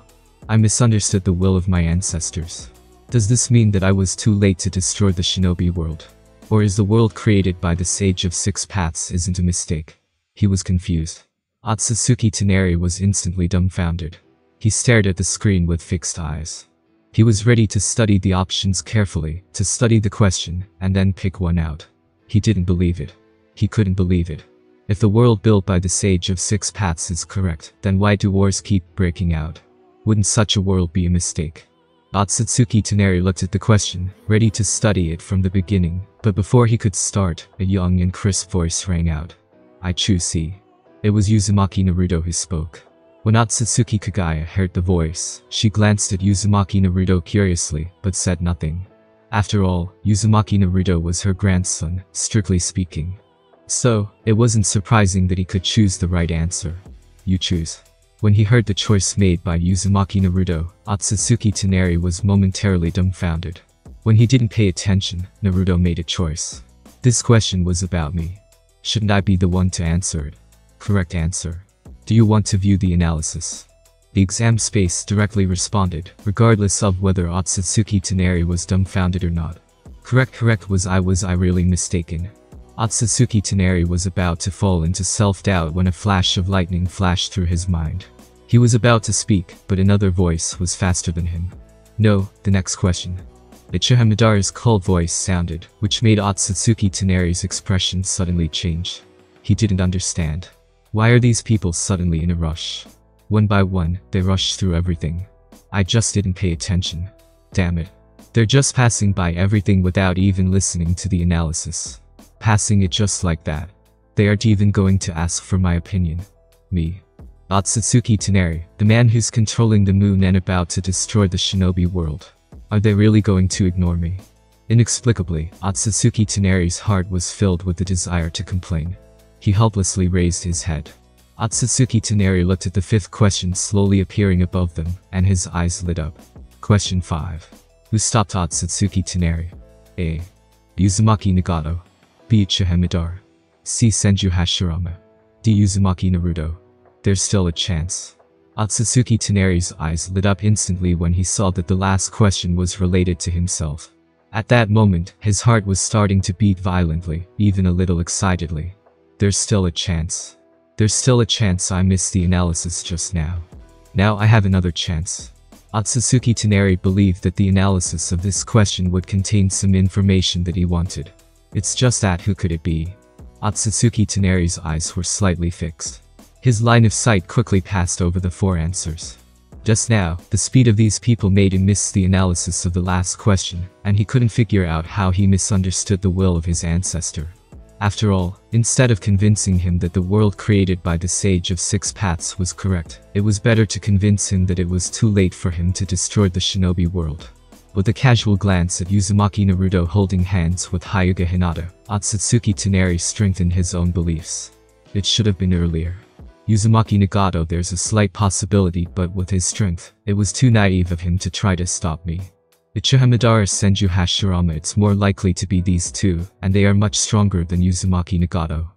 I misunderstood the will of my ancestors. Does this mean that I was too late to destroy the shinobi world? Or is the world created by the Sage of Six Paths isn't a mistake? He was confused. Otsutsuki Toneri was instantly dumbfounded. He stared at the screen with fixed eyes. He was ready to study the options carefully, to study the question, and then pick one out. He didn't believe it. He couldn't believe it. If the world built by the Sage of Six Paths is correct, then why do wars keep breaking out? Wouldn't such a world be a mistake? Otsutsuki Toneri looked at the question, ready to study it from the beginning, but before he could start, a young and crisp voice rang out. I choose C. It was Uzumaki Naruto who spoke. When Otsutsuki Kaguya heard the voice, she glanced at Uzumaki Naruto curiously, but said nothing. After all, Uzumaki Naruto was her grandson, strictly speaking. So, it wasn't surprising that he could choose the right answer. You choose. When he heard the choice made by Uzumaki Naruto, Otsutsuki Toneri was momentarily dumbfounded. When he didn't pay attention, Naruto made a choice. This question was about me. Shouldn't I be the one to answer it? Correct answer. Do you want to view the analysis? The exam space directly responded, regardless of whether Otsutsuki Toneri was dumbfounded or not. Correct was I really mistaken? Otsutsuki Toneri was about to fall into self-doubt when a flash of lightning flashed through his mind. He was about to speak, but another voice was faster than him. No, the next question. Uchiha Madara's cold voice sounded, which made Otsutsuki Toneri's expression suddenly change. He didn't understand. Why are these people suddenly in a rush? One by one, they rushed through everything. I just didn't pay attention. Damn it. They're just passing by everything without even listening to the analysis. Passing it just like that. They aren't even going to ask for my opinion. Me. Otsutsuki Toneri, the man who's controlling the moon and about to destroy the shinobi world. Are they really going to ignore me? Inexplicably, Otsutsuki Toneri's heart was filled with the desire to complain. He helplessly raised his head. Otsutsuki Toneri looked at the fifth question slowly appearing above them, and his eyes lit up. Question 5. Who stopped Otsutsuki Toneri? A. Uzumaki Nagato. B. Uchiha Madara. C. Senju Hashirama. D. Uzumaki Naruto. There's still a chance. Otsutsuki Toneri's eyes lit up instantly when he saw that the last question was related to himself. At that moment, his heart was starting to beat violently, even a little excitedly. There's still a chance. There's still a chance I missed the analysis just now. Now I have another chance. Otsutsuki Toneri believed that the analysis of this question would contain some information that he wanted. It's just that who could it be? Otsutsuki Toneri's eyes were slightly fixed. His line of sight quickly passed over the four answers. Just now, the speed of these people made him miss the analysis of the last question, and he couldn't figure out how he misunderstood the will of his ancestor. After all, instead of convincing him that the world created by the Sage of Six Paths was correct, it was better to convince him that it was too late for him to destroy the shinobi world. With a casual glance at Uzumaki Naruto holding hands with Hyuga Hinata, Otsutsuki Toneri strengthened his own beliefs. It should have been earlier. Uzumaki Nagato, there's a slight possibility, but with his strength, it was too naive of him to try to stop me. Uchiha Madara, Senju Hashirama, it's more likely to be these two, and they are much stronger than Uzumaki Nagato.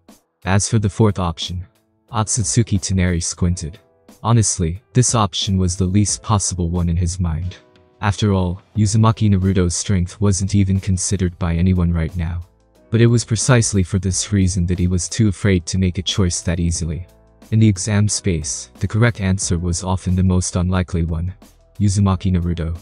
As for the fourth option, Otsutsuki Toneri squinted. Honestly, this option was the least possible one in his mind. After all, Uzumaki Naruto's strength wasn't even considered by anyone right now. But it was precisely for this reason that he was too afraid to make a choice that easily. In the exam space, the correct answer was often the most unlikely one. Uzumaki Naruto.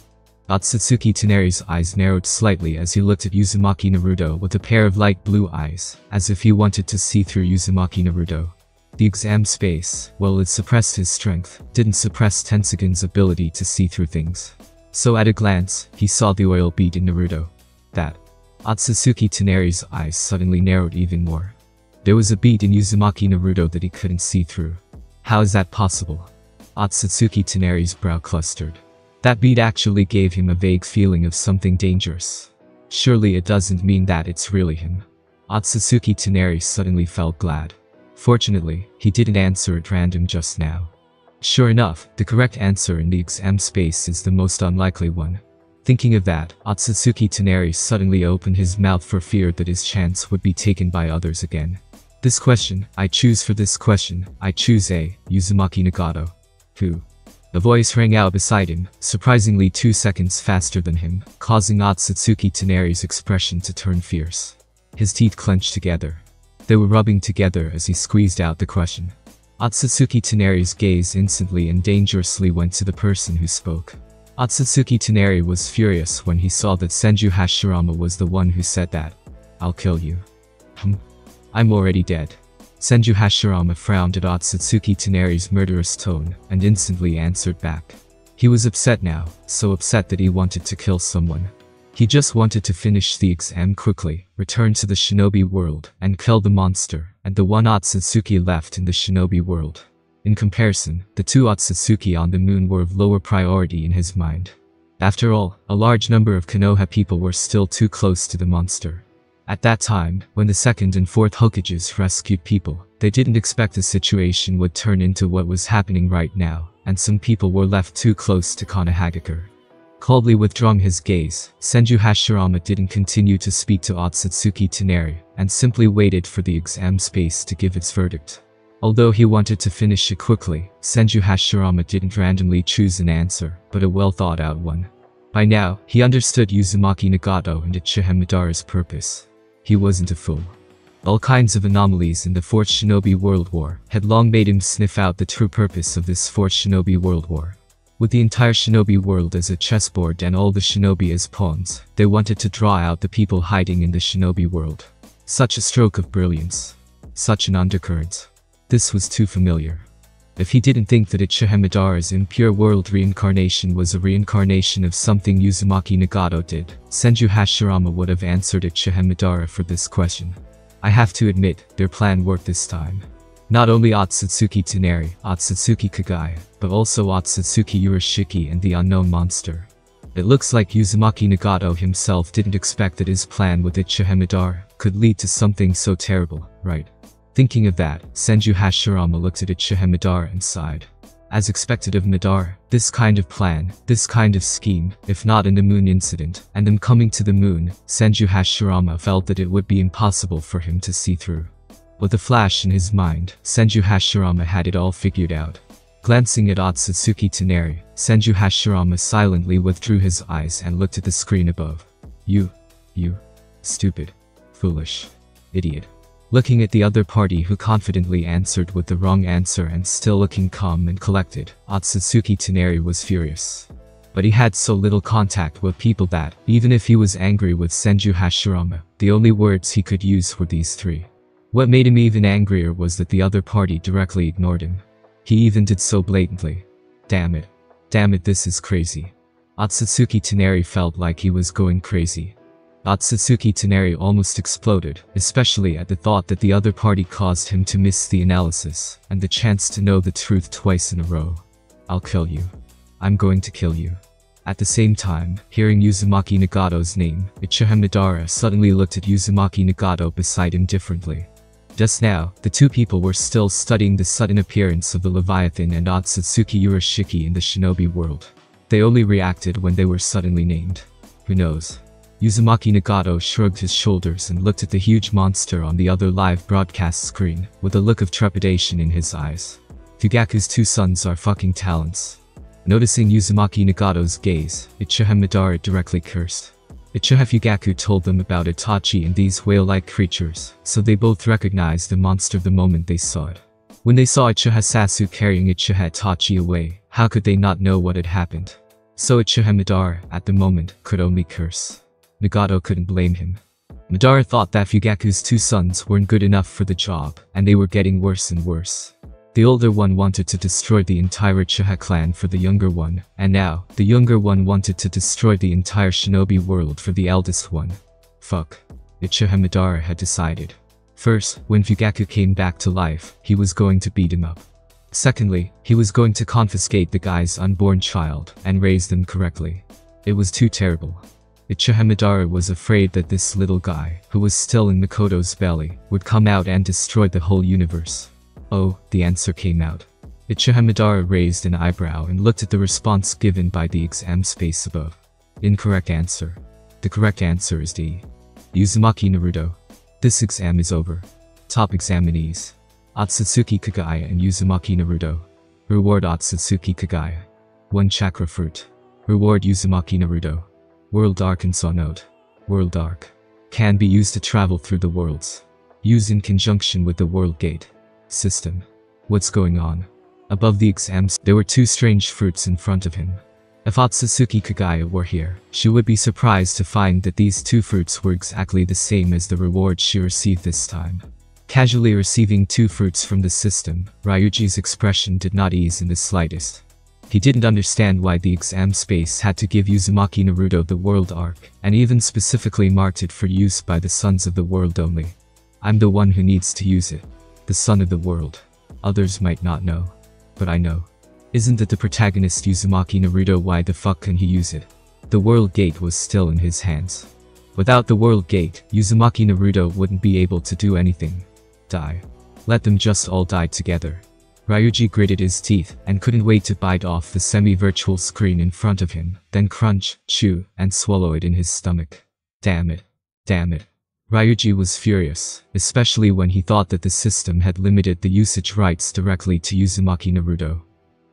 Otsutsuki Toneri's eyes narrowed slightly as he looked at Uzumaki Naruto with a pair of light blue eyes, as if he wanted to see through Uzumaki Naruto. The exam space, while it suppressed his strength, didn't suppress Tensegen's ability to see through things. So at a glance, he saw the oil bead in Naruto. That. Otsutsuki Toneri's eyes suddenly narrowed even more. There was a bead in Uzumaki Naruto that he couldn't see through. How is that possible? Otsutsuki Toneri's brow clustered. That beat actually gave him a vague feeling of something dangerous. Surely it doesn't mean that it's really him. Otsutsuki Toneri suddenly felt glad. Fortunately, he didn't answer at random just now. Sure enough, the correct answer in the exam space is the most unlikely one. Thinking of that, Otsutsuki Toneri suddenly opened his mouth for fear that his chance would be taken by others again. This question, I choose for this question, I choose A, Uzumaki Nagato. Who? A voice rang out beside him, surprisingly 2 seconds faster than him, causing Otsutsuki Toneri's expression to turn fierce. His teeth clenched together. They were rubbing together as he squeezed out the question. Otsutsuki Toneri's gaze instantly and dangerously went to the person who spoke. Otsutsuki Toneri was furious when he saw that Senju Hashirama was the one who said that. I'll kill you. I'm already dead. Senju Hashirama frowned at Otsutsuki Toneri's murderous tone, and instantly answered back. He was upset now, so upset that he wanted to kill someone. He just wanted to finish the exam quickly, return to the shinobi world, and kill the monster, and the one Otsutsuki left in the shinobi world. In comparison, the two Otsutsuki on the moon were of lower priority in his mind. After all, a large number of Konoha people were still too close to the monster. At that time, when the second and fourth Hokages rescued people, they didn't expect the situation would turn into what was happening right now, and some people were left too close to Konohagakure. Coldly withdrawing his gaze, Senju Hashirama didn't continue to speak to Otsutsuki Toneri, and simply waited for the exam space to give its verdict. Although he wanted to finish it quickly, Senju Hashirama didn't randomly choose an answer, but a well-thought-out one. By now, he understood Uzumaki Nagato and Uchiha Madara's purpose. He wasn't a fool. All kinds of anomalies in the Fourth Shinobi World War had long made him sniff out the true purpose of this Fourth Shinobi World War. With the entire shinobi world as a chessboard and all the shinobi as pawns, they wanted to draw out the people hiding in the shinobi world. Such a stroke of brilliance. Such an undercurrent. This was too familiar. If he didn't think that Uchiha Madara's Impure World Reincarnation was a reincarnation of something Uzumaki Nagato did, Senju Hashirama would have answered Uchiha Madara for this question. I have to admit, their plan worked this time. Not only Otsutsuki Toneri, Otsutsuki Kaguya, but also Otsutsuki Urashiki and the unknown monster. It looks like Uzumaki Nagato himself didn't expect that his plan with Uchiha Madara could lead to something so terrible, right? Thinking of that, Senju Hashirama looked at Uchiha Madara and sighed. As expected of Madara, this kind of plan, this kind of scheme, if not in the moon incident, and them coming to the moon, Senju Hashirama felt that it would be impossible for him to see through. With a flash in his mind, Senju Hashirama had it all figured out. Glancing at Otsutsuki Toneri, Senju Hashirama silently withdrew his eyes and looked at the screen above. You stupid, foolish, idiot. Looking at the other party who confidently answered with the wrong answer and still looking calm and collected, Otsutsuki Toneri was furious. But he had so little contact with people that, even if he was angry with Senju Hashirama, the only words he could use were these three. What made him even angrier was that the other party directly ignored him. He even did so blatantly. Damn it. Damn it, this is crazy. Otsutsuki Toneri felt like he was going crazy. Otsutsuki Toneri almost exploded, especially at the thought that the other party caused him to miss the analysis, and the chance to know the truth twice in a row. I'll kill you. I'm going to kill you. At the same time, hearing Uzumaki Nagato's name, Uchiha Madara suddenly looked at Uzumaki Nagato beside him differently. Just now, the two people were still studying the sudden appearance of the Leviathan and Otsutsuki Urashiki in the shinobi world. They only reacted when they were suddenly named. Who knows? Uzumaki Nagato shrugged his shoulders and looked at the huge monster on the other live broadcast screen, with a look of trepidation in his eyes. Fugaku's two sons are fucking talents. Noticing Uzumaki Nagato's gaze, Uchiha Madara directly cursed. Uchiha Fugaku told them about Itachi and these whale-like creatures, so they both recognized the monster the moment they saw it. When they saw Uchiha Sasuke carrying Uchiha Itachi away, how could they not know what had happened? So Uchiha Madara, at the moment, could only curse. Nagato couldn't blame him. Madara thought that Fugaku's two sons weren't good enough for the job, and they were getting worse and worse. The older one wanted to destroy the entire Uchiha clan for the younger one, and now, the younger one wanted to destroy the entire shinobi world for the eldest one. Fuck. Uchiha Madara had decided. First, when Fugaku came back to life, he was going to beat him up. Secondly, he was going to confiscate the guy's unborn child and raise them correctly. It was too terrible. Uchiha Madara was afraid that this little guy, who was still in Mikoto's belly, would come out and destroy the whole universe. Oh, the answer came out. Uchiha Madara raised an eyebrow and looked at the response given by the exam space above. Incorrect answer. The correct answer is D. Uzumaki Naruto. This exam is over. Top examinees: Otsutsuki Kaguya and Uzumaki Naruto. Reward: Otsutsuki Kaguya, 1 chakra fruit. Reward: Uzumaki Naruto. World Arc and Saw Note. World Arc can be used to travel through the worlds. Used in conjunction with the World Gate system. What's going on? Above the exams, there were 2 strange fruits in front of him. If Otsutsuki Kaguya were here, she would be surprised to find that these 2 fruits were exactly the same as the reward she received this time. Casually receiving 2 fruits from the system, Ryuji's expression did not ease in the slightest. He didn't understand why the exam space had to give Uzumaki Naruto the World Arc, and even specifically marked it for use by the sons of the world only. I'm the one who needs to use it. The son of the world. Others might not know. But I know. Isn't it the protagonist Uzumaki Naruto? Why the fuck can he use it? The World Gate was still in his hands. Without the World Gate, Uzumaki Naruto wouldn't be able to do anything. Die. Let them just all die together. Ryuji gritted his teeth and couldn't wait to bite off the semi-virtual screen in front of him, then crunch, chew, and swallow it in his stomach. Damn it. Damn it. Ryuji was furious, especially when he thought that the system had limited the usage rights directly to Uzumaki Naruto.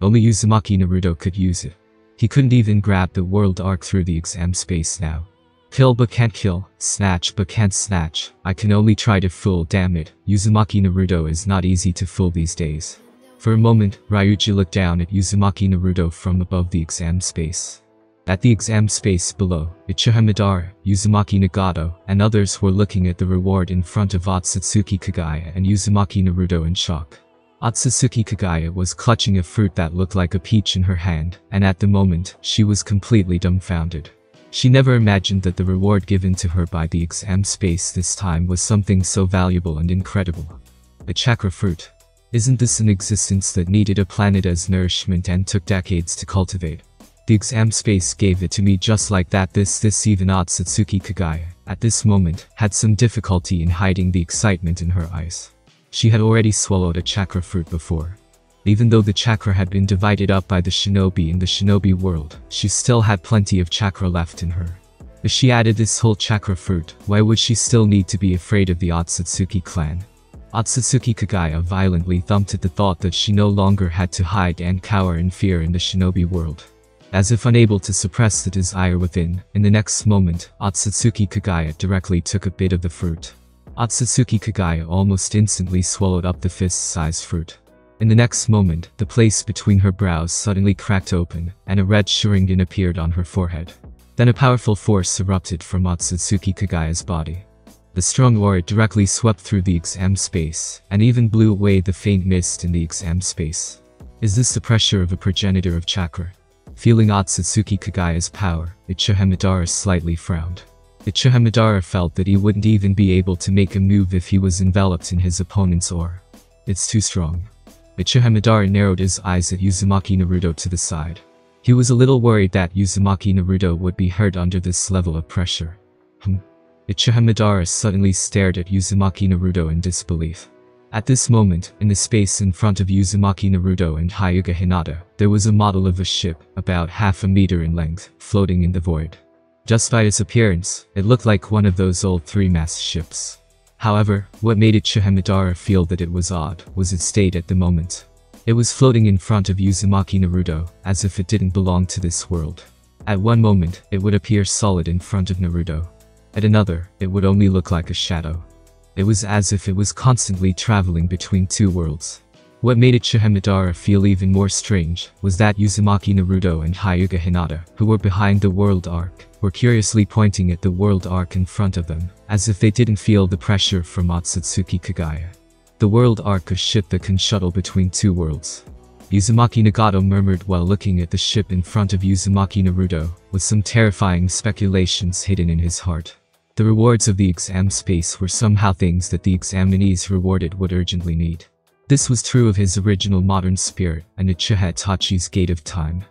Only Uzumaki Naruto could use it. He couldn't even grab the World Arc through the exam space now. Kill but can't kill, snatch but can't snatch, I can only try to fool, damn it. Uzumaki Naruto is not easy to fool these days. For a moment, Ryuji looked down at Uzumaki Naruto from above the exam space. At the exam space below, Uchiha Madara, Uzumaki Nagato, and others were looking at the reward in front of Otsutsuki Kaguya and Uzumaki Naruto in shock. Otsutsuki Kaguya was clutching a fruit that looked like a peach in her hand, and at the moment, she was completely dumbfounded. She never imagined that the reward given to her by the exam space this time was something so valuable and incredible. A chakra fruit. Isn't this an existence that needed a planet as nourishment and took decades to cultivate? The exam space gave it to me just like that. This even Otsutsuki Kaguya, at this moment, had some difficulty in hiding the excitement in her eyes. She had already swallowed a chakra fruit before. Even though the chakra had been divided up by the shinobi in the shinobi world, she still had plenty of chakra left in her. If she added this whole chakra fruit, why would she still need to be afraid of the Otsutsuki clan? Otsutsuki Kaguya violently thumped at the thought that she no longer had to hide and cower in fear in the shinobi world. As if unable to suppress the desire within, in the next moment, Otsutsuki Kaguya directly took a bit of the fruit. Otsutsuki Kaguya almost instantly swallowed up the fist-sized fruit. In the next moment, the place between her brows suddenly cracked open, and a red Sharingan appeared on her forehead. Then a powerful force erupted from Otsutsuki Kagaya's body. The strong aura directly swept through the exam space, and even blew away the faint mist in the exam space. Is this the pressure of a progenitor of chakra? Feeling Otsutsuki Kagaya's power, Uchiha Madara slightly frowned. Uchiha Madara felt that he wouldn't even be able to make a move if he was enveloped in his opponent's aura. It's too strong. Uchiha Madara narrowed his eyes at Uzumaki Naruto to the side. He was a little worried that Uzumaki Naruto would be hurt under this level of pressure. Uchiha Madara suddenly stared at Uzumaki Naruto in disbelief. At this moment, in the space in front of Uzumaki Naruto and Hyuga Hinata, there was a model of a ship, about half a meter in length, floating in the void. Just by its appearance, it looked like one of those old 3-mast ships. However, what made Uchiha Madara feel that it was odd was its state at the moment. It was floating in front of Uzumaki Naruto, as if it didn't belong to this world. At one moment, it would appear solid in front of Naruto. At another, it would only look like a shadow. It was as if it was constantly traveling between 2 worlds. What made Uchiha Madara feel even more strange was that Uzumaki Naruto and Hyuga Hinata, who were behind the World Arc, were curiously pointing at the World Arc in front of them, as if they didn't feel the pressure from Otsutsuki Kaguya. The World Arc, a ship that can shuttle between 2 worlds. Uzumaki Nagato murmured while looking at the ship in front of Uzumaki Naruto, with some terrifying speculations hidden in his heart. The rewards of the exam space were somehow things that the examinees rewarded would urgently need. This was true of his original modern spirit and Uchiha Itachi's Gate of Time.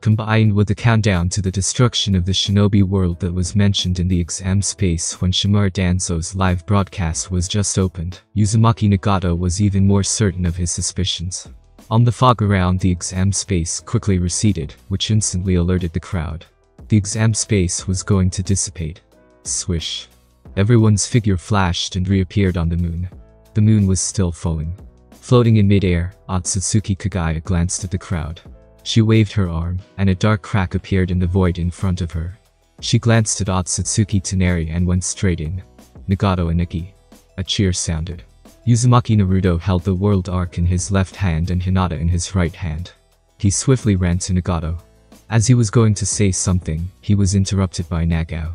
Combined with the countdown to the destruction of the shinobi world that was mentioned in the exam space when Shimura Danzo's live broadcast was just opened, Uzumaki Nagato was even more certain of his suspicions. On the fog around the exam space quickly receded, which instantly alerted the crowd. The exam space was going to dissipate. Swish. Everyone's figure flashed and reappeared on the moon. The moon was still falling. Floating in midair, Otsutsuki Kaguya glanced at the crowd. She waved her arm, and a dark crack appeared in the void in front of her. She glanced at Otsutsuki Toneri and went straight in. Nagato and Nikki. A cheer sounded. Uzumaki Naruto held the World Arc in his left hand and Hinata in his right hand. He swiftly ran to Nagato. As he was going to say something, he was interrupted by Nagao.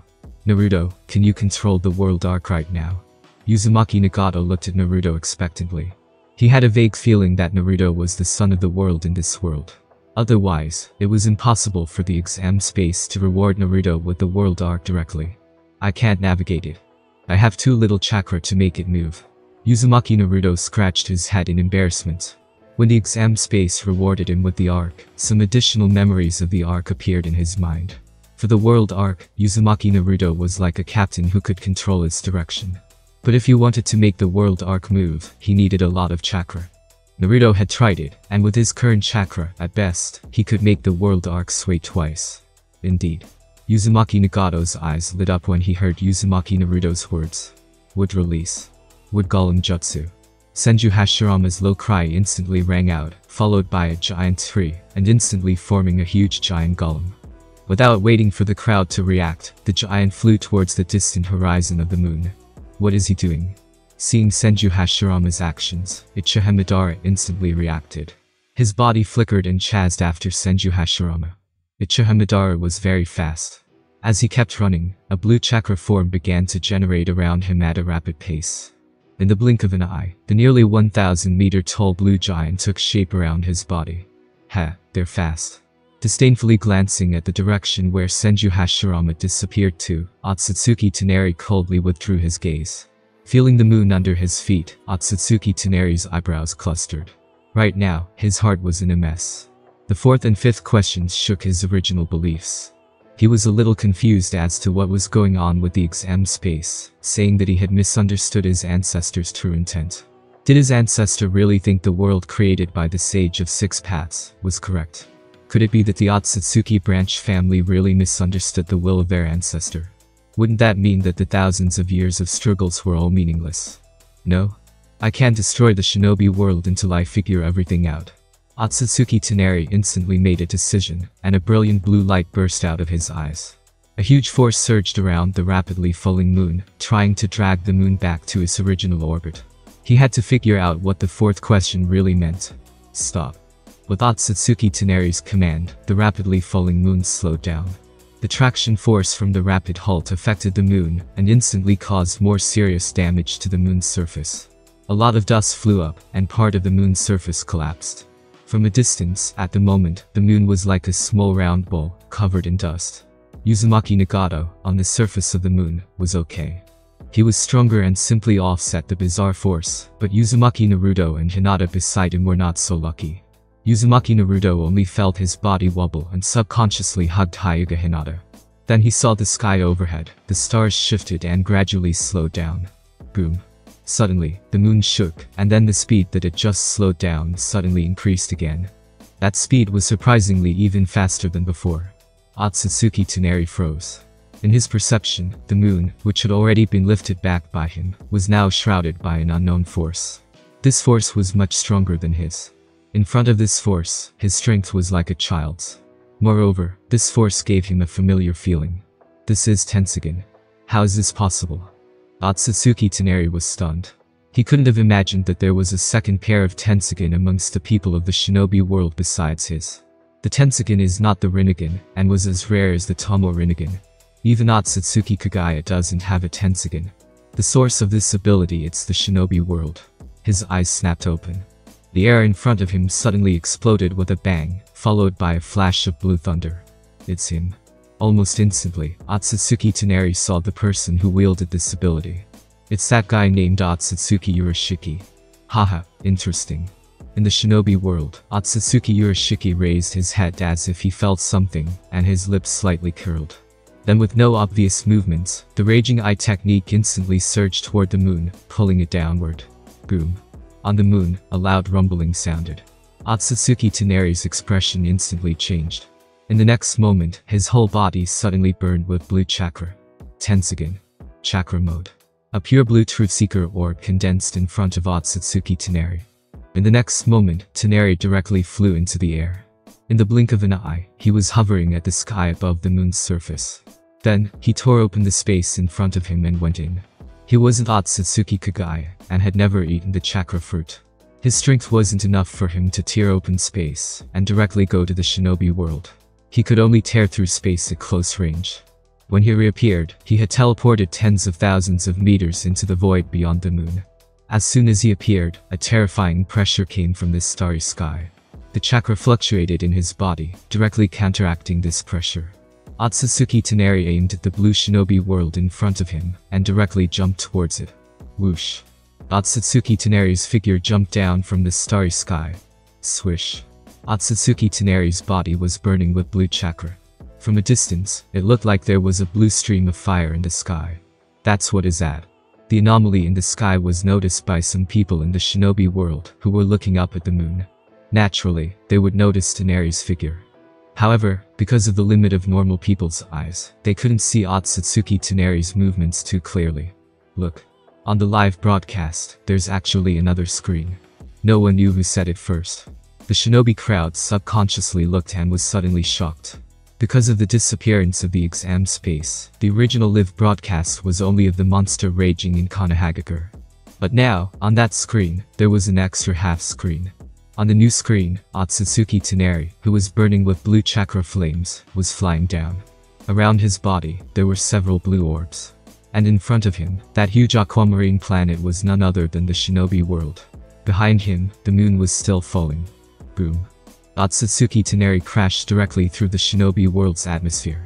"Naruto, can you control the World Arc right now?" Uzumaki Nagato looked at Naruto expectantly. He had a vague feeling that Naruto was the son of the world in this world. Otherwise, it was impossible for the exam space to reward Naruto with the World Arc directly. "I can't navigate it. I have too little chakra to make it move." Uzumaki Naruto scratched his head in embarrassment. When the exam space rewarded him with the arc, some additional memories of the arc appeared in his mind. For the World Arc, Uzumaki Naruto was like a captain who could control its direction. But if he wanted to make the World Arc move, he needed a lot of chakra. Naruto had tried it, and with his current chakra, at best, he could make the World Arc sway twice. Indeed. Uzumaki Nagato's eyes lit up when he heard Uzumaki Naruto's words. "Wood release. Wood Golem Jutsu." Senju Hashirama's low cry instantly rang out, followed by a giant tree, and instantly forming a huge giant golem. Without waiting for the crowd to react, the giant flew towards the distant horizon of the moon. "What is he doing?" Seeing Senju Hashirama's actions, Uchiha Madara instantly reacted. His body flickered and chased after Senju Hashirama. Uchiha Madara was very fast. As he kept running, a blue chakra form began to generate around him at a rapid pace. In the blink of an eye, the nearly 1,000-meter-tall blue giant took shape around his body. "Ha, they're fast." Disdainfully glancing at the direction where Senju Hashirama disappeared to, Otsutsuki Toneri coldly withdrew his gaze. Feeling the moon under his feet, Otsutsuki Toneri's eyebrows clustered. Right now, his heart was in a mess. The fourth and fifth questions shook his original beliefs. He was a little confused as to what was going on with the exam space, saying that he had misunderstood his ancestor's true intent. Did his ancestor really think the world created by the Sage of Six Paths was correct? Could it be that the Otsutsuki branch family really misunderstood the will of their ancestor? Wouldn't that mean that the thousands of years of struggles were all meaningless? "No. I can't destroy the shinobi world until I figure everything out." Otsutsuki Toneri instantly made a decision, and a brilliant blue light burst out of his eyes. A huge force surged around the rapidly falling moon, trying to drag the moon back to its original orbit. He had to figure out what the fourth question really meant. "Stop." With Otsutsuki Toneri's command, the rapidly falling moon slowed down. The traction force from the rapid halt affected the moon, and instantly caused more serious damage to the moon's surface. A lot of dust flew up, and part of the moon's surface collapsed. From a distance, at the moment, the moon was like a small round ball, covered in dust. Uzumaki Nagato, on the surface of the moon, was okay. He was stronger and simply offset the bizarre force, but Uzumaki Naruto and Hinata beside him were not so lucky. Uzumaki Naruto only felt his body wobble and subconsciously hugged Hyuga Hinata. Then he saw the sky overhead, the stars shifted and gradually slowed down. Boom. Suddenly, the moon shook, and then the speed that it just slowed down suddenly increased again. That speed was surprisingly even faster than before. Otsutsuki Toneri froze. In his perception, the moon, which had already been lifted back by him, was now shrouded by an unknown force. This force was much stronger than his. In front of this force, his strength was like a child's. Moreover, this force gave him a familiar feeling. "This is Tensugen. How is this possible?" Otsutsuki Toneri was stunned. He couldn't have imagined that there was a second pair of Tensugen amongst the people of the shinobi world besides his. The Tensugen is not the Rinnegan, and was as rare as the Tomo Rinnegan. Even Otsutsuki Kaguya doesn't have a Tensugen. The source of this ability is the shinobi world. His eyes snapped open. The air in front of him suddenly exploded with a bang, followed by a flash of blue thunder. "It's him." Almost instantly, Otsutsuki Toneri saw the person who wielded this ability. It's that guy named Otsutsuki Urashiki. Haha, interesting. In the shinobi world, Otsutsuki Urashiki raised his head as if he felt something, and his lips slightly curled. Then with no obvious movements, the raging eye technique instantly surged toward the moon, pulling it downward. Boom. On the moon, a loud rumbling sounded. Otsutsuki Toneri's expression instantly changed. In the next moment, his whole body suddenly burned with blue chakra. Tensogen. Chakra mode. A pure blue truthseeker orb condensed in front of Otsutsuki Toneri. In the next moment, Toneri directly flew into the air. In the blink of an eye, he was hovering at the sky above the moon's surface. Then, he tore open the space in front of him and went in. He wasn't Otsutsuki Kaguya, and had never eaten the chakra fruit. His strength wasn't enough for him to tear open space, and directly go to the shinobi world. He could only tear through space at close range. When he reappeared, he had teleported tens of thousands of meters into the void beyond the moon. As soon as he appeared, a terrifying pressure came from this starry sky. The chakra fluctuated in his body, directly counteracting this pressure. Otsutsuki Toneri aimed at the blue shinobi world in front of him, and directly jumped towards it. Whoosh. Otsutsuki Toneri's figure jumped down from the starry sky. Swish. Otsutsuki Toneri's body was burning with blue chakra. From a distance, it looked like there was a blue stream of fire in the sky. That's what is that. The anomaly in the sky was noticed by some people in the shinobi world who were looking up at the moon. Naturally, they would notice Toneri's figure. However, because of the limit of normal people's eyes, they couldn't see Otsutsuki Toneri's movements too clearly. Look. On the live broadcast, there's actually another screen. No one knew who said it first. The shinobi crowd subconsciously looked and was suddenly shocked. Because of the disappearance of the exam space, the original live broadcast was only of the monster raging in Konohagakure. But now, on that screen, there was an extra half screen. On the new screen, Otsutsuki Toneri, who was burning with blue chakra flames, was flying down. Around his body, there were several blue orbs. And in front of him, that huge aquamarine planet was none other than the shinobi world. Behind him, the moon was still falling. Boom. Otsutsuki Toneri crashed directly through the shinobi world's atmosphere.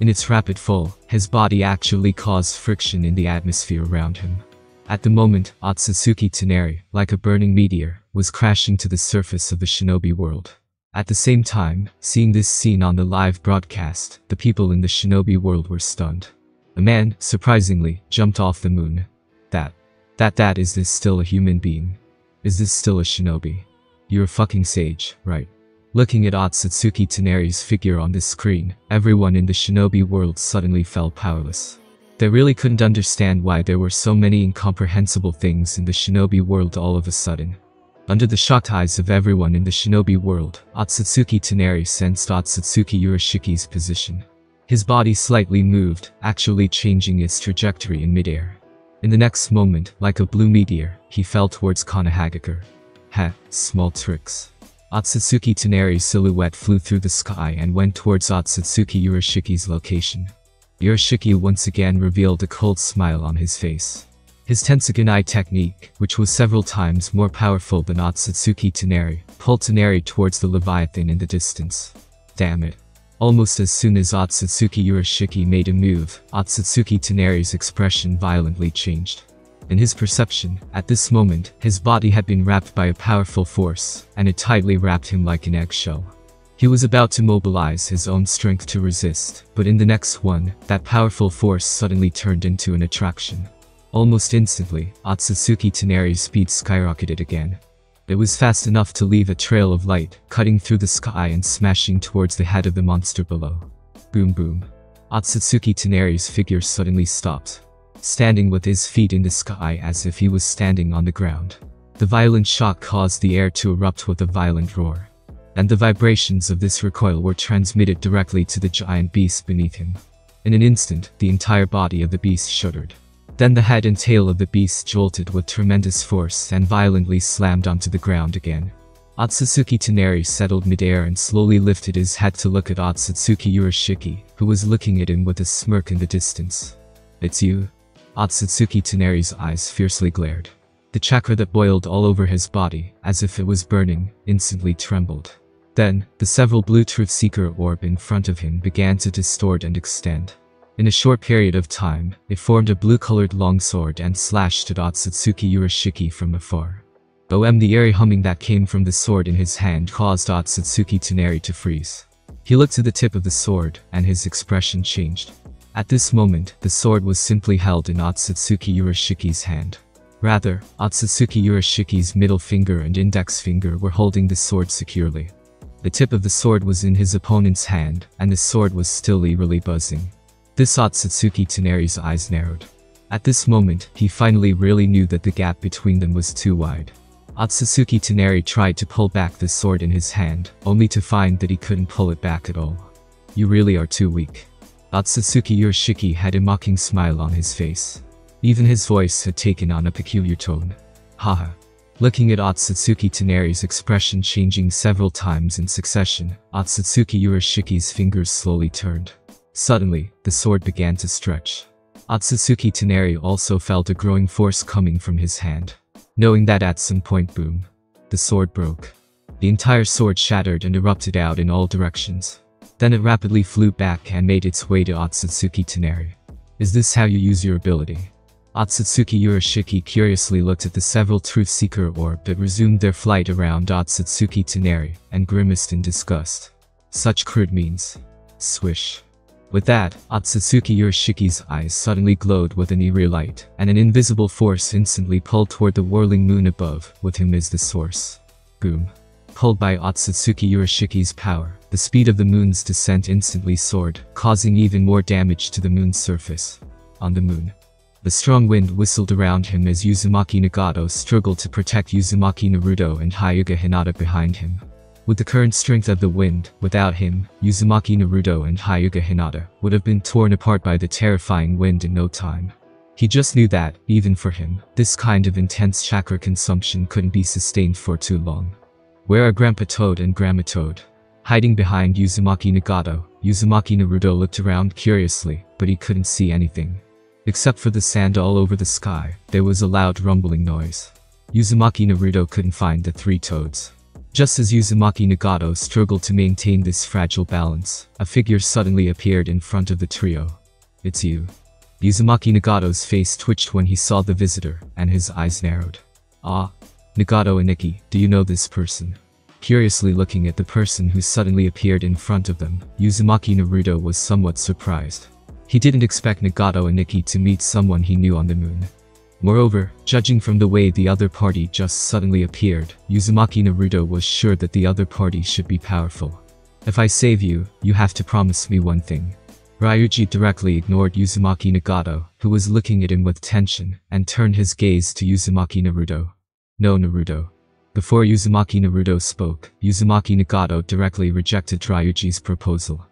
In its rapid fall, his body actually caused friction in the atmosphere around him. At the moment, Otsutsuki Toneri, like a burning meteor, was crashing to the surface of the shinobi world. At the same time, seeing this scene on the live broadcast, the people in the shinobi world were stunned. A man, surprisingly, jumped off the moon. That is this still a human being? Is this still a shinobi? You're a fucking sage, right? Looking at Otsutsuki Toneri's figure on this screen, everyone in the shinobi world suddenly fell powerless. They really couldn't understand why there were so many incomprehensible things in the shinobi world all of a sudden. Under the shocked eyes of everyone in the shinobi world, Otsutsuki Toneri sensed Otsutsuki Urashiki's position. His body slightly moved, actually changing its trajectory in midair. In the next moment, like a blue meteor, he fell towards Konohagakure. Ha, small tricks. Otsutsuki Toneri's silhouette flew through the sky and went towards Otsutsuki Urashiki's location. Urashiki once again revealed a cold smile on his face. His Tensogen Eye technique, which was several times more powerful than Otsutsuki Toneri, pulled Toneri towards the Leviathan in the distance. Damn it. Almost as soon as Otsutsuki Urashiki made a move, Otsutsuki Toneri's expression violently changed. In his perception, at this moment, his body had been wrapped by a powerful force, and it tightly wrapped him like an eggshell. He was about to mobilize his own strength to resist, but in the next one, that powerful force suddenly turned into an attraction. Almost instantly, Otsutsuki Toneri's speed skyrocketed again. It was fast enough to leave a trail of light, cutting through the sky and smashing towards the head of the monster below. Boom boom. Otsutsuki Toneri's figure suddenly stopped, standing with his feet in the sky as if he was standing on the ground. The violent shock caused the air to erupt with a violent roar. And the vibrations of this recoil were transmitted directly to the giant beast beneath him. In an instant, the entire body of the beast shuddered. Then the head and tail of the beast jolted with tremendous force and violently slammed onto the ground again. Otsutsuki Toneri settled midair and slowly lifted his head to look at Otsutsuki Urashiki, who was looking at him with a smirk in the distance. "It's you?" Otsutsuki Toneri's eyes fiercely glared. The chakra that boiled all over his body, as if it was burning, instantly trembled. Then, the several blue truthseeker orb in front of him began to distort and extend. In a short period of time, it formed a blue-colored longsword and slashed at Otsutsuki Urashiki from afar. The eerie humming that came from the sword in his hand caused Otsutsuki Toneri to freeze. He looked at the tip of the sword, and his expression changed. At this moment, the sword was simply held in Otsutsuki Urashiki's hand. Rather, Otsutsuki Urashiki's middle finger and index finger were holding the sword securely. The tip of the sword was in his opponent's hand, and the sword was still eerily buzzing. This Otsutsuki Toneri's eyes narrowed. At this moment, he finally really knew that the gap between them was too wide. Otsutsuki Toneri tried to pull back the sword in his hand, only to find that he couldn't pull it back at all. "You really are too weak." Otsutsuki Urashiki had a mocking smile on his face. Even his voice had taken on a peculiar tone. "Haha." Looking at Otsutsuki Toneri's expression changing several times in succession, Otsutsuki Urashiki's fingers slowly turned. Suddenly, the sword began to stretch. Otsutsuki Toneri also felt a growing force coming from his hand. Knowing that at some point, boom, the sword broke. The entire sword shattered and erupted out in all directions. Then it rapidly flew back and made its way to Otsutsuki Toneri. "Is this how you use your ability?" Otsutsuki Urashiki curiously looked at the several truth seeker orb that resumed their flight around Otsutsuki Toneri, and grimaced in disgust. "Such crude means." Swish. With that, Otsutsuki Urashiki's eyes suddenly glowed with an eerie light, and an invisible force instantly pulled toward the whirling moon above, with him as the source. Boom. Pulled by Otsutsuki Urashiki's power, the speed of the moon's descent instantly soared, causing even more damage to the moon's surface. On the moon, the strong wind whistled around him as Uzumaki Nagato struggled to protect Uzumaki Naruto and Hyuga Hinata behind him. With the current strength of the wind, without him, Uzumaki Naruto and Hyuga Hinata would have been torn apart by the terrifying wind in no time. He just knew that, even for him, this kind of intense chakra consumption couldn't be sustained for too long. Where are Grandpa Toad and Grandma Toad? Hiding behind Uzumaki Nagato, Uzumaki Naruto looked around curiously, but he couldn't see anything. Except for the sand all over the sky, there was a loud rumbling noise. Uzumaki Naruto couldn't find the three toads. Just as Uzumaki Nagato struggled to maintain this fragile balance, a figure suddenly appeared in front of the trio. "It's you." Uzumaki Nagato's face twitched when he saw the visitor, and his eyes narrowed. "Ah, Nagato and Nikki, do you know this person?" Curiously looking at the person who suddenly appeared in front of them, Uzumaki Naruto was somewhat surprised. He didn't expect Nagato and Nikki to meet someone he knew on the moon. Moreover, judging from the way the other party just suddenly appeared, Uzumaki Naruto was sure that the other party should be powerful. "If I save you, you have to promise me one thing." Ryuji directly ignored Uzumaki Nagato, who was looking at him with tension, and turned his gaze to Uzumaki Naruto. "No, Naruto." Before Uzumaki Naruto spoke, Uzumaki Nagato directly rejected Ryuji's proposal.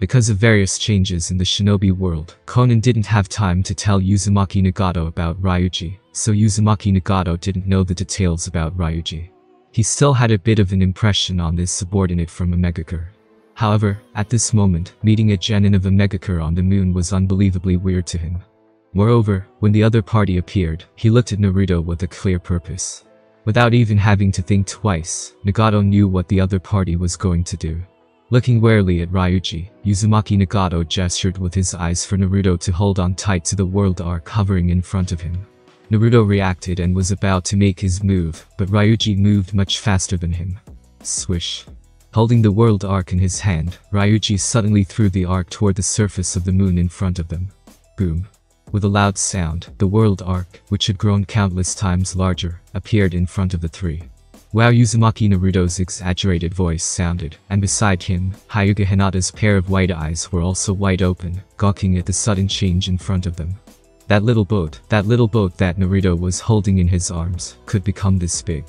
Because of various changes in the shinobi world, Konan didn't have time to tell Uzumaki Nagato about Ryuji, so Uzumaki Nagato didn't know the details about Ryuji. He still had a bit of an impression on this subordinate from Omegakure. However, at this moment, meeting a genin of Omegakure on the moon was unbelievably weird to him. Moreover, when the other party appeared, he looked at Naruto with a clear purpose. Without even having to think twice, Nagato knew what the other party was going to do. Looking warily at Ryuji, Uzumaki Nagato gestured with his eyes for Naruto to hold on tight to the world arc hovering in front of him. Naruto reacted and was about to make his move, but Ryuji moved much faster than him. Swish. Holding the world arc in his hand, Ryuji suddenly threw the arc toward the surface of the moon in front of them. Boom. With a loud sound, the world arc, which had grown countless times larger, appeared in front of the three. Wow, Uzumaki Naruto's exaggerated voice sounded, and beside him, Hyuga Hinata's pair of white eyes were also wide open, gawking at the sudden change in front of them. That little boat that Naruto was holding in his arms, could become this big.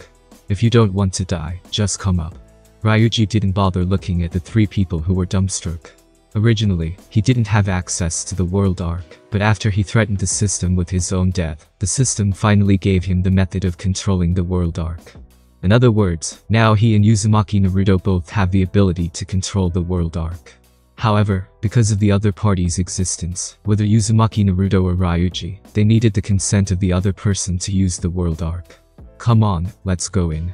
If you don't want to die, just come up. Ryuji didn't bother looking at the three people who were dumbstruck. Originally, he didn't have access to the world arc, but after he threatened the system with his own death, the system finally gave him the method of controlling the world arc. In other words, now he and Uzumaki Naruto both have the ability to control the world arc. However, because of the other party's existence, whether Uzumaki Naruto or Ryuji, they needed the consent of the other person to use the world arc. "Come on, let's go in."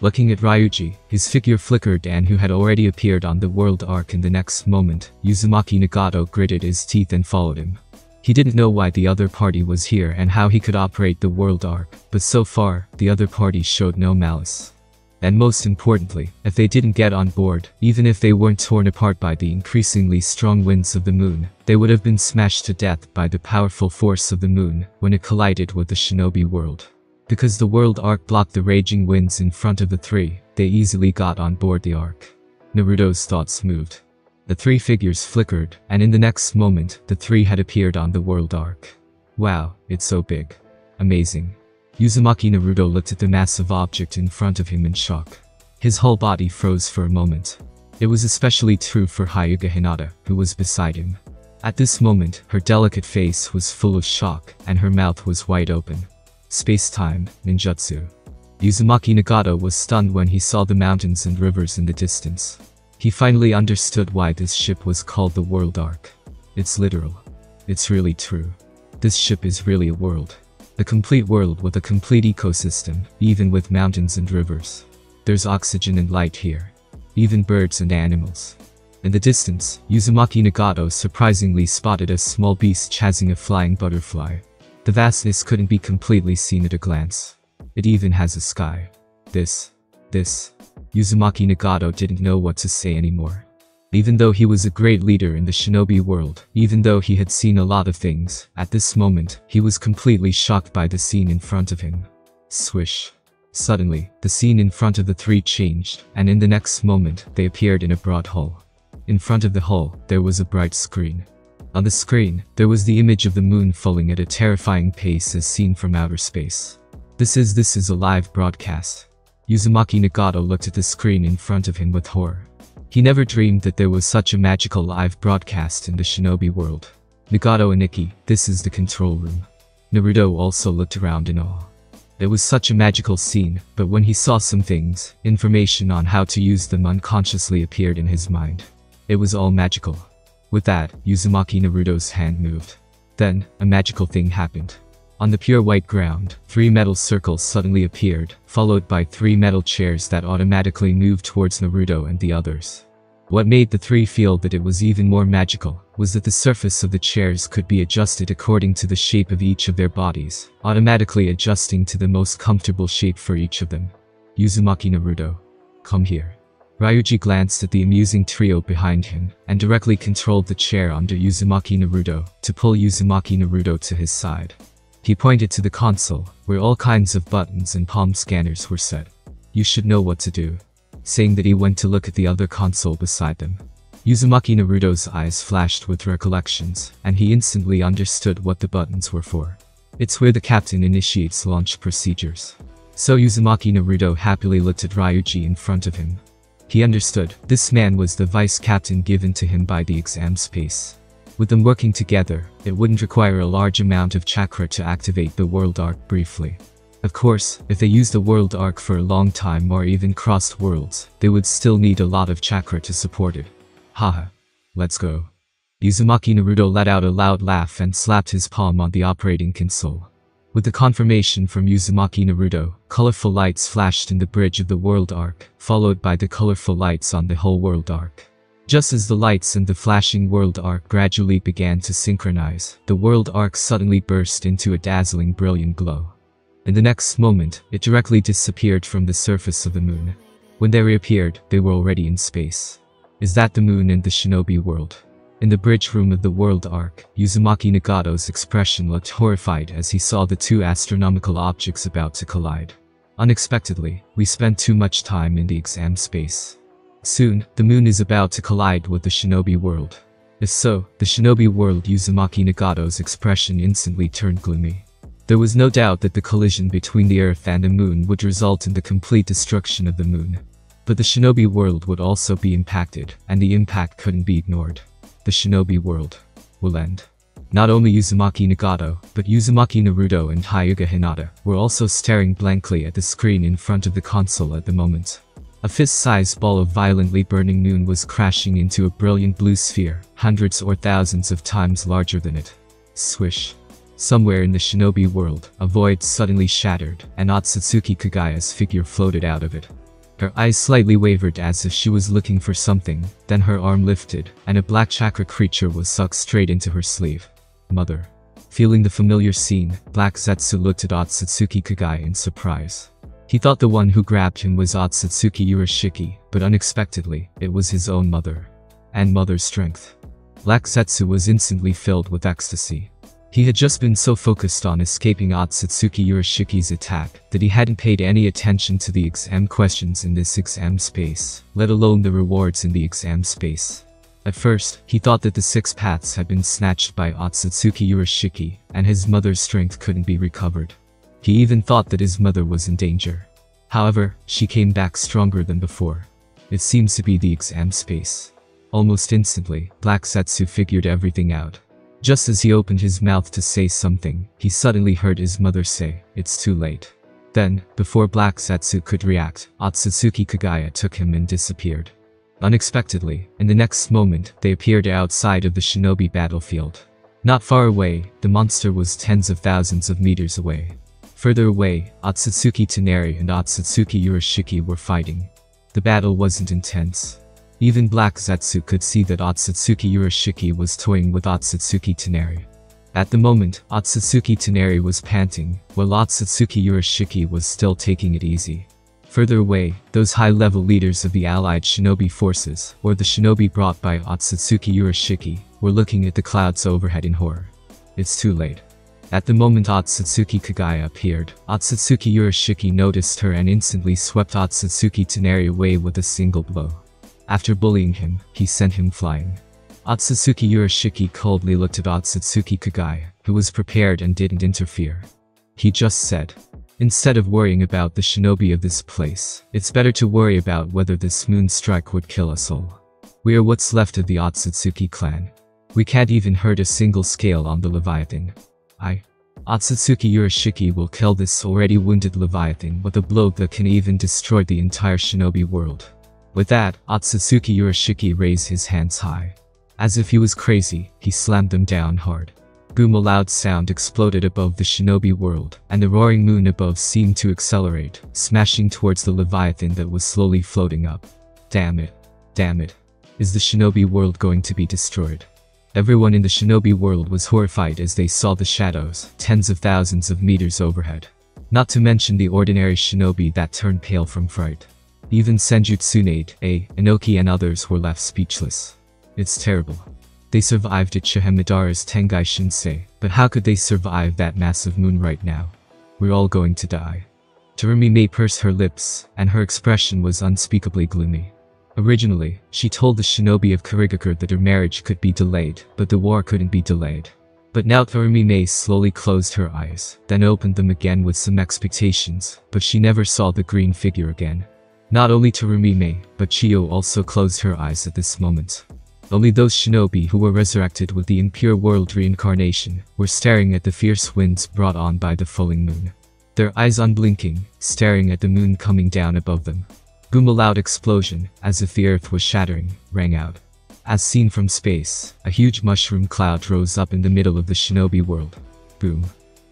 Looking at Ryuji, his figure flickered and who had already appeared on the world arc in the next moment, Uzumaki Nagato gritted his teeth and followed him. He didn't know why the other party was here and how he could operate the World Arc, but so far, the other party showed no malice. And most importantly, if they didn't get on board, even if they weren't torn apart by the increasingly strong winds of the moon, they would have been smashed to death by the powerful force of the moon when it collided with the shinobi world. Because the World Arc blocked the raging winds in front of the three, they easily got on board the Arc. Naruto's thoughts moved. The three figures flickered, and in the next moment, the three had appeared on the World Arc. Wow, it's so big. Amazing. Uzumaki Naruto looked at the massive object in front of him in shock. His whole body froze for a moment. It was especially true for Hyuga Hinata, who was beside him. At this moment, her delicate face was full of shock, and her mouth was wide open. Space-time, ninjutsu. Uzumaki Nagato was stunned when he saw the mountains and rivers in the distance. He finally understood why this ship was called the World Arc. It's literal. It's really true. This ship is really a world. A complete world with a complete ecosystem, even with mountains and rivers. There's oxygen and light here. Even birds and animals. In the distance, Uzumaki Nagato surprisingly spotted a small beast chasing a flying butterfly. The vastness couldn't be completely seen at a glance. It even has a sky. This. Uzumaki Nagato didn't know what to say anymore. Even though he was a great leader in the shinobi world, even though he had seen a lot of things, at this moment, he was completely shocked by the scene in front of him. Swish. Suddenly, the scene in front of the three changed, and in the next moment, they appeared in a broad hall. In front of the hall, there was a bright screen. On the screen, there was the image of the moon falling at a terrifying pace as seen from outer space. This is a live broadcast. Uzumaki Nagato looked at the screen in front of him with horror. He never dreamed that there was such a magical live broadcast in the shinobi world. Nagato and Ikki, this is the control room. Naruto also looked around in awe. It was such a magical scene, but when he saw some things, information on how to use them unconsciously appeared in his mind. It was all magical. With that, Uzumaki Naruto's hand moved. Then, a magical thing happened. On the pure white ground, three metal circles suddenly appeared, followed by three metal chairs that automatically moved towards Naruto and the others. What made the three feel that it was even more magical was that the surface of the chairs could be adjusted according to the shape of each of their bodies, automatically adjusting to the most comfortable shape for each of them. Uzumaki Naruto, come here. Ryuji glanced at the amusing trio behind him and directly controlled the chair under Uzumaki Naruto to pull Uzumaki Naruto to his side. He pointed to the console, where all kinds of buttons and palm scanners were set. You should know what to do. Saying that he went to look at the other console beside them. Uzumaki Naruto's eyes flashed with recollections, and he instantly understood what the buttons were for. It's where the captain initiates launch procedures. So Uzumaki Naruto happily looked at Ryuji in front of him. He understood, this man was the vice captain given to him by the exam space. With them working together, it wouldn't require a large amount of chakra to activate the World Arc briefly. Of course, if they used the World Arc for a long time or even crossed worlds, they would still need a lot of chakra to support it. Haha. Let's go. Uzumaki Naruto let out a loud laugh and slapped his palm on the operating console. With the confirmation from Uzumaki Naruto, colorful lights flashed in the bridge of the World Arc, followed by the colorful lights on the whole World Arc. Just as the lights and the flashing World Arc gradually began to synchronize, the World Arc suddenly burst into a dazzling brilliant glow. In the next moment, it directly disappeared from the surface of the moon. When they reappeared, they were already in space. Is that the moon and the shinobi world? In the bridge room of the World Arc, Uzumaki Nagato's expression looked horrified as he saw the two astronomical objects about to collide. Unexpectedly, we spent too much time in the exam space. Soon, the moon is about to collide with the shinobi world. If so, the shinobi world Uzumaki Nagato's expression instantly turned gloomy. There was no doubt that the collision between the Earth and the moon would result in the complete destruction of the moon. But the shinobi world would also be impacted, and the impact couldn't be ignored. The shinobi world will end. Not only Uzumaki Nagato, but Uzumaki Naruto and Hyuga Hinata were also staring blankly at the screen in front of the console at the moment. A fist-sized ball of violently burning moon was crashing into a brilliant blue sphere, hundreds or thousands of times larger than it. Swish. Somewhere in the shinobi world, a void suddenly shattered, and Otsutsuki Kaguya's figure floated out of it. Her eyes slightly wavered as if she was looking for something, then her arm lifted, and a black chakra creature was sucked straight into her sleeve. Mother. Feeling the familiar scene, Black Zetsu looked at Otsutsuki Kaguya in surprise. He thought the one who grabbed him was Otsutsuki Urashiki, but unexpectedly, it was his own mother. And mother's strength. Black Zetsu was instantly filled with ecstasy. He had just been so focused on escaping Otsutsuki Urashiki's attack that he hadn't paid any attention to the exam questions in this exam space, let alone the rewards in the exam space. At first, he thought that the six paths had been snatched by Otsutsuki Urashiki, and his mother's strength couldn't be recovered. He even thought that his mother was in danger. However, she came back stronger than before. It seems to be the exam space. Almost instantly, Black Zetsu figured everything out. Just as he opened his mouth to say something, he suddenly heard his mother say, "It's too late." Then, before Black Zetsu could react, Otsutsuki Kaguya took him and disappeared. Unexpectedly, in the next moment, they appeared outside of the shinobi battlefield. Not far away, the monster was tens of thousands of meters away. Further away, Otsutsuki Toneri and Otsutsuki Urashiki were fighting. The battle wasn't intense. Even Black Zetsu could see that Otsutsuki Urashiki was toying with Otsutsuki Toneri. At the moment, Otsutsuki Toneri was panting, while Otsutsuki Urashiki was still taking it easy. Further away, those high-level leaders of the allied shinobi forces, or the shinobi brought by Otsutsuki Urashiki, were looking at the clouds overhead in horror. It's too late. At the moment Otsutsuki Kaguya appeared, Otsutsuki Urashiki noticed her and instantly swept Otsutsuki Toneri away with a single blow. After bullying him, he sent him flying. Otsutsuki Urashiki coldly looked at Otsutsuki Kaguya, who was prepared and didn't interfere. He just said, "Instead of worrying about the shinobi of this place, it's better to worry about whether this moon strike would kill us all. We are what's left of the Otsutsuki clan. We can't even hurt a single scale on the Leviathan. Otsutsuki Urashiki will kill this already wounded Leviathan with a blow that can even destroy the entire shinobi world." With that, Otsutsuki Urashiki raised his hands high. As if he was crazy, he slammed them down hard. Boom! A loud sound exploded above the shinobi world, and the roaring moon above seemed to accelerate, smashing towards the Leviathan that was slowly floating up. Damn it. Damn it. Is the shinobi world going to be destroyed? Everyone in the shinobi world was horrified as they saw the shadows, tens of thousands of meters overhead. Not to mention the ordinary shinobi that turned pale from fright. Even Senju Tsunade, Onoki and others were left speechless. It's terrible. They survived Uchiha Madara's Tengai Shinsei, but how could they survive that massive moon right now? We're all going to die. Terumi May pursed her lips, and her expression was unspeakably gloomy. Originally, she told the shinobi of Kurigakure that her marriage could be delayed, but the war couldn't be delayed. But now Terumi May slowly closed her eyes, then opened them again with some expectations, but she never saw the green figure again. Not only Terumi May, but Chiyo also closed her eyes at this moment. Only those shinobi who were resurrected with the Impure World Reincarnation were staring at the fierce winds brought on by the falling moon. Their eyes unblinking, staring at the moon coming down above them. Boom! A loud explosion, as if the earth was shattering, rang out. As seen from space, a huge mushroom cloud rose up in the middle of the shinobi world. Boom!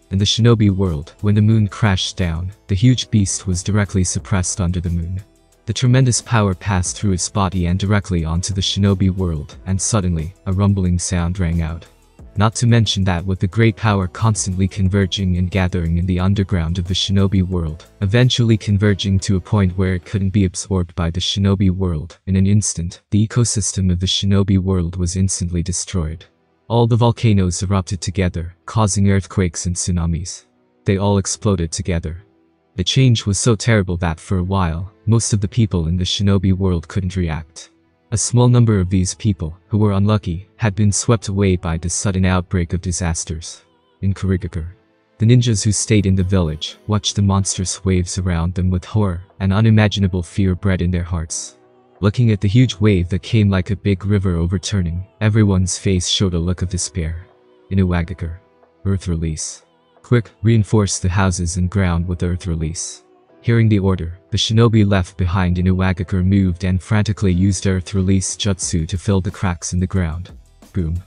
In the shinobi world, when the moon crashed down, the huge beast was directly suppressed under the moon. The tremendous power passed through its body and directly onto the shinobi world, and suddenly, a rumbling sound rang out. Not to mention that with the great power constantly converging and gathering in the underground of the shinobi world, eventually converging to a point where it couldn't be absorbed by the shinobi world, in an instant, the ecosystem of the shinobi world was instantly destroyed. All the volcanoes erupted together, causing earthquakes and tsunamis. They all exploded together. The change was so terrible that for a while, most of the people in the shinobi world couldn't react. A small number of these people, who were unlucky, had been swept away by the sudden outbreak of disasters. In Kurigakure, the ninjas who stayed in the village watched the monstrous waves around them with horror and unimaginable fear bred in their hearts. Looking at the huge wave that came like a big river overturning, everyone's face showed a look of despair. In Iwagakure, earth release. Quick, reinforce the houses and ground with earth release. Hearing the order, the shinobi left behind in Iwagakure moved and frantically used earth release jutsu to fill the cracks in the ground. Boom.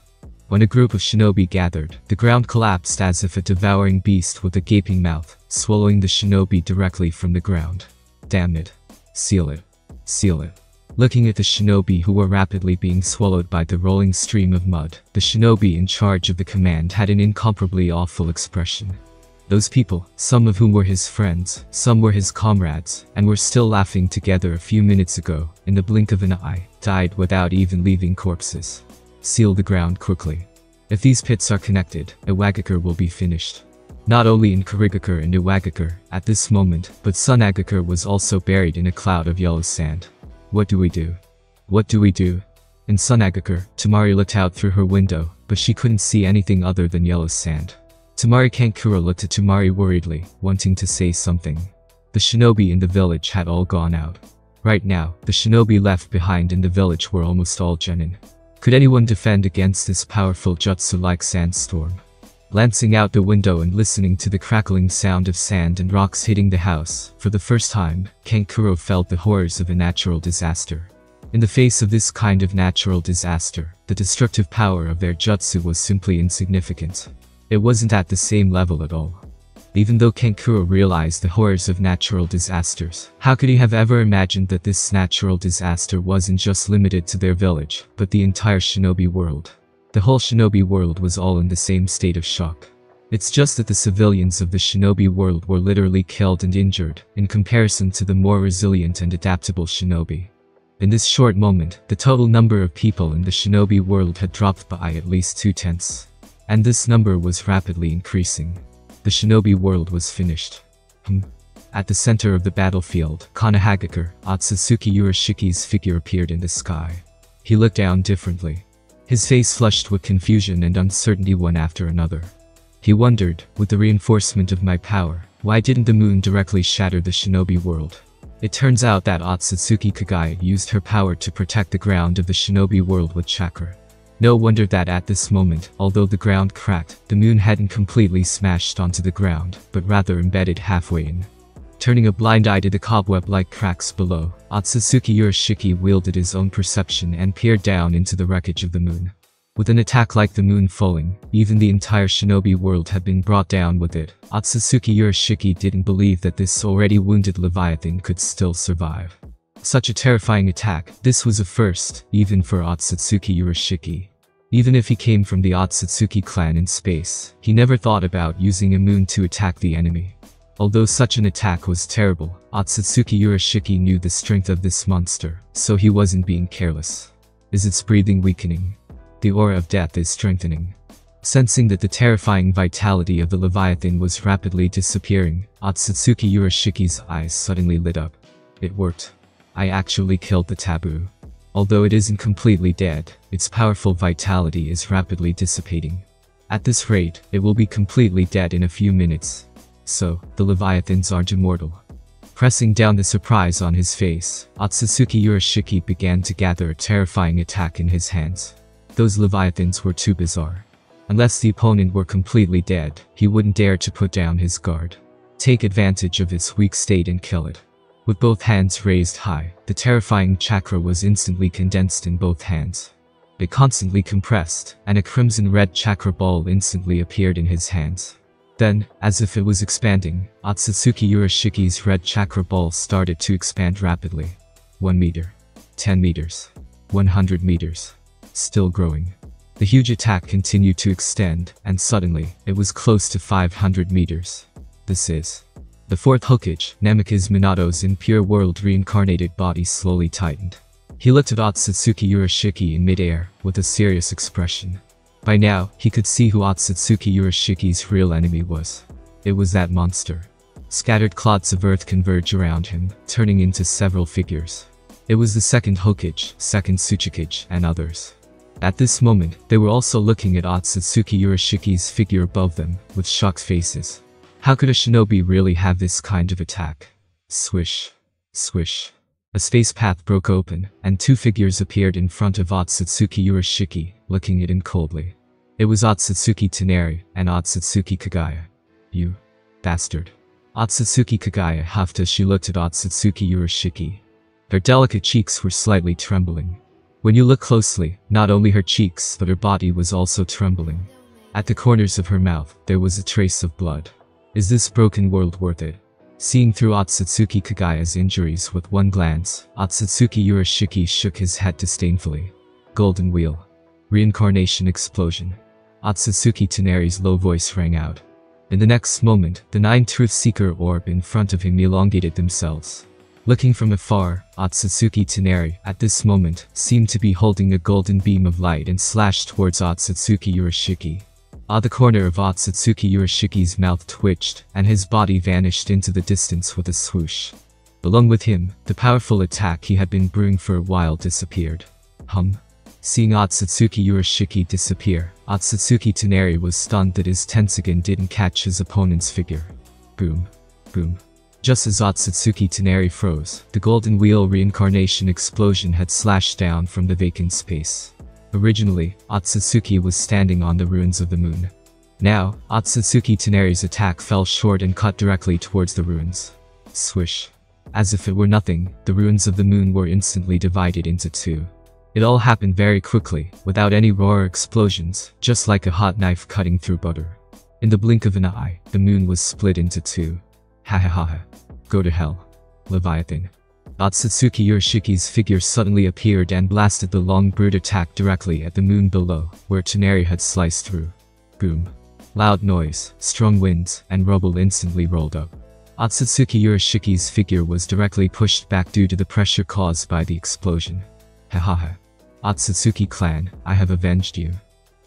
When a group of shinobi gathered, the ground collapsed as if a devouring beast with a gaping mouth, swallowing the shinobi directly from the ground. Damn it. Seal it. Seal it. looking at the shinobi who were rapidly being swallowed by the rolling stream of mud. The shinobi in charge of the command had an incomparably awful expression. Those people, some of whom were his friends, some were his comrades, and were still laughing together a few minutes ago, in the blink of an eye, died without even leaving corpses. Seal the ground quickly. If these pits are connected, Iwagakure will be finished. Not only in Kurigakure and Iwagakure, at this moment, but Sunagakure was also buried in a cloud of yellow sand. What do we do? What do we do? In Sunagakure, Tamari looked out through her window, but she couldn't see anything other than yellow sand. Tamari Kankura looked at Tamari worriedly, wanting to say something. The shinobi in the village had all gone out. Right now, the shinobi left behind in the village were almost all genin. Could anyone defend against this powerful jutsu-like sandstorm? Glancing out the window and listening to the crackling sound of sand and rocks hitting the house, for the first time, Kankuro felt the horrors of a natural disaster. In the face of this kind of natural disaster, the destructive power of their jutsu was simply insignificant. It wasn't at the same level at all. Even though Kankuro realized the horrors of natural disasters, how could he have ever imagined that this natural disaster wasn't just limited to their village, but the entire shinobi world? The whole shinobi world was all in the same state of shock. It's just that the civilians of the shinobi world were literally killed and injured, in comparison to the more resilient and adaptable shinobi. In this short moment, the total number of people in the shinobi world had dropped by at least 2/10. And this number was rapidly increasing. The shinobi world was finished. At the center of the battlefield, Konohagakure, Otsutsuki Urashiki's figure appeared in the sky. He looked down differently. His face flushed with confusion and uncertainty one after another. He wondered, with the reinforcement of my power, why didn't the moon directly shatter the shinobi world? It turns out that Otsutsuki Kaguya used her power to protect the ground of the shinobi world with chakra. No wonder that at this moment, although the ground cracked, the moon hadn't completely smashed onto the ground, but rather embedded halfway in. Turning a blind eye to the cobweb-like cracks below, Otsutsuki Urashiki wielded his own perception and peered down into the wreckage of the moon. With an attack like the moon falling, even the entire shinobi world had been brought down with it. Otsutsuki Urashiki didn't believe that this already wounded Leviathan could still survive. Such a terrifying attack, this was a first, even for Otsutsuki Urashiki. Even if he came from the Otsutsuki clan in space, he never thought about using a moon to attack the enemy. Although such an attack was terrible, Otsutsuki Urashiki knew the strength of this monster, so he wasn't being careless. Is its breathing weakening? The aura of death is strengthening. Sensing that the terrifying vitality of the Leviathan was rapidly disappearing, Otsutsuki Urashiki's eyes suddenly lit up. It worked. I actually killed the taboo. Although it isn't completely dead, its powerful vitality is rapidly dissipating. At this rate, it will be completely dead in a few minutes. So, the Leviathans aren't immortal. Pressing down the surprise on his face, Otsutsuki Urashiki began to gather a terrifying attack in his hands. Those Leviathans were too bizarre. Unless the opponent were completely dead, he wouldn't dare to put down his guard. Take advantage of its weak state and kill it. With both hands raised high, the terrifying chakra was instantly condensed in both hands. It constantly compressed, and a crimson-red chakra ball instantly appeared in his hands. Then, as if it was expanding, Otsutsuki Urashiki's red chakra ball started to expand rapidly. 1 meter. 10 meters. 100 meters. Still growing. The huge attack continued to extend, and suddenly, it was close to 500 meters. This is... The Fourth Raikage. Namikaze Minato's Impure World Reincarnated body slowly tightened. He looked at Otsutsuki Urashiki in midair, with a serious expression. By now, he could see who Otsutsuki Urashiki's real enemy was. It was that monster. Scattered clods of earth converge around him, turning into several figures. It was the Second Raikage, Second Tsuchikage, and others. At this moment, they were also looking at Otsutsuki Urashiki's figure above them, with shocked faces. How could a shinobi really have this kind of attack? Swish. Swish. A space path broke open, and two figures appeared in front of Otsutsuki Urashiki, looking at him coldly. It was Otsutsuki Toneri and Otsutsuki Kaguya. You bastard. Otsutsuki Kaguya huffed as she looked at Otsutsuki Urashiki. Her delicate cheeks were slightly trembling. When you look closely, not only her cheeks but her body was also trembling. At the corners of her mouth, there was a trace of blood. Is this broken world worth it? Seeing through Otsutsuki Kaguya's injuries with one glance, Otsutsuki Urashiki shook his head disdainfully. Golden Wheel. Reincarnation explosion. Otsutsuki Toneri's low voice rang out. In the next moment, the 9 Truth Seeker orb in front of him elongated themselves. Looking from afar, Otsutsuki Toneri, at this moment, seemed to be holding a golden beam of light and slashed towards Otsutsuki Urashiki. The corner of Otsutsuki Urashiki's mouth twitched, and his body vanished into the distance with a swoosh. Along with him, the powerful attack he had been brewing for a while disappeared. Seeing Otsutsuki Urashiki disappear, Otsutsuki Toneri was stunned that his Tensegan didn't catch his opponent's figure. Boom. Just as Otsutsuki Toneri froze, the Golden Wheel reincarnation explosion had slashed down from the vacant space. Originally, Otsutsuki was standing on the ruins of the moon. Now, Otsutsuki Toneri's attack fell short and cut directly towards the ruins. Swish. As if it were nothing, the ruins of the moon were instantly divided into two. It all happened very quickly, without any roar or explosions, just like a hot knife cutting through butter. In the blink of an eye, the moon was split into two. Go to hell. Leviathan. Otsutsuki Urashiki's figure suddenly appeared and blasted the long brute attack directly at the moon below, where Toneri had sliced through. Boom. Loud noise, strong winds, and rubble instantly rolled up. Otsutsuki Urashiki's figure was directly pushed back due to the pressure caused by the explosion. Otsutsuki clan, I have avenged you.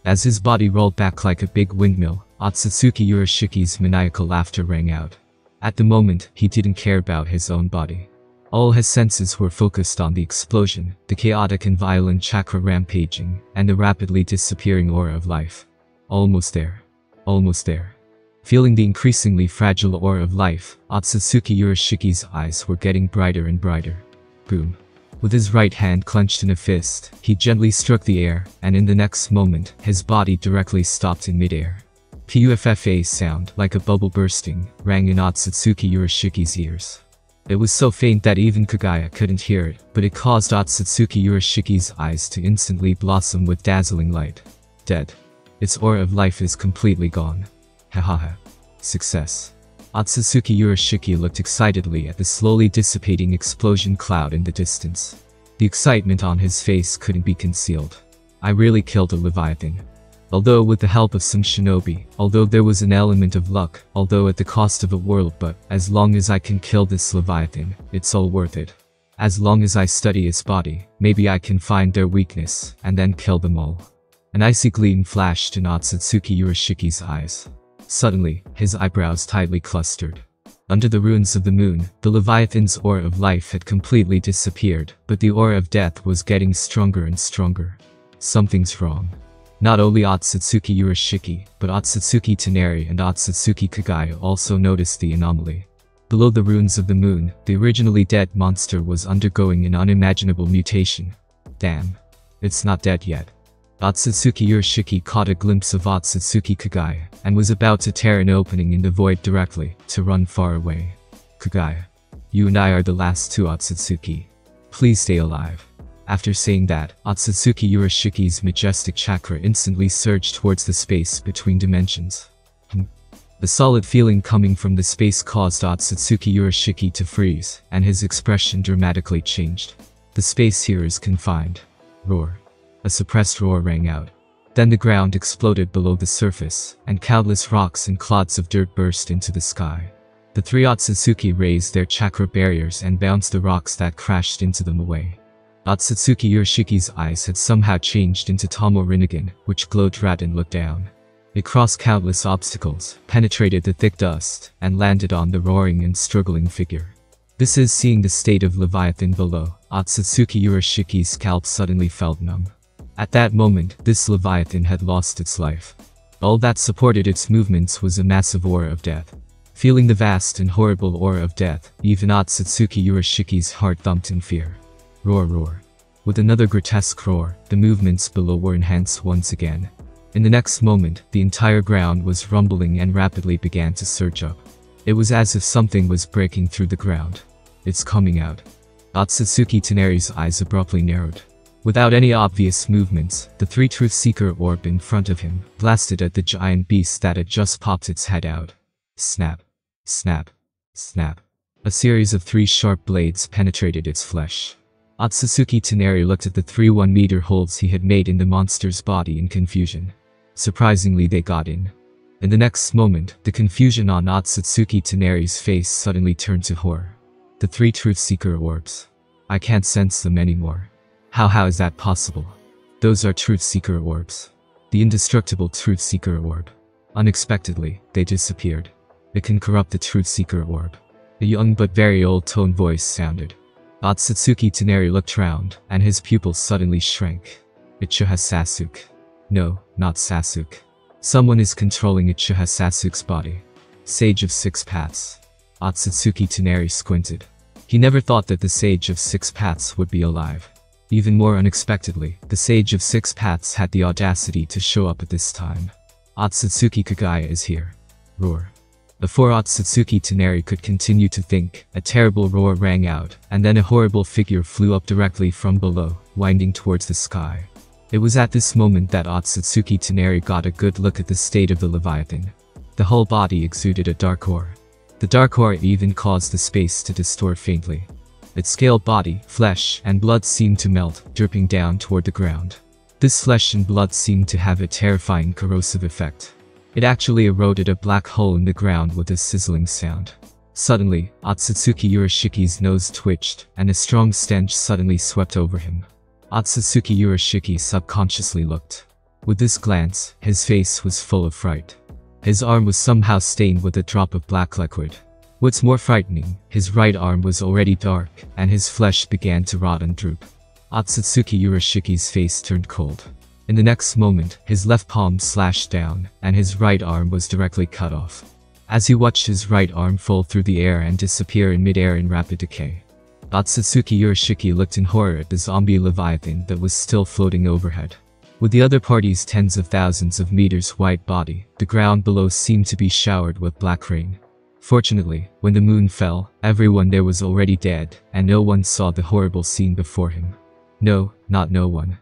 As his body rolled back like a big windmill, Otsutsuki Urashiki's maniacal laughter rang out. At the moment, he didn't care about his own body. All his senses were focused on the explosion, the chaotic and violent chakra rampaging, and the rapidly disappearing aura of life. Almost there. Feeling the increasingly fragile aura of life, Otsutsuki Urashiki's eyes were getting brighter and brighter. Boom. With his right hand clenched in a fist, he gently struck the air, and in the next moment, his body directly stopped in midair. Puffa sound, like a bubble bursting, rang in Otsutsuki Urashiki's ears. It was so faint that even Kaguya couldn't hear it, but it caused Otsutsuki Urashiki's eyes to instantly blossom with dazzling light. Dead. Its aura of life is completely gone. Success. Otsutsuki Urashiki looked excitedly at the slowly dissipating explosion cloud in the distance. The excitement on his face couldn't be concealed. I really killed a Leviathan. Although with the help of some shinobi, although there was an element of luck, although at the cost of a world, but as long as I can kill this Leviathan, it's all worth it. As long as I study its body, maybe I can find their weakness, and then kill them all. An icy gleam flashed in Otsutsuki Urashiki's eyes. Suddenly, his eyebrows tightly clustered. Under the ruins of the moon, the Leviathan's aura of life had completely disappeared, but the aura of death was getting stronger and stronger. Something's wrong. Not only Otsutsuki Urashiki, but Otsutsuki Toneri and Otsutsuki Kaguya also noticed the anomaly. Below the ruins of the moon, the originally dead monster was undergoing an unimaginable mutation. Damn. It's not dead yet. Otsutsuki Urashiki caught a glimpse of Otsutsuki Kaguya, and was about to tear an opening in the void directly, to run far away. Kaguya. You and I are the last two Otsutsuki. Please stay alive. After saying that, Otsutsuki Urashiki's majestic chakra instantly surged towards the space between dimensions. The solid feeling coming from the space caused Otsutsuki Urashiki to freeze, and his expression dramatically changed. The space here is confined. Roar. A suppressed roar rang out. Then the ground exploded below the surface, and countless rocks and clods of dirt burst into the sky. The three Otsutsuki raised their chakra barriers and bounced the rocks that crashed into them away. Otsutsuki Urashiki's eyes had somehow changed into Tomo Rinnegan, which glowed red and looked down. It crossed countless obstacles, penetrated the thick dust, and landed on the roaring and struggling figure. This is seeing the state of Leviathan below, Otsutsuki Urashiki's scalp suddenly felt numb. At that moment, this Leviathan had lost its life. All that supported its movements was a massive aura of death. Feeling the vast and horrible aura of death, even Otsutsuki Urashiki's heart thumped in fear. Roar. With another grotesque roar, the movements below were enhanced once again. In the next moment, the entire ground was rumbling and rapidly began to surge up. It was as if something was breaking through the ground. It's coming out. Otsutsuki Toneri's eyes abruptly narrowed. Without any obvious movements, the three Truth Seeker orb in front of him blasted at the giant beast that had just popped its head out. Snap. Snap. A series of three sharp blades penetrated its flesh. Otsutsuki Toneri looked at the 3 1-meter holes he had made in the monster's body in confusion. Surprisingly, they got in. In the next moment, the confusion on Otsutsuki Toneri's face suddenly turned to horror. The three truth-seeker orbs. I can't sense them anymore. How is that possible? Those are truth-seeker orbs. The indestructible truth-seeker orb. Unexpectedly, they disappeared. It can corrupt the truth-seeker orb. A young but very old tone voice sounded. Otsutsuki Toneri looked round, and his pupils suddenly shrank. Uchiha Sasuke. No, not Sasuke. Someone is controlling Uchiha Sasuke's body. Sage of Six Paths. Otsutsuki Toneri squinted. He never thought that the Sage of Six Paths would be alive. Even more unexpectedly, the Sage of Six Paths had the audacity to show up at this time. Otsutsuki Kaguya is here. Roar. Before Otsutsuki Toneri could continue to think, a terrible roar rang out, and then a horrible figure flew up directly from below, winding towards the sky. It was at this moment that Otsutsuki Toneri got a good look at the state of the Leviathan. The whole body exuded a dark aura. The dark aura even caused the space to distort faintly. Its scaled body, flesh, and blood seemed to melt, dripping down toward the ground. This flesh and blood seemed to have a terrifying corrosive effect. It actually eroded a black hole in the ground with a sizzling sound. Suddenly, Otsutsuki Urashiki's nose twitched, and a strong stench suddenly swept over him. Otsutsuki Urashiki subconsciously looked. With this glance, his face was full of fright. His arm was somehow stained with a drop of black liquid. What's more frightening, his right arm was already dark, and his flesh began to rot and droop. Otsutsuki Urashiki's face turned cold. In the next moment, his left palm slashed down, and his right arm was directly cut off. As he watched his right arm fall through the air and disappear in midair in rapid decay, Otsutsuki Urashiki looked in horror at the zombie Leviathan that was still floating overhead. With the other party's tens of thousands of meters wide body, the ground below seemed to be showered with black rain. Fortunately, when the moon fell, everyone there was already dead, and no one saw the horrible scene before him. No, not no one.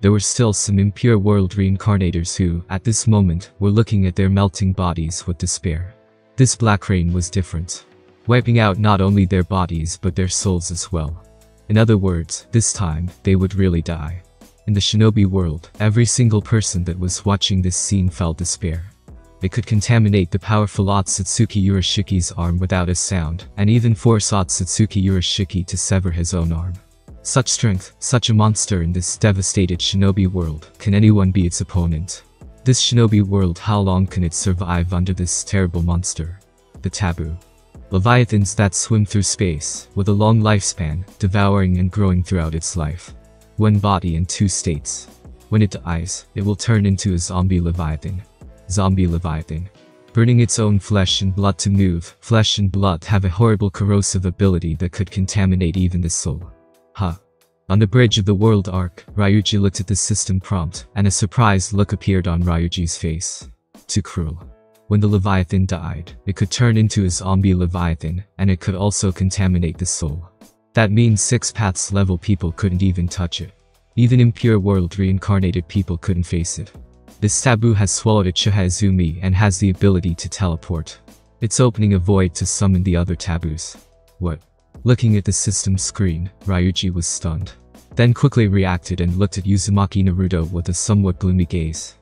There were still some Impure World Reincarnators who, at this moment, were looking at their melting bodies with despair. This black rain was different. Wiping out not only their bodies but their souls as well. In other words, this time, they would really die. In the shinobi world, every single person that was watching this scene felt despair. They could contaminate the powerful Otsutsuki Urashiki's arm without a sound, and even force Otsutsuki Urashiki to sever his own arm. Such strength, such a monster in this devastated shinobi world, can anyone be its opponent? This shinobi world, how long can it survive under this terrible monster? The taboo. Leviathans that swim through space, with a long lifespan, devouring and growing throughout its life. One body in two states. When it dies, it will turn into a zombie Leviathan. Zombie Leviathan. Burning its own flesh and blood to move, flesh and blood have a horrible corrosive ability that could contaminate even the soul. Huh. On the bridge of the World Arc, Ryuji looked at the system prompt, and a surprised look appeared on Ryuji's face. Too cruel. When the Leviathan died, it could turn into a zombie Leviathan, and it could also contaminate the soul. That means Six Paths level people couldn't even touch it. Even Impure World reincarnated people couldn't face it. This taboo has swallowed Uchiha Izumi and has the ability to teleport. It's opening a void to summon the other taboos. What? Looking at the system screen, Ryuji was stunned. Then quickly reacted and looked at Uzumaki Naruto with a somewhat gloomy gaze.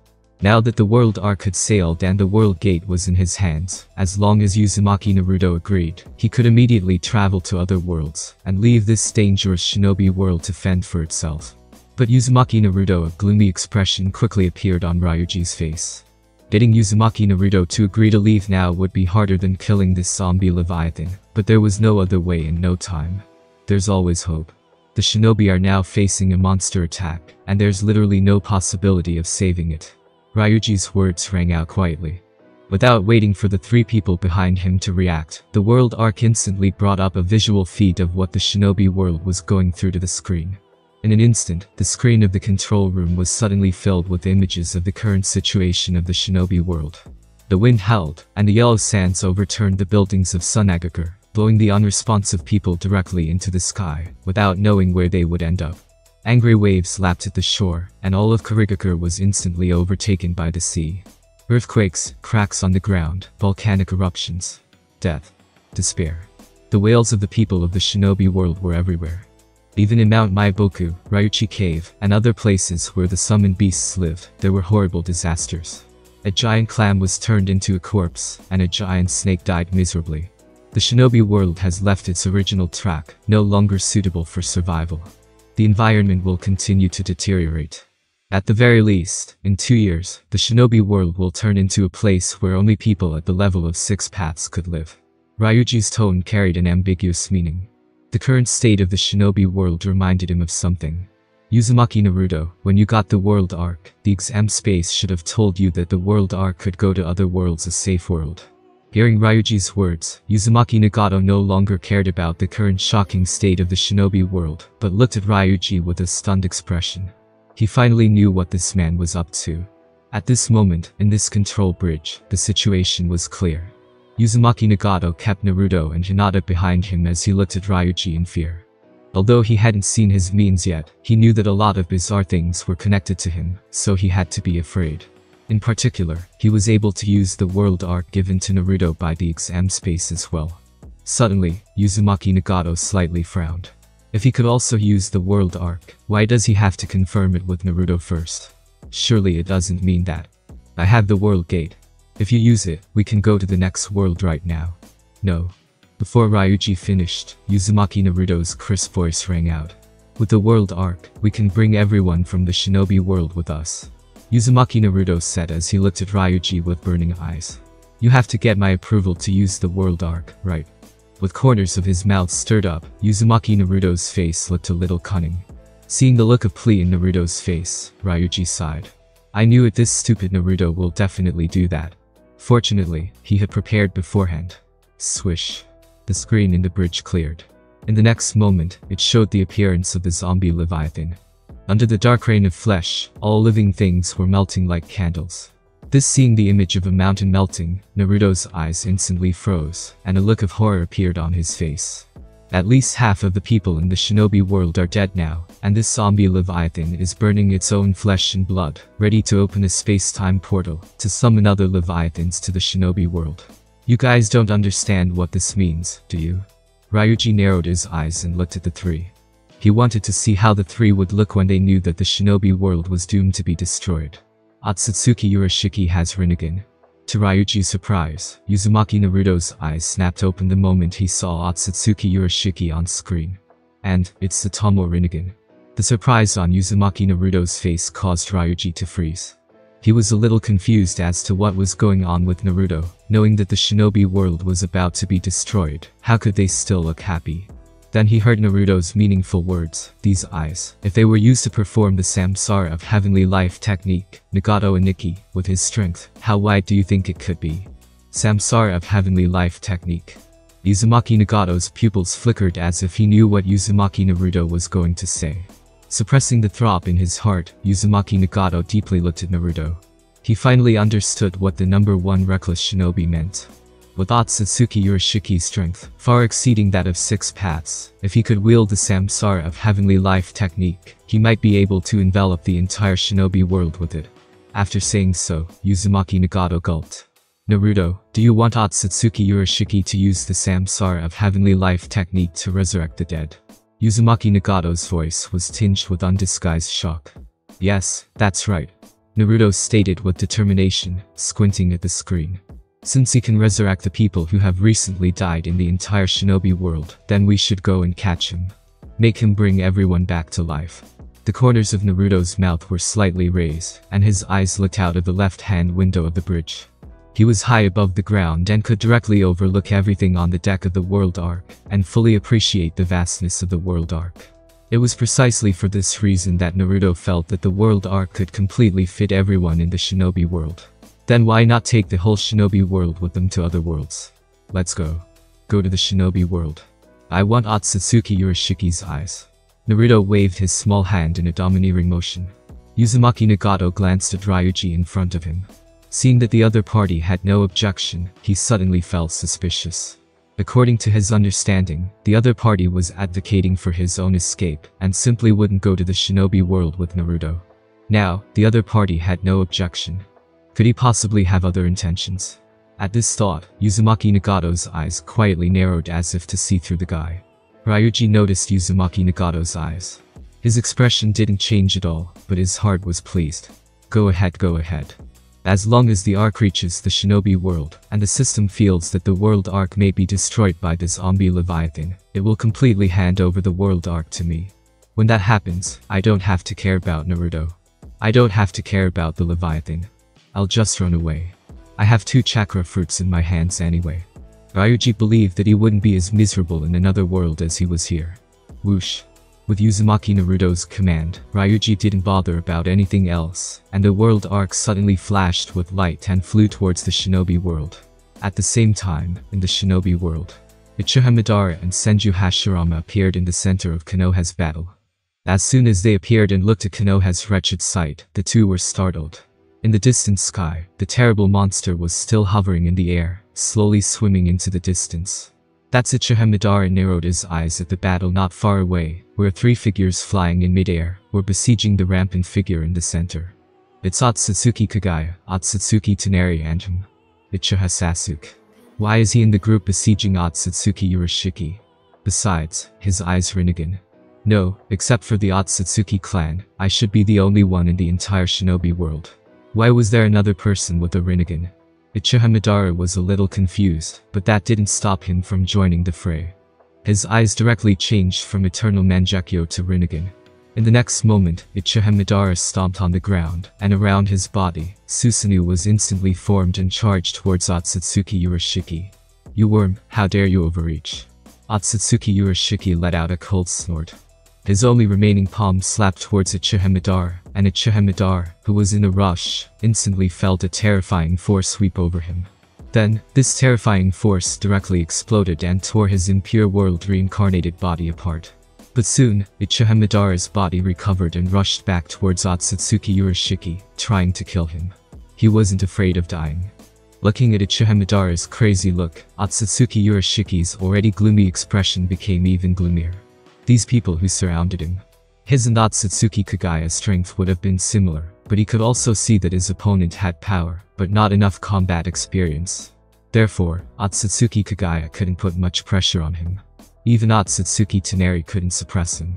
Now that the World Arc had sailed and the World Gate was in his hands, as long as Uzumaki Naruto agreed, he could immediately travel to other worlds, and leave this dangerous shinobi world to fend for itself. But Uzumaki Naruto, a gloomy expression quickly appeared on Ryuji's face. Getting Uzumaki Naruto to agree to leave now would be harder than killing this zombie Leviathan, but there was no other way in no time. There's always hope. The shinobi are now facing a monster attack, and there's literally no possibility of saving it. Ryuji's words rang out quietly. Without waiting for the three people behind him to react, the World Arc instantly brought up a visual feed of what the shinobi world was going through to the screen. In an instant, the screen of the control room was suddenly filled with images of the current situation of the shinobi world. The wind howled, and the yellow sands overturned the buildings of Sunagakure, blowing the unresponsive people directly into the sky, without knowing where they would end up. Angry waves lapped at the shore, and all of Kurigakure was instantly overtaken by the sea. Earthquakes, cracks on the ground, volcanic eruptions, death. despair. The wails of the people of the shinobi world were everywhere. Even in Mount Maiboku, Ryuchi Cave, and other places where the summoned beasts live, there were horrible disasters. A giant clam was turned into a corpse, and a giant snake died miserably. The shinobi world has left its original track, no longer suitable for survival. The environment will continue to deteriorate. At the very least, in 2 years, the shinobi world will turn into a place where only people at the level of 6 paths could live. Ryuji's tone carried an ambiguous meaning. The current state of the shinobi world reminded him of something. Uzumaki Naruto, when you got the World Arc, the exam space should have told you that the World Arc could go to other worlds, a safe world. Hearing Ryuji's words, Uzumaki Nagato no longer cared about the current shocking state of the shinobi world, but looked at Ryuji with a stunned expression. He finally knew what this man was up to. At this moment, in this control bridge, the situation was clear. Uzumaki Nagato kept Naruto and Hinata behind him as he looked at Ryuji in fear. Although he hadn't seen his means yet, he knew that a lot of bizarre things were connected to him, so he had to be afraid. In particular, he was able to use the World Arc given to Naruto by the exam space as well. Suddenly, Uzumaki Nagato slightly frowned. If he could also use the World Arc, why does he have to confirm it with Naruto first? Surely it doesn't mean that. I have the World Gate. If you use it, we can go to the next world right now. No. Before Ryuji finished, Uzumaki Naruto's crisp voice rang out. With the World Arc, we can bring everyone from the shinobi world with us. Uzumaki Naruto said as he looked at Ryuji with burning eyes. You have to get my approval to use the World Arc, right? With corners of his mouth stirred up, Uzumaki Naruto's face looked a little cunning. Seeing the look of plea in Naruto's face, Ryuji sighed. I knew it, this stupid Naruto will definitely do that. Fortunately, he had prepared beforehand. Swish. The screen in the bridge cleared. In the next moment, it showed the appearance of the zombie Leviathan. Under the dark rain of flesh, all living things were melting like candles. This seeing the image of a mountain melting, Naruto's eyes instantly froze, and a look of horror appeared on his face. At least half of the people in the shinobi world are dead now, and this zombie Leviathan is burning its own flesh and blood, ready to open a space-time portal, to summon other Leviathans to the shinobi world. You guys don't understand what this means, do you? Ryuji narrowed his eyes and looked at the three. He wanted to see how the three would look when they knew that the shinobi world was doomed to be destroyed. Otsutsuki Urashiki has Rinnegan. To Ryuji's surprise, Uzumaki Naruto's eyes snapped open the moment he saw Otsutsuki Urashiki on screen. And, it's Satomo Rinnegan. The surprise on Uzumaki Naruto's face caused Ryuji to freeze. He was a little confused as to what was going on with Naruto, knowing that the shinobi world was about to be destroyed. How could they still look happy? Then he heard Naruto's meaningful words, these eyes. If they were used to perform the samsara of heavenly life technique, Nagato Aniki, with his strength, how wide do you think it could be? Samsara of heavenly life technique. Uzumaki Nagato's pupils flickered as if he knew what Uzumaki Naruto was going to say. Suppressing the throb in his heart, Uzumaki Nagato deeply looked at Naruto. He finally understood what the #1 reckless shinobi meant. With Otsutsuki Urashiki's strength, far exceeding that of 6 paths, if he could wield the samsara of heavenly life technique, he might be able to envelop the entire shinobi world with it. After saying so, Uzumaki Nagato gulped. Naruto, do you want Otsutsuki Urashiki to use the samsara of heavenly life technique to resurrect the dead? Uzumaki Nagato's voice was tinged with undisguised shock. Yes, that's right, Naruto stated with determination, squinting at the screen. Since he can resurrect the people who have recently died in the entire shinobi world, then we should go and catch him. Make him bring everyone back to life. The corners of Naruto's mouth were slightly raised, and his eyes looked out of the left-hand window of the bridge. He was high above the ground and could directly overlook everything on the deck of the World Arc, and fully appreciate the vastness of the World Arc. It was precisely for this reason that Naruto felt that the World Arc could completely fit everyone in the shinobi world. Then why not take the whole shinobi world with them to other worlds? Let's go. Go to the shinobi world. I want Otsutsuki Urashiki's eyes. Naruto waved his small hand in a domineering motion. Uzumaki Nagato glanced at Ryuji in front of him. Seeing that the other party had no objection, he suddenly felt suspicious. According to his understanding, the other party was advocating for his own escape, and simply wouldn't go to the shinobi world with Naruto. Now, the other party had no objection. Could he possibly have other intentions? At this thought, Uzumaki Nagato's eyes quietly narrowed as if to see through the guy. Ryuji noticed Uzumaki Nagato's eyes. His expression didn't change at all, but his heart was pleased. Go ahead, go ahead. As long as the Arc reaches the Shinobi world, and the system feels that the World Arc may be destroyed by this zombie Leviathan, it will completely hand over the World Arc to me. When that happens, I don't have to care about Naruto. I don't have to care about the Leviathan. I'll just run away. I have 2 chakra fruits in my hands anyway. Ryuji believed that he wouldn't be as miserable in another world as he was here. Whoosh. With Uzumaki Naruto's command, Ryuji didn't bother about anything else, and the World Arc suddenly flashed with light and flew towards the Shinobi world. At the same time, in the Shinobi world, Uchiha Madara and Senju Hashirama appeared in the center of Konoha's battle. As soon as they appeared and looked at Konoha's wretched sight, the two were startled. In the distant sky, the terrible monster was still hovering in the air, slowly swimming into the distance. That's it. Uchiha Madara narrowed his eyes at the battle not far away, where 3 figures flying in midair were besieging the rampant figure in the center. It's Otsutsuki Kaguya, Otsutsuki Toneri, and Uchiha Sasuke. Why is he in the group besieging Otsutsuki Urashiki? Besides, his eyes Rinnegan. No, except for the Otsutsuki clan, I should be the only one in the entire Shinobi world. Why was there another person with a Rinnegan? Uchiha Madara was a little confused, but that didn't stop him from joining the fray. His eyes directly changed from Eternal Mangekyo to Rinnegan. In the next moment, Uchiha Madara stomped on the ground, and around his body, Susanoo was instantly formed and charged towards Otsutsuki Urashiki. You worm, how dare you overreach? Otsutsuki Urashiki let out a cold snort. His only remaining palm slapped towards Uchiha Madara, and Uchiha Madara, who was in a rush, instantly felt a terrifying force sweep over him. Then, this terrifying force directly exploded and tore his impure world reincarnated body apart. But soon, Uchiha Madara's body recovered and rushed back towards Otsutsuki Urashiki, trying to kill him. He wasn't afraid of dying. Looking at Uchiha Madara's crazy look, Otsutsuki Urashiki's already gloomy expression became even gloomier. These people who surrounded him. His and Otsutsuki Kaguya's strength would have been similar, but he could also see that his opponent had power, but not enough combat experience. Therefore, Otsutsuki Kaguya couldn't put much pressure on him. Even Otsutsuki Toneri couldn't suppress him.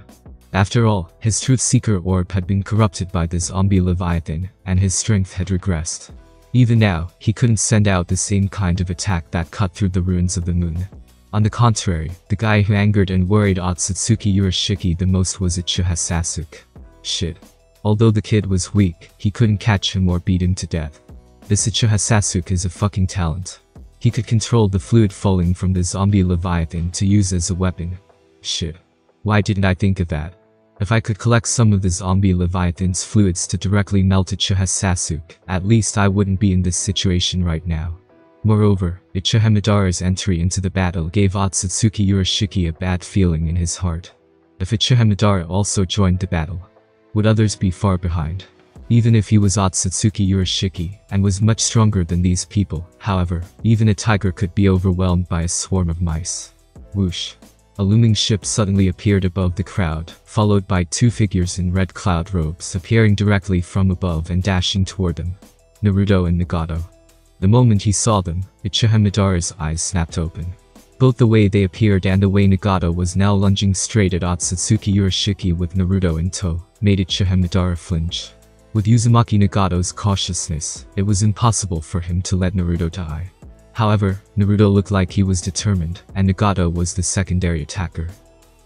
After all, his Truth Seeker orb had been corrupted by this zombie Leviathan, and his strength had regressed. Even now, he couldn't send out the same kind of attack that cut through the ruins of the moon. On the contrary, the guy who angered and worried Otsutsuki Urashiki the most was Uchiha Sasuke. Shit. Although the kid was weak, he couldn't catch him or beat him to death. This Uchiha Sasuke is a fucking talent. He could control the fluid falling from the zombie Leviathan to use as a weapon. Shit. Why didn't I think of that? If I could collect some of the zombie Leviathan's fluids to directly melt Uchiha Sasuke, at least I wouldn't be in this situation right now. Moreover, Uchiha Madara's entry into the battle gave Otsutsuki Urashiki a bad feeling in his heart. If Uchiha Madara also joined the battle, would others be far behind? Even if he was Otsutsuki Urashiki and was much stronger than these people, however, even a tiger could be overwhelmed by a swarm of mice. Whoosh. A looming ship suddenly appeared above the crowd, followed by 2 figures in red cloud robes appearing directly from above and dashing toward them. Naruto and Nagato. The moment he saw them, Uchiha Madara's eyes snapped open. Both the way they appeared and the way Nagato was now lunging straight at Otsutsuki Urashiki with Naruto in tow, made Uchiha Madara flinch. With Uzumaki Nagato's cautiousness, it was impossible for him to let Naruto die. However, Naruto looked like he was determined, and Nagato was the secondary attacker.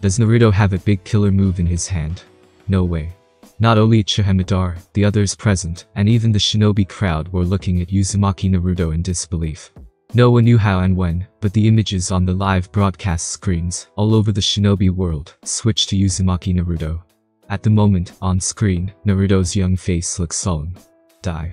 Does Naruto have a big killer move in his hand? No way. Not only Uchiha Madara, the others present, and even the shinobi crowd were looking at Uzumaki Naruto in disbelief. No one knew how and when, but the images on the live broadcast screens, all over the shinobi world, switched to Uzumaki Naruto. At the moment, on screen, Naruto's young face looked solemn. Die.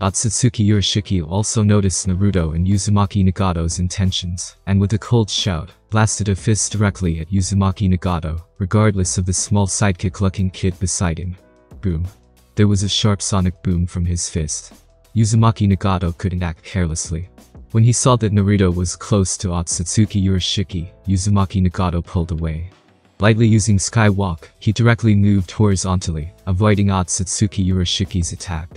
Otsutsuki Urashiki also noticed Naruto and Uzumaki Nagato's intentions, and with a cold shout, blasted a fist directly at Uzumaki Nagato, regardless of the small sidekick-looking kid beside him. Boom. There was a sharp sonic boom from his fist. Uzumaki Nagato couldn't act carelessly. When he saw that Naruto was close to Otsutsuki Urashiki, Uzumaki Nagato pulled away. Lightly using Skywalk, he directly moved horizontally, avoiding Otsutsuki Urashiki's attack.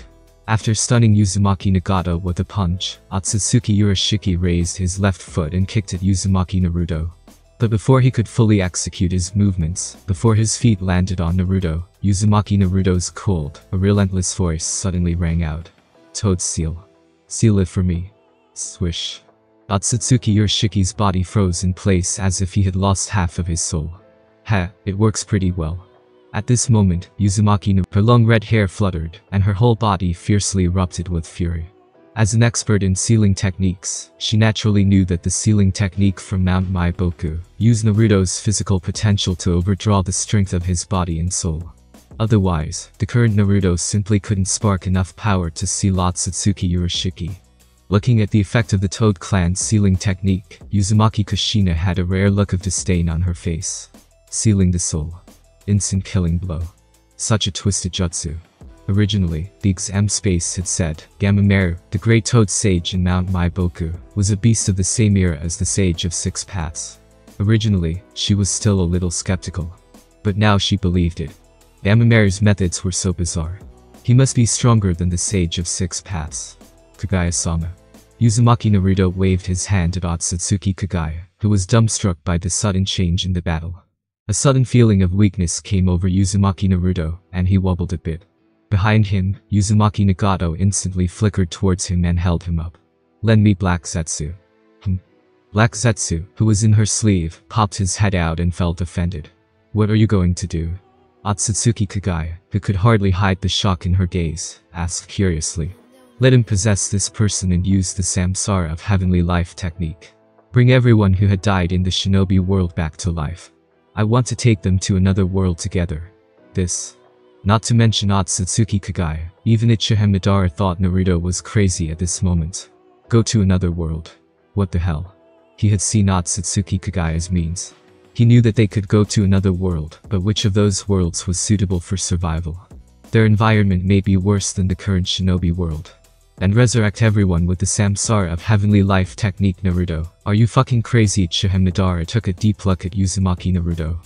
After stunning Uzumaki Nagato with a punch, Otsutsuki Urashiki raised his left foot and kicked at Uzumaki Naruto. But before he could fully execute his movements, before his feet landed on Naruto, Uzumaki Naruto's cold, a relentless voice suddenly rang out. Toad seal. Seal it for me. Swish. Otsutsuki Urashiki's body froze in place as if he had lost half of his soul. Ha, it works pretty well. At this moment, her long red hair fluttered, and her whole body fiercely erupted with fury. As an expert in sealing techniques, she naturally knew that the sealing technique from Mount Maiboku used Naruto's physical potential to overdraw the strength of his body and soul. Otherwise, the current Naruto simply couldn't spark enough power to seal Otsutsuki Urashiki. Looking at the effect of the Toad Clan's sealing technique, Uzumaki Kushina had a rare look of disdain on her face. Sealing the soul. Instant killing blow. Such a twisted jutsu. Originally, the Exam space had said, Gamamaru, the Great Toad Sage in Mount Maiboku, was a beast of the same era as the Sage of Six Paths. Originally, she was still a little skeptical. But now she believed it. Gamamaru's methods were so bizarre. He must be stronger than the Sage of Six Paths. Kaguya-sama. Uzumaki Naruto waved his hand at Otsutsuki Kaguya, who was dumbstruck by the sudden change in the battle. A sudden feeling of weakness came over Uzumaki Naruto, and he wobbled a bit. Behind him, Uzumaki Nagato instantly flickered towards him and held him up. Lend me Black Zetsu. Black Zetsu, who was in her sleeve, popped his head out and felt offended. What are you going to do? Otsutsuki Kaguya, who could hardly hide the shock in her gaze, asked curiously. Let him possess this person and use the Samsara of Heavenly Life technique. Bring everyone who had died in the shinobi world back to life. I want to take them to another world together. This. Not to mention Otsutsuki Kaguya, even Uchiha Madara thought Naruto was crazy at this moment. Go to another world. What the hell? He had seen Otsutsuki Kaguya's means. He knew that they could go to another world, but which of those worlds was suitable for survival? Their environment may be worse than the current shinobi world. And resurrect everyone with the Samsara of Heavenly Life technique. Naruto, are you fucking crazy? Uchiha Madara took a deep look at Uzumaki Naruto.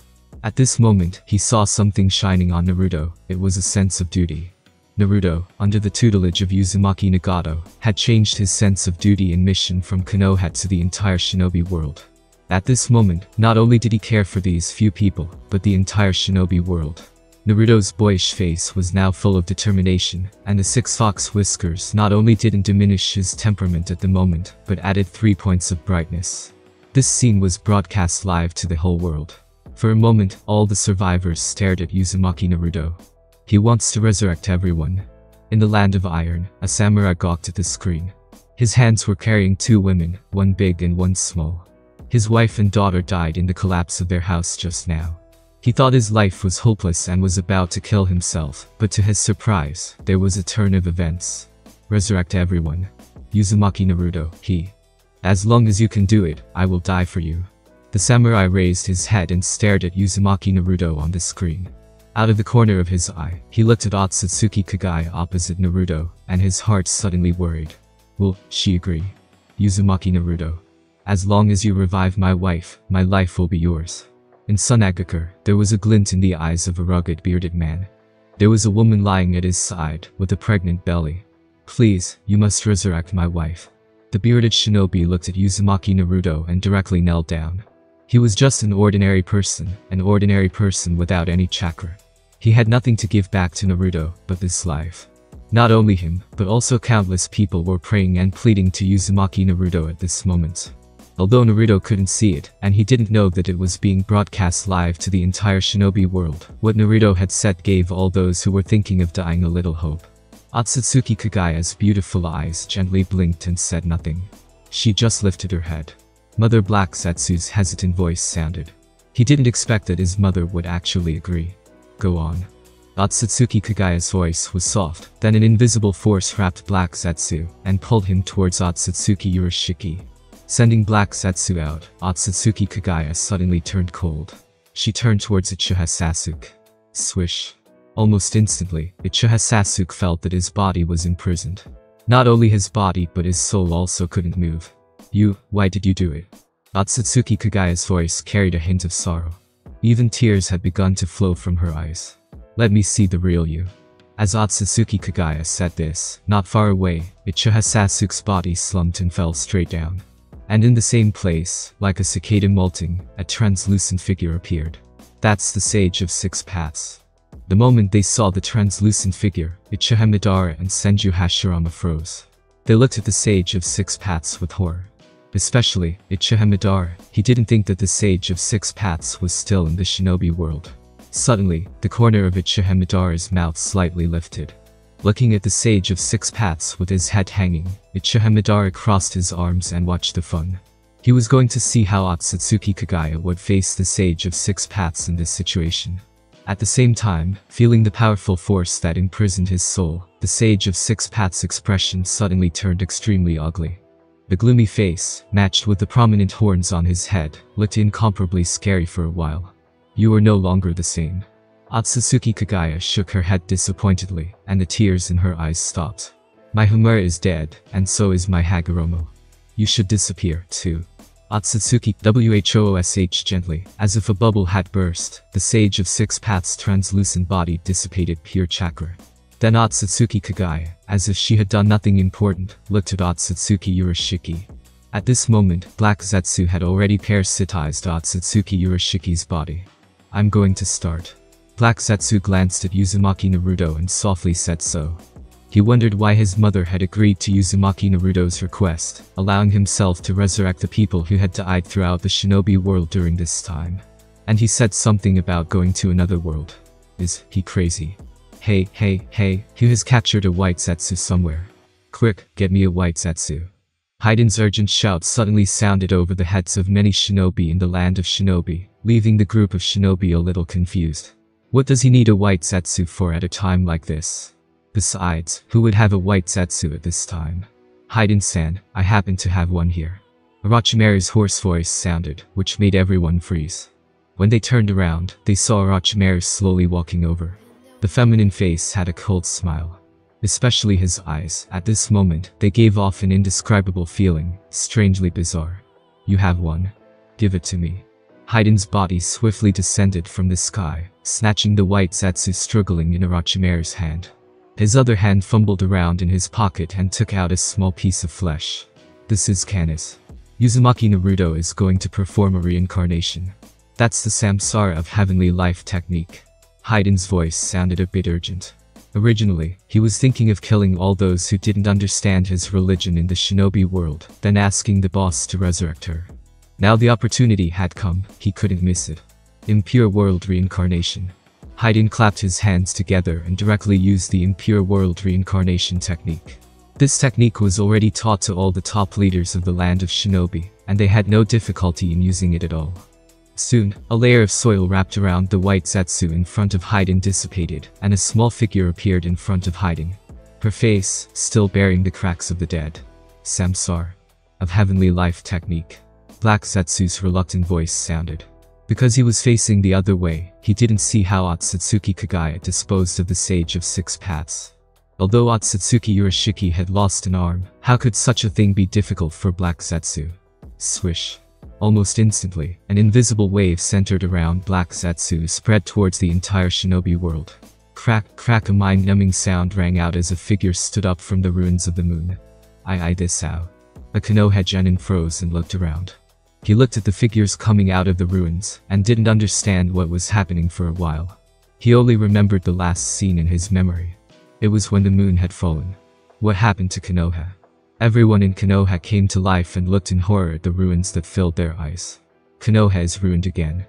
At this moment, he saw something shining on Naruto. It was a sense of duty. Naruto, under the tutelage of Uzumaki Nagato, had changed his sense of duty and mission from Konoha to the entire shinobi world. At this moment, not only did he care for these few people, but the entire shinobi world. Naruto's boyish face was now full of determination, and the six fox whiskers not only didn't diminish his temperament at the moment, but added 3 points of brightness. This scene was broadcast live to the whole world. For a moment, all the survivors stared at Uzumaki Naruto. He wants to resurrect everyone. In the land of iron, a samurai gawked at the screen. His hands were carrying two women, one big and one small. His wife and daughter died in the collapse of their house just now. He thought his life was hopeless and was about to kill himself, but to his surprise, there was a turn of events. Resurrect everyone. Uzumaki Naruto, he. As long as you can do it, I will die for you. The samurai raised his head and stared at Uzumaki Naruto on the screen. Out of the corner of his eye, he looked at Otsutsuki Kaguya opposite Naruto, and his heart suddenly worried. Will she agree? Uzumaki Naruto. As long as you revive my wife, my life will be yours. In Sunagakure, there was a glint in the eyes of a rugged bearded man. There was a woman lying at his side, with a pregnant belly. Please, you must resurrect my wife. The bearded shinobi looked at Uzumaki Naruto and directly knelt down. He was just an ordinary person without any chakra. He had nothing to give back to Naruto, but this life. Not only him, but also countless people were praying and pleading to Uzumaki Naruto at this moment. Although Naruto couldn't see it, and he didn't know that it was being broadcast live to the entire shinobi world, what Naruto had said gave all those who were thinking of dying a little hope. Otsutsuki Kaguya's beautiful eyes gently blinked and said nothing. She just lifted her head. Mother Black Zetsu's hesitant voice sounded. He didn't expect that his mother would actually agree. Go on. Otsutsuki Kaguya's voice was soft, then an invisible force wrapped Black Zetsu, and pulled him towards Otsutsuki Urashiki. Sending Black Zetsu out, Otsutsuki Kaguya suddenly turned cold. She turned towards Uchiha Sasuke. Swish. Almost instantly, Uchiha Sasuke felt that his body was imprisoned. Not only his body but his soul also couldn't move. You, why did you do it? Otsutsuki Kaguya's voice carried a hint of sorrow. Even tears had begun to flow from her eyes. Let me see the real you. As Otsutsuki Kaguya said this, not far away, Uchiha Sasuke's body slumped and fell straight down. And in the same place, like a cicada molting, a translucent figure appeared. That's the Sage of Six Paths. The moment they saw the translucent figure, Uchiha Madara and Senju Hashirama froze. They looked at the Sage of Six Paths with horror. Especially, Uchiha Madara, he didn't think that the Sage of Six Paths was still in the shinobi world. Suddenly, the corner of Uchiha Madara's mouth slightly lifted. Looking at the Sage of Six Paths with his head hanging, Uchiha Madara crossed his arms and watched the fun. He was going to see how Otsutsuki Kaguya would face the Sage of Six Paths in this situation. At the same time, feeling the powerful force that imprisoned his soul, the Sage of Six Paths' expression suddenly turned extremely ugly. The gloomy face, matched with the prominent horns on his head, looked incomparably scary for a while. You are no longer the same. Otsutsuki Kaguya shook her head disappointedly, and the tears in her eyes stopped. My Himura is dead, and so is my Hagoromo. You should disappear, too. Otsutsuki whosh gently, as if a bubble had burst, the Sage of Six Paths' translucent body dissipated pure chakra. Then Otsutsuki Kaguya, as if she had done nothing important, looked at Otsutsuki Urashiki. At this moment, Black Zetsu had already parasitized Otsutsuki Urashiki's body. I'm going to start. Black Zetsu glanced at Uzumaki Naruto and softly said so. He wondered why his mother had agreed to Uzumaki Naruto's request, allowing himself to resurrect the people who had died throughout the shinobi world during this time. And he said something about going to another world. Is he crazy? Hey, who has captured a white Zetsu somewhere? Quick, get me a white Zetsu. Heiden's urgent shout suddenly sounded over the heads of many shinobi in the land of shinobi, leaving the group of shinobi a little confused. What does he need a white Zetsu for at a time like this? Besides, who would have a white Zetsu at this time? Hiden-san, I happen to have one here. Orochimaru's hoarse voice sounded, which made everyone freeze. When they turned around, they saw Orochimaru slowly walking over. The feminine face had a cold smile. Especially his eyes, at this moment, they gave off an indescribable feeling, strangely bizarre. You have one. Give it to me. Heiden's body swiftly descended from the sky, snatching the white Zetsu struggling in Orochimaru's hand. His other hand fumbled around in his pocket and took out a small piece of flesh. This is Canis. Uzumaki Naruto is going to perform a reincarnation. That's the samsara of heavenly life technique. Heiden's voice sounded a bit urgent. Originally, he was thinking of killing all those who didn't understand his religion in the shinobi world, then asking the boss to resurrect her. Now the opportunity had come, he couldn't miss it. Impure World Reincarnation. Hiden clapped his hands together and directly used the Impure World Reincarnation technique. This technique was already taught to all the top leaders of the land of shinobi, and they had no difficulty in using it at all. Soon, a layer of soil wrapped around the white Zetsu in front of Hiden dissipated, and a small figure appeared in front of Hiden. Her face, still bearing the cracks of the dead. Samsara. Of heavenly life technique. Black Zetsu's reluctant voice sounded. Because he was facing the other way, he didn't see how Otsutsuki Kaguya disposed of the Sage of Six Paths. Although Otsutsuki Urashiki had lost an arm, how could such a thing be difficult for Black Zetsu? Swish. Almost instantly, an invisible wave centered around Black Zetsu spread towards the entire shinobi world. Crack, crack, a mind-numbing sound rang out as a figure stood up from the ruins of the moon. I this out. A Konoha genin froze and looked around. He looked at the figures coming out of the ruins, and didn't understand what was happening for a while. He only remembered the last scene in his memory. It was when the moon had fallen. What happened to Konoha? Everyone in Konoha came to life and looked in horror at the ruins that filled their eyes. Konoha is ruined again.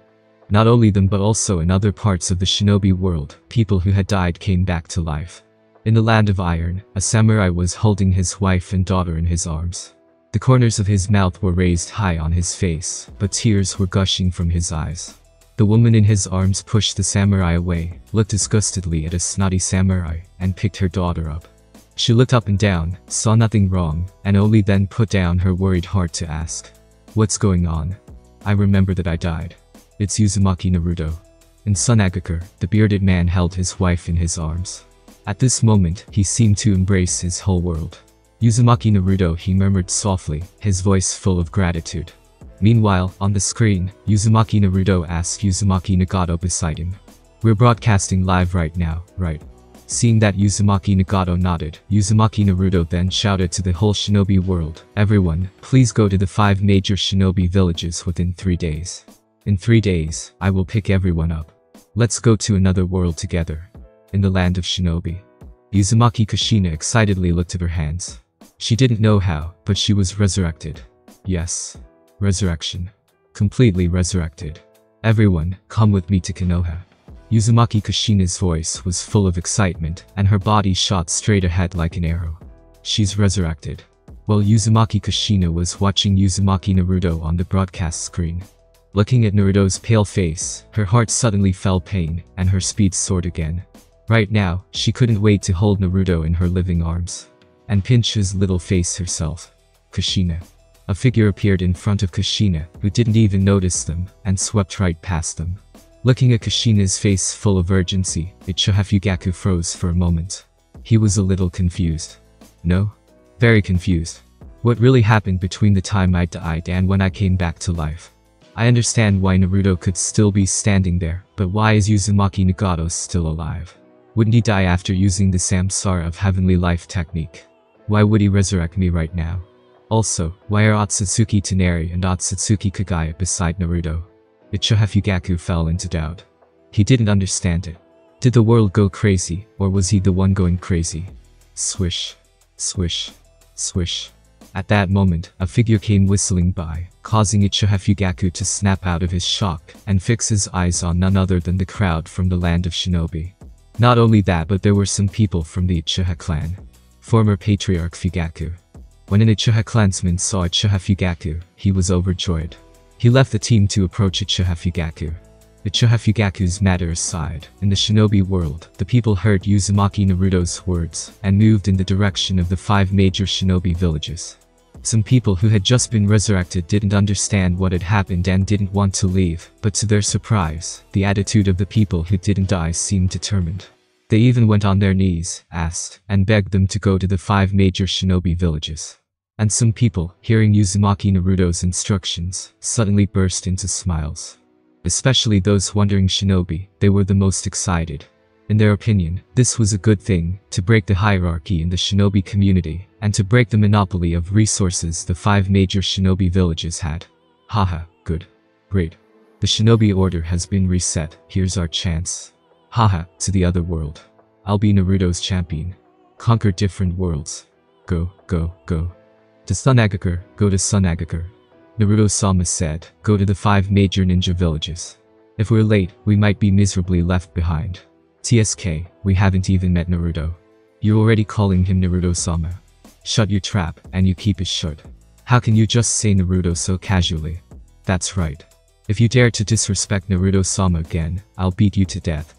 Not only them but also in other parts of the shinobi world, people who had died came back to life. In the land of iron, a samurai was holding his wife and daughter in his arms. The corners of his mouth were raised high on his face, but tears were gushing from his eyes. The woman in his arms pushed the samurai away, looked disgustedly at a snotty samurai, and picked her daughter up. She looked up and down, saw nothing wrong, and only then put down her worried heart to ask, "What's going on? I remember that I died. It's Uzumaki Naruto." In Sunagakure, the bearded man held his wife in his arms. At this moment, he seemed to embrace his whole world. "Uzumaki Naruto," he murmured softly, his voice full of gratitude. Meanwhile, on the screen, Uzumaki Naruto asked Uzumaki Nagato beside him. "We're broadcasting live right now, right? Seeing that Uzumaki Nagato nodded, Uzumaki Naruto then shouted to the whole shinobi world, "Everyone, please go to the 5 major shinobi villages within 3 days. In 3 days, I will pick everyone up. Let's go to another world together. In the land of shinobi." Uzumaki Kushina excitedly looked at her hands. She didn't know how, but she was resurrected. Yes. Resurrection. Completely resurrected. "Everyone, come with me to Konoha." Uzumaki Kushina's voice was full of excitement, and her body shot straight ahead like an arrow. She's resurrected. While Uzumaki Kushina was watching Uzumaki Naruto on the broadcast screen, looking at Naruto's pale face, her heart suddenly felt pain, and her speed soared again. Right now, she couldn't wait to hold Naruto in her living arms and pinch his little face herself. "Kushina." A figure appeared in front of Kushina, who didn't even notice them, and swept right past them. Looking at Kushina's face full of urgency, Uchiha Fugaku froze for a moment. He was a little confused. No? Very confused. What really happened between the time I died and when I came back to life? I understand why Naruto could still be standing there, but why is Uzumaki Nagato still alive? Wouldn't he die after using the Samsara of Heavenly Life technique? Why would he resurrect me right now? Also, why are Otsutsuki Toneri and Otsutsuki Kaguya beside Naruto? Uchiha Fugaku fell into doubt. He didn't understand it. Did the world go crazy, or was he the one going crazy? Swish. Swish. Swish. At that moment, a figure came whistling by, causing Uchiha Fugaku to snap out of his shock and fix his eyes on none other than the crowd from the land of shinobi. Not only that, but there were some people from the Uchiha clan. Former patriarch Fugaku. When an Uchiha clansman saw Uchiha Fugaku, he was overjoyed. He left the team to approach Uchiha Fugaku. Uchiha Fugaku's matter aside, in the shinobi world, the people heard Uzumaki Naruto's words and moved in the direction of the 5 major shinobi villages. Some people who had just been resurrected didn't understand what had happened and didn't want to leave, but to their surprise, the attitude of the people who didn't die seemed determined. They even went on their knees, asked, and begged them to go to the 5 major shinobi villages. And some people, hearing Uzumaki Naruto's instructions, suddenly burst into smiles. Especially those wandering shinobi, they were the most excited. In their opinion, this was a good thing, to break the hierarchy in the shinobi community, and to break the monopoly of resources the 5 major shinobi villages had. Haha, good. Great. The shinobi order has been reset, here's our chance. Haha, to the other world. I'll be Naruto's champion. Conquer different worlds. Go, go, go. To Sunagakure, go to Sunagakure. Naruto-sama said, go to the 5 major ninja villages. If we're late, we might be miserably left behind. TSK, we haven't even met Naruto. You're already calling him Naruto-sama. Shut your trap, and you keep it shut. How can you just say Naruto so casually? That's right. If you dare to disrespect Naruto-sama again, I'll beat you to death.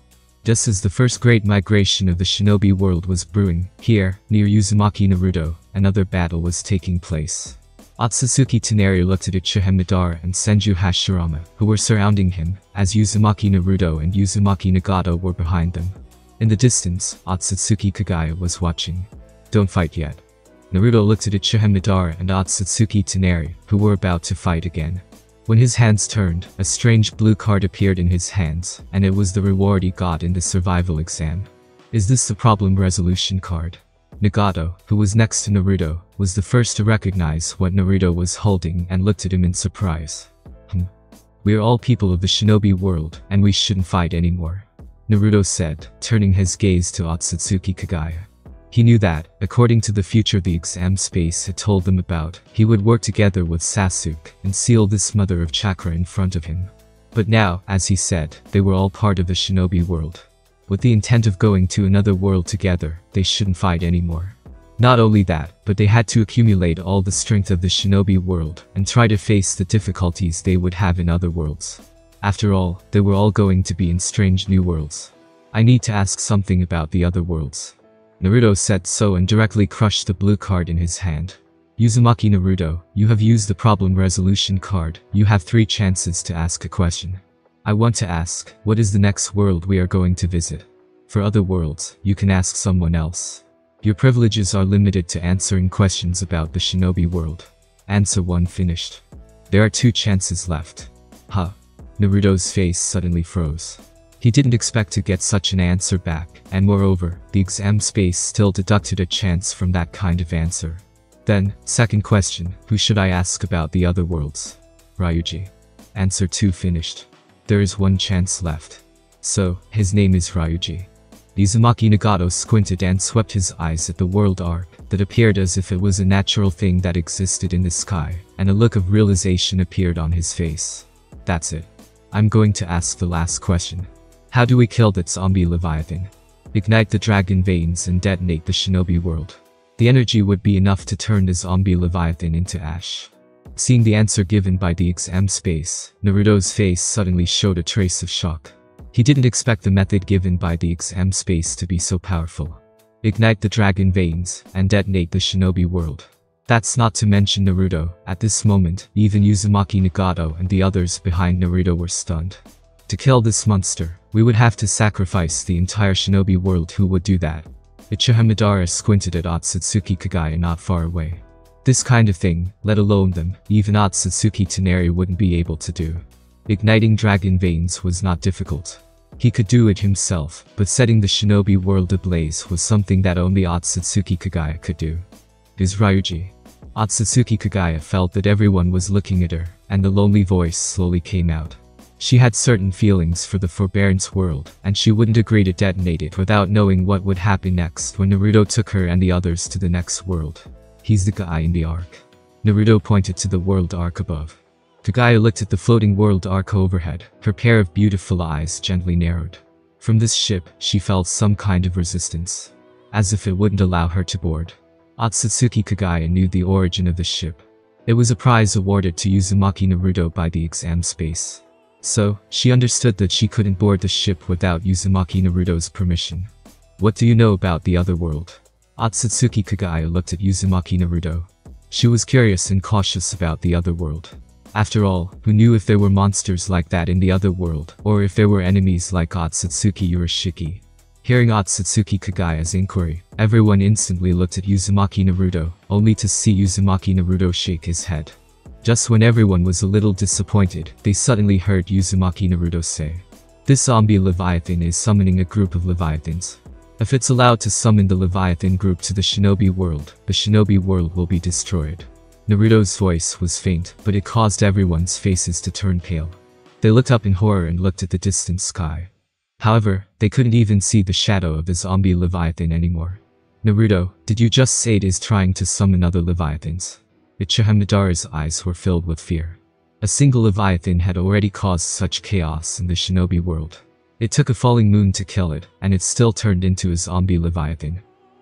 Just as the first great migration of the shinobi world was brewing, here, near Uzumaki Naruto, another battle was taking place. Otsutsuki Toneri looked at Uchiha Madara and Senju Hashirama, who were surrounding him, as Uzumaki Naruto and Uzumaki Nagato were behind them. In the distance, Otsutsuki Kaguya was watching. Don't fight yet. Naruto looked at Uchiha Madara and Otsutsuki Toneri, who were about to fight again. When his hands turned, a strange blue card appeared in his hands, and it was the reward he got in the survival exam. Is this the problem resolution card? Nagato, who was next to Naruto, was the first to recognize what Naruto was holding and looked at him in surprise. We're all people of the shinobi world, and we shouldn't fight anymore. Naruto said, turning his gaze to Otsutsuki Kaguya. He knew that, according to the future the exam space had told them about, he would work together with Sasuke and seal this mother of chakra in front of him. But now, as he said, they were all part of the shinobi world. With the intent of going to another world together, they shouldn't fight anymore. Not only that, but they had to accumulate all the strength of the shinobi world and try to face the difficulties they would have in other worlds. After all, they were all going to be in strange new worlds. I need to ask something about the other worlds. Naruto said so and directly crushed the blue card in his hand. Uzumaki Naruto, you have used the problem resolution card, you have 3 chances to ask a question. I want to ask, what is the next world we are going to visit? For other worlds, you can ask someone else. Your privileges are limited to answering questions about the shinobi world. Answer one finished. There are 2 chances left. Huh. Naruto's face suddenly froze. He didn't expect to get such an answer back, and moreover, the exam space still deducted a chance from that kind of answer. Then, second question, who should I ask about the other worlds? Ryuji. Answer 2 finished. There is one chance left. So, his name is Ryuji. Uzumaki Nagato squinted and swept his eyes at the world arc that appeared as if it was a natural thing that existed in the sky, and a look of realization appeared on his face. That's it. I'm going to ask the last question. How do we kill that zombie Leviathan? Ignite the dragon veins and detonate the shinobi world. The energy would be enough to turn the zombie Leviathan into ash. Seeing the answer given by the exam space, Naruto's face suddenly showed a trace of shock. He didn't expect the method given by the exam space to be so powerful. Ignite the dragon veins and detonate the shinobi world. That's not to mention Naruto. At this moment, even Uzumaki Nagato and the others behind Naruto were stunned. To kill this monster, we would have to sacrifice the entire shinobi world. Who would do that? Uchiha Madara squinted at Otsutsuki Kaguya not far away. This kind of thing, let alone them, even Otsutsuki Toneri wouldn't be able to do. Igniting dragon veins was not difficult. He could do it himself, but setting the shinobi world ablaze was something that only Otsutsuki Kaguya could do. Is Ryuji? Otsutsuki Kaguya felt that everyone was looking at her, and the lonely voice slowly came out. She had certain feelings for the forbearance world, and she wouldn't agree to detonate it without knowing what would happen next when Naruto took her and the others to the next world. He's the guy in the arc. Naruto pointed to the world arc above. Kaguya looked at the floating world arc overhead, her pair of beautiful eyes gently narrowed. From this ship, she felt some kind of resistance, as if it wouldn't allow her to board. Otsutsuki Kaguya knew the origin of the ship. It was a prize awarded to Uzumaki Naruto by the exam space. So, she understood that she couldn't board the ship without Uzumaki Naruto's permission. What do you know about the other world? Otsutsuki Kaguya looked at Uzumaki Naruto. She was curious and cautious about the other world. After all, who knew if there were monsters like that in the other world, or if there were enemies like Otsutsuki Urashiki? Hearing Otsutsuki Kagaya's inquiry, everyone instantly looked at Uzumaki Naruto, only to see Uzumaki Naruto shake his head. Just when everyone was a little disappointed, they suddenly heard Uzumaki Naruto say, "This zombie Leviathan is summoning a group of Leviathans. If it's allowed to summon the Leviathan group to the shinobi world will be destroyed." Naruto's voice was faint, but it caused everyone's faces to turn pale. They looked up in horror and looked at the distant sky. However, they couldn't even see the shadow of the zombie Leviathan anymore. "Naruto, did you just say it is trying to summon other Leviathans?" Uchiha Madara's eyes were filled with fear. A single Leviathan had already caused such chaos in the shinobi world. It took a falling moon to kill it, and it still turned into a zombie Leviathan.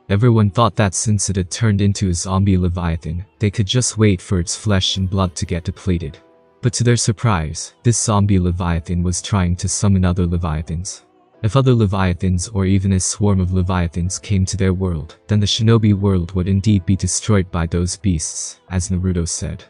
Everyone thought that since it had turned into a zombie Leviathan, they could just wait for its flesh and blood to get depleted. But to their surprise, this zombie Leviathan was trying to summon other Leviathans. If other Leviathans or even a swarm of Leviathans came to their world, then the shinobi world would indeed be destroyed by those beasts, as Naruto said.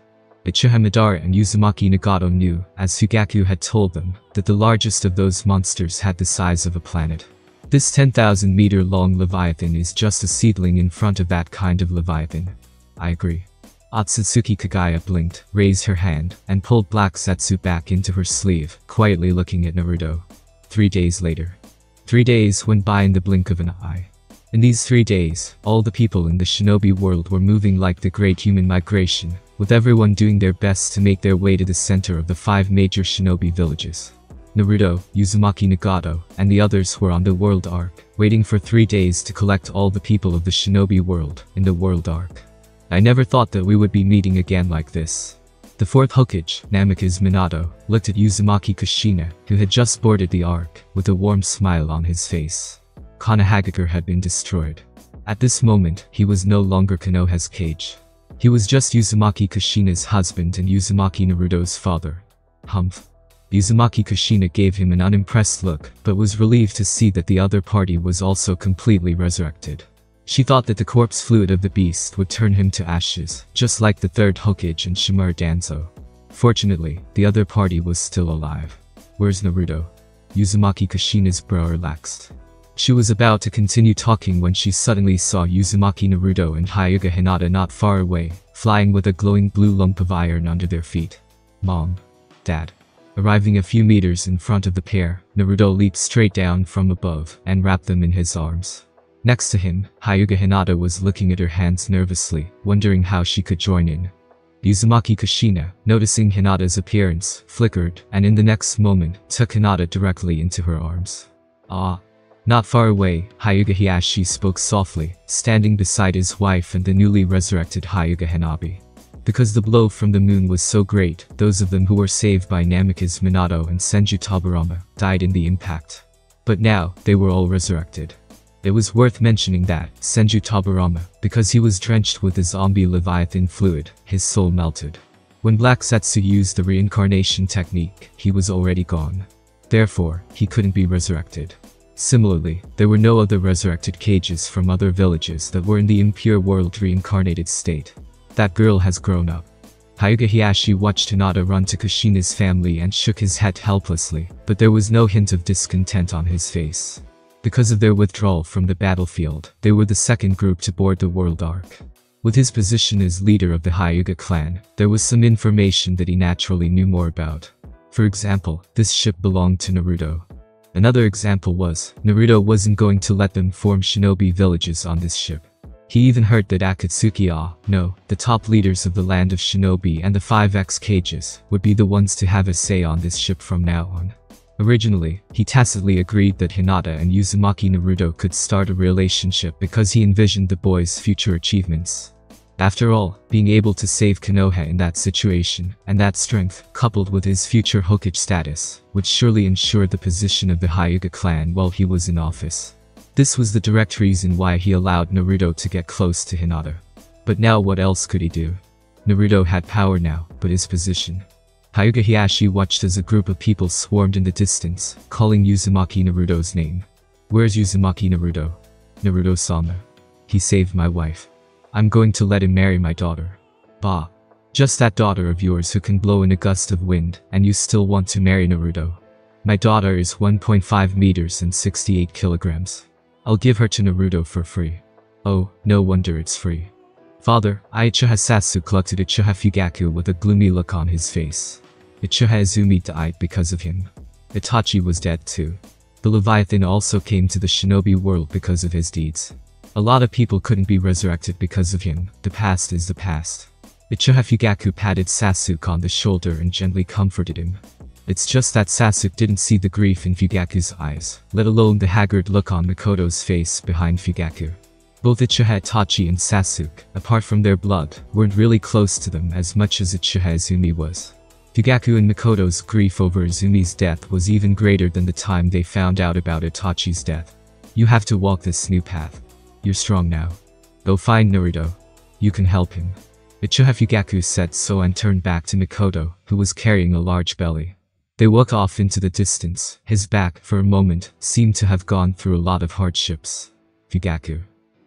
Uchiha Madara and Uzumaki Nagato knew, as Fugaku had told them, that the largest of those monsters had the size of a planet. This 10,000-meter-long Leviathan is just a seedling in front of that kind of Leviathan. I agree. Otsutsuki Kaguya blinked, raised her hand, and pulled Black Zetsu back into her sleeve, quietly looking at Naruto. 3 days later. 3 days went by in the blink of an eye. In these 3 days, all the people in the shinobi world were moving like the Great Human Migration, with everyone doing their best to make their way to the center of the 5 major shinobi villages. Naruto, Uzumaki Nagato, and the others were on the World Arc, waiting for 3 days to collect all the people of the shinobi world in the World Arc. I never thought that we would be meeting again like this. The Fourth Raikage, Namikaze Minato, looked at Uzumaki Kushina, who had just boarded the ark, with a warm smile on his face. Konohagakure had been destroyed. At this moment, he was no longer Konoha's cage. He was just Uzumaki Kushina's husband and Uzumaki Naruto's father. Humph. Uzumaki Kushina gave him an unimpressed look, but was relieved to see that the other party was also completely resurrected. She thought that the corpse fluid of the beast would turn him to ashes, just like the Third Hokage and Shimura Danzo. Fortunately, the other party was still alive. "Where's Naruto?" Uzumaki Kushina's brow relaxed. She was about to continue talking when she suddenly saw Uzumaki Naruto and Hyuga Hinata not far away, flying with a glowing blue lump of iron under their feet. "Mom. Dad. Arriving a few meters in front of the pair, Naruto leaped straight down from above and wrapped them in his arms. Next to him, Hyuga Hinata was looking at her hands nervously, wondering how she could join in. Uzumaki Kushina, noticing Hinata's appearance, flickered, and in the next moment, took Hinata directly into her arms. Ah. Not far away, Hyuga Hiyashi spoke softly, standing beside his wife and the newly resurrected Hyuga Hanabi. Because the blow from the moon was so great, those of them who were saved by Namikaze Minato and Senju Taburama died in the impact. But now, they were all resurrected. It was worth mentioning that, Senju Taburama, because he was drenched with the zombie Leviathan fluid, his soul melted. When Black Zetsu used the reincarnation technique, he was already gone. Therefore, he couldn't be resurrected. Similarly, there were no other resurrected Kages from other villages that were in the impure world reincarnated state. That girl has grown up. Hyuga Hiyashi watched Hinata run to Kushina's family and shook his head helplessly, but there was no hint of discontent on his face. Because of their withdrawal from the battlefield, they were the second group to board the World Arc. With his position as leader of the Hyuga clan, there was some information that he naturally knew more about. For example, this ship belonged to Naruto. Another example was, Naruto wasn't going to let them form shinobi villages on this ship. He even heard that Akatsuki, the top leaders of the land of shinobi and the 5X Cages, would be the ones to have a say on this ship from now on. Originally, he tacitly agreed that Hinata and Uzumaki Naruto could start a relationship because he envisioned the boys' future achievements. After all, being able to save Konoha in that situation, and that strength, coupled with his future Hokage status, would surely ensure the position of the Hyuga clan while he was in office. This was the direct reason why he allowed Naruto to get close to Hinata. But now what else could he do? Naruto had power now, but his position. Hyuga Hiyashi watched as a group of people swarmed in the distance, calling Uzumaki Naruto's name. "Where's Uzumaki Naruto? Naruto-sama. He saved my wife. I'm going to let him marry my daughter. Bah. Just that daughter of yours who can blow in a gust of wind, and you still want to marry Naruto. My daughter is 1.5 meters and 68 kilograms. I'll give her to Naruto for free. Oh, no wonder it's free." "Father," Uchiha Sasuke clucked at Uchiha Fugaku with a gloomy look on his face. Uchiha Izumi died because of him. Itachi was dead too. The Leviathan also came to the shinobi world because of his deeds. A lot of people couldn't be resurrected because of him. The past is the past. Uchiha Fugaku patted Sasuke on the shoulder and gently comforted him. It's just that Sasuke didn't see the grief in Fugaku's eyes, let alone the haggard look on Mikoto's face behind Fugaku. Both Uchiha Itachi and Sasuke, apart from their blood, weren't really close to them as much as Uchiha Izumi was. Fugaku and Mikoto's grief over Izumi's death was even greater than the time they found out about Itachi's death. "You have to walk this new path. You're strong now. Go find Naruto. You can help him." Uchiha Fugaku said so and turned back to Mikoto, who was carrying a large belly. They walked off into the distance. His back, for a moment, seemed to have gone through a lot of hardships. "Fugaku.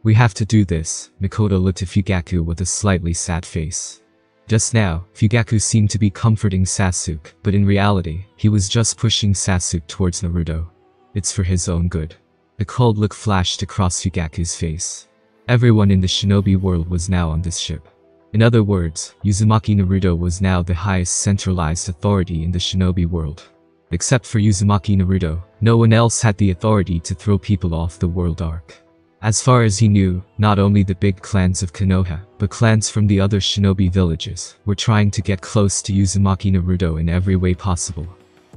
We have to do this." Mikoto looked at Fugaku with a slightly sad face. Just now, Fugaku seemed to be comforting Sasuke, but in reality, he was just pushing Sasuke towards Naruto. It's for his own good. A cold look flashed across Fugaku's face. Everyone in the shinobi world was now on this ship. In other words, Uzumaki Naruto was now the highest centralized authority in the shinobi world. Except for Uzumaki Naruto, no one else had the authority to throw people off the World Arc. As far as he knew, not only the big clans of Konoha, but clans from the other shinobi villages, were trying to get close to Uzumaki Naruto in every way possible.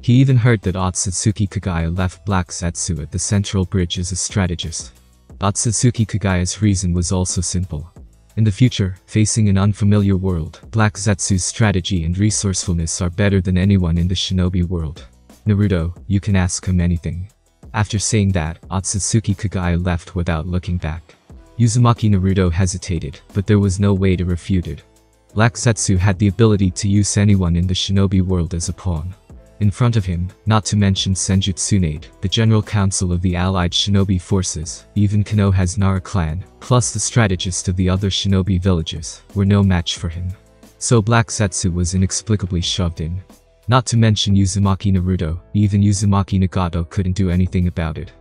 He even heard that Otsutsuki Kaguya left Black Zetsu at the central bridge as a strategist. Otsutsuki Kaguya's reason was also simple. In the future, facing an unfamiliar world, Black Zetsu's strategy and resourcefulness are better than anyone in the shinobi world. "Naruto, you can ask him anything." After saying that, Otsutsuki Kaguya left without looking back. Uzumaki Naruto hesitated, but there was no way to refute it. Black Zetsu had the ability to use anyone in the shinobi world as a pawn. In front of him, not to mention Senju Tsunade, the general council of the allied shinobi forces, even Konoha's Nara clan, plus the strategist of the other shinobi villages, were no match for him. So Black Zetsu was inexplicably shoved in. Not to mention Uzumaki Naruto, even Uzumaki Nagato couldn't do anything about it.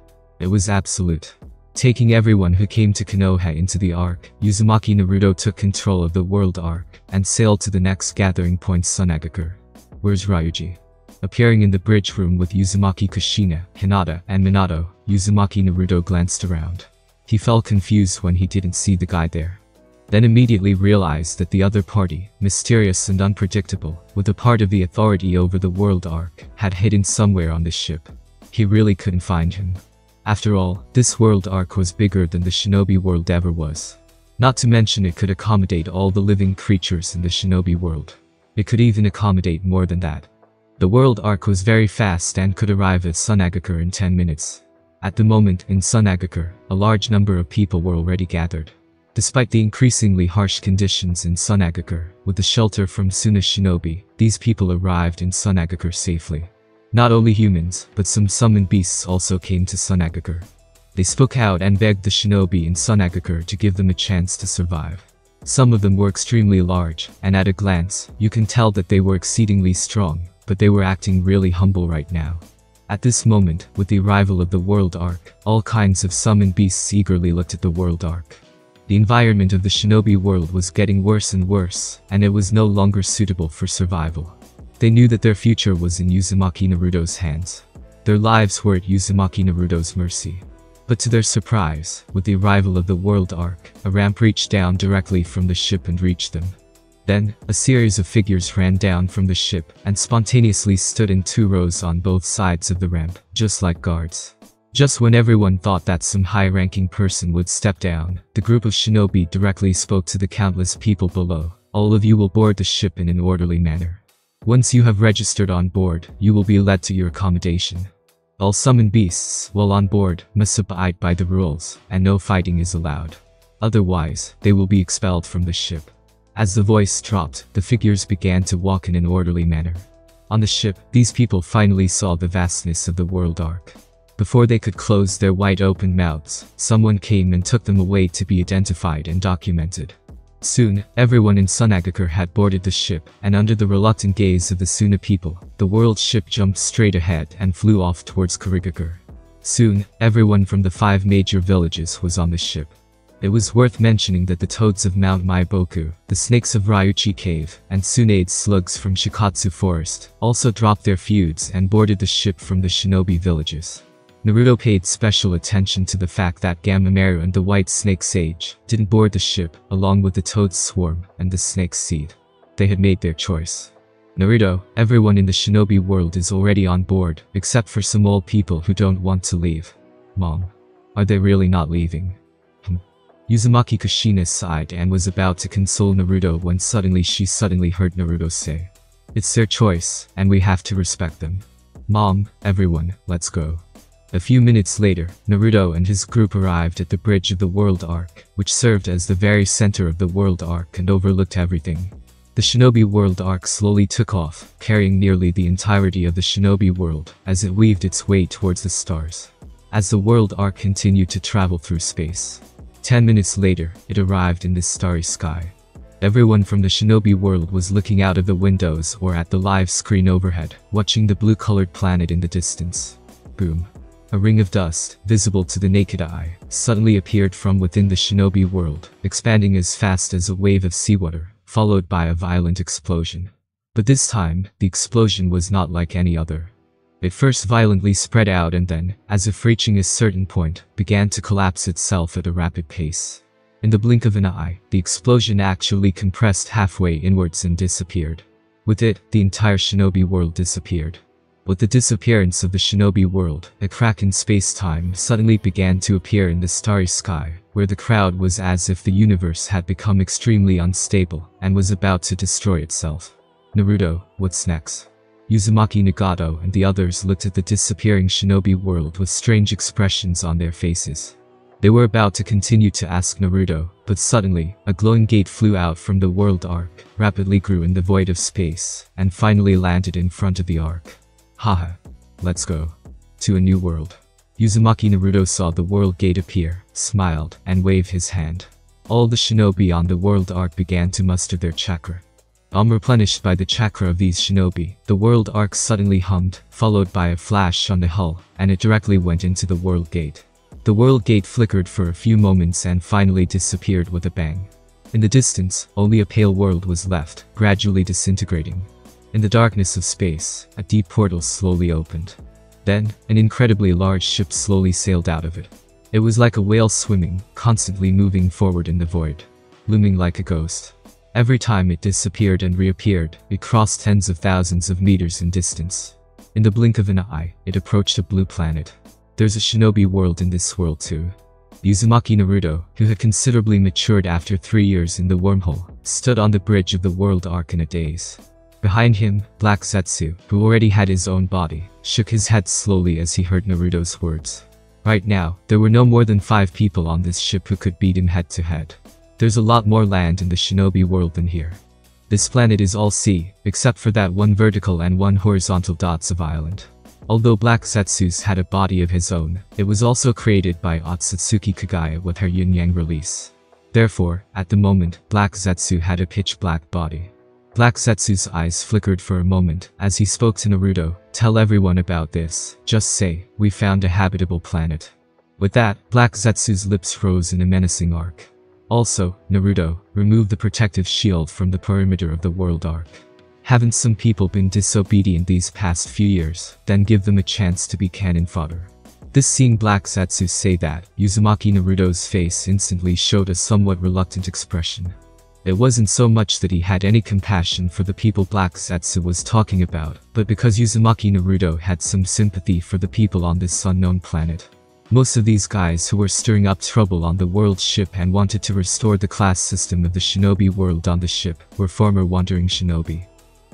It was absolute. Taking everyone who came to Konoha into the Arc, Uzumaki Naruto took control of the World Arc, and sailed to the next gathering point, Sunagakure. "Where's Ryuji? appearing in the bridge room with Uzumaki Kushina, Hinata, and Minato. Uzumaki Naruto glanced around. He felt confused when he didn't see the guy there. Then immediately realized that the other party, mysterious and unpredictable, with a part of the authority over the World Arc, had hidden somewhere on this ship. He really couldn't find him. After all, this World Arc was bigger than the Shinobi world ever was. Not to mention it could accommodate all the living creatures in the Shinobi world. It could even accommodate more than that. The World Arc was very fast and could arrive at Sunagakure in 10 minutes. At the moment, in Sunagakure, a large number of people were already gathered. Despite the increasingly harsh conditions in Sunagakure, with the shelter from Tsuna Shinobi, these people arrived in Sunagakure safely. Not only humans, but some summoned beasts also came to Sunagakure. They spoke out and begged the shinobi in Sunagakure to give them a chance to survive. Some of them were extremely large, and at a glance, you can tell that they were exceedingly strong, but they were acting really humble right now. At this moment, with the arrival of the World Arc, all kinds of summoned beasts eagerly looked at the World Arc. The environment of the shinobi world was getting worse and worse, and it was no longer suitable for survival. They knew that their future was in Uzumaki Naruto's hands. Their lives were at Uzumaki Naruto's mercy. But to their surprise, with the arrival of the World Arc, a ramp reached down directly from the ship and reached them. Then, a series of figures ran down from the ship and spontaneously stood in two rows on both sides of the ramp, just like guards. Just when everyone thought that some high-ranking person would step down, the group of shinobi directly spoke to the countless people below. All of you will board the ship in an orderly manner. Once you have registered on board, you will be led to your accommodation. All summoned beasts, while on board, must abide by the rules, and no fighting is allowed. Otherwise, they will be expelled from the ship. As the voice dropped, the figures began to walk in an orderly manner. On the ship, these people finally saw the vastness of the World Arc. Before they could close their wide-open mouths, someone came and took them away to be identified and documented. Soon, everyone in Sunagakure had boarded the ship, and under the reluctant gaze of the Tsuna people, the world ship jumped straight ahead and flew off towards Kurigakure. Soon, everyone from the 5 major villages was on the ship. It was worth mentioning that the toads of Mount Maiboku, the snakes of Ryuchi Cave, and Tsunade's slugs from Shikatsu Forest, also dropped their feuds and boarded the ship from the shinobi villages. Naruto paid special attention to the fact that Gamamaru and the White Snake Sage didn't board the ship, along with the Toad's Swarm and the Snake's Seed. They had made their choice. Naruto, everyone in the shinobi world is already on board, except for some old people who don't want to leave. Mom. Are they really not leaving? Uzumaki Kushina sighed and was about to console Naruto when suddenly she heard Naruto say, "It's their choice, and we have to respect them. Mom, everyone, let's go." A few minutes later, Naruto and his group arrived at the bridge of the World Arc, which served as the very center of the World Arc and overlooked everything. The Shinobi World Arc slowly took off, carrying nearly the entirety of the Shinobi world, as it weaved its way towards the stars. As the World Arc continued to travel through space, 10 minutes later, it arrived in this starry sky. Everyone from the Shinobi world was looking out of the windows or at the live screen overhead, watching the blue-colored planet in the distance. Boom. A ring of dust, visible to the naked eye, suddenly appeared from within the shinobi world, expanding as fast as a wave of seawater, followed by a violent explosion. But this time, the explosion was not like any other. It first violently spread out and then, as if reaching a certain point, began to collapse itself at a rapid pace. In the blink of an eye, the explosion actually compressed halfway inwards and disappeared. With it, the entire shinobi world disappeared. With the disappearance of the shinobi world, a crack in space-time suddenly began to appear in the starry sky, where the crowd was as if the universe had become extremely unstable and was about to destroy itself. Naruto, what's next? Uzumaki Nagato and the others looked at the disappearing shinobi world with strange expressions on their faces. They were about to continue to ask Naruto, but suddenly, a glowing gate flew out from the World Arc, rapidly grew in the void of space, and finally landed in front of the Arc. Haha. Let's go. To a new world. Uzumaki Naruto saw the world gate appear, smiled, and waved his hand. All the shinobi on the World Arc began to muster their chakra. Replenished by the chakra of these shinobi, the World Arc suddenly hummed, followed by a flash on the hull, and it directly went into the world gate. The world gate flickered for a few moments and finally disappeared with a bang. In the distance, only a pale world was left, gradually disintegrating. In the darkness of space, a deep portal slowly opened. Then, an incredibly large ship slowly sailed out of it. It was like a whale swimming, constantly moving forward in the void, looming like a ghost. Every time it disappeared and reappeared, it crossed tens of thousands of meters in distance. In the blink of an eye, it approached a blue planet. There's a shinobi world in this world too. Uzumaki Naruto, who had considerably matured after 3 years in the wormhole, stood on the bridge of the World Arc in a daze. Behind him, Black Zetsu, who already had his own body, shook his head slowly as he heard Naruto's words. Right now, there were no more than 5 people on this ship who could beat him head to head. There's a lot more land in the shinobi world than here. This planet is all sea, except for that one vertical and one horizontal dots of island. Although Black Zetsu's had a body of his own, it was also created by Otsutsuki Kaguya with her yin-yang release. Therefore, at the moment, Black Zetsu had a pitch-black body. Black Zetsu's eyes flickered for a moment as he spoke to Naruto, "Tell everyone about this, just say, we found a habitable planet." With that, Black Zetsu's lips froze in a menacing arc. Also, Naruto, remove the protective shield from the perimeter of the World Arc. Haven't some people been disobedient these past few years? Then give them a chance to be cannon fodder. This seeing Black Zetsu say that, Uzumaki Naruto's face instantly showed a somewhat reluctant expression. It wasn't so much that he had any compassion for the people Black Zetsu was talking about, but because Uzumaki Naruto had some sympathy for the people on this unknown planet. Most of these guys who were stirring up trouble on the world ship and wanted to restore the class system of the shinobi world on the ship were former wandering shinobi.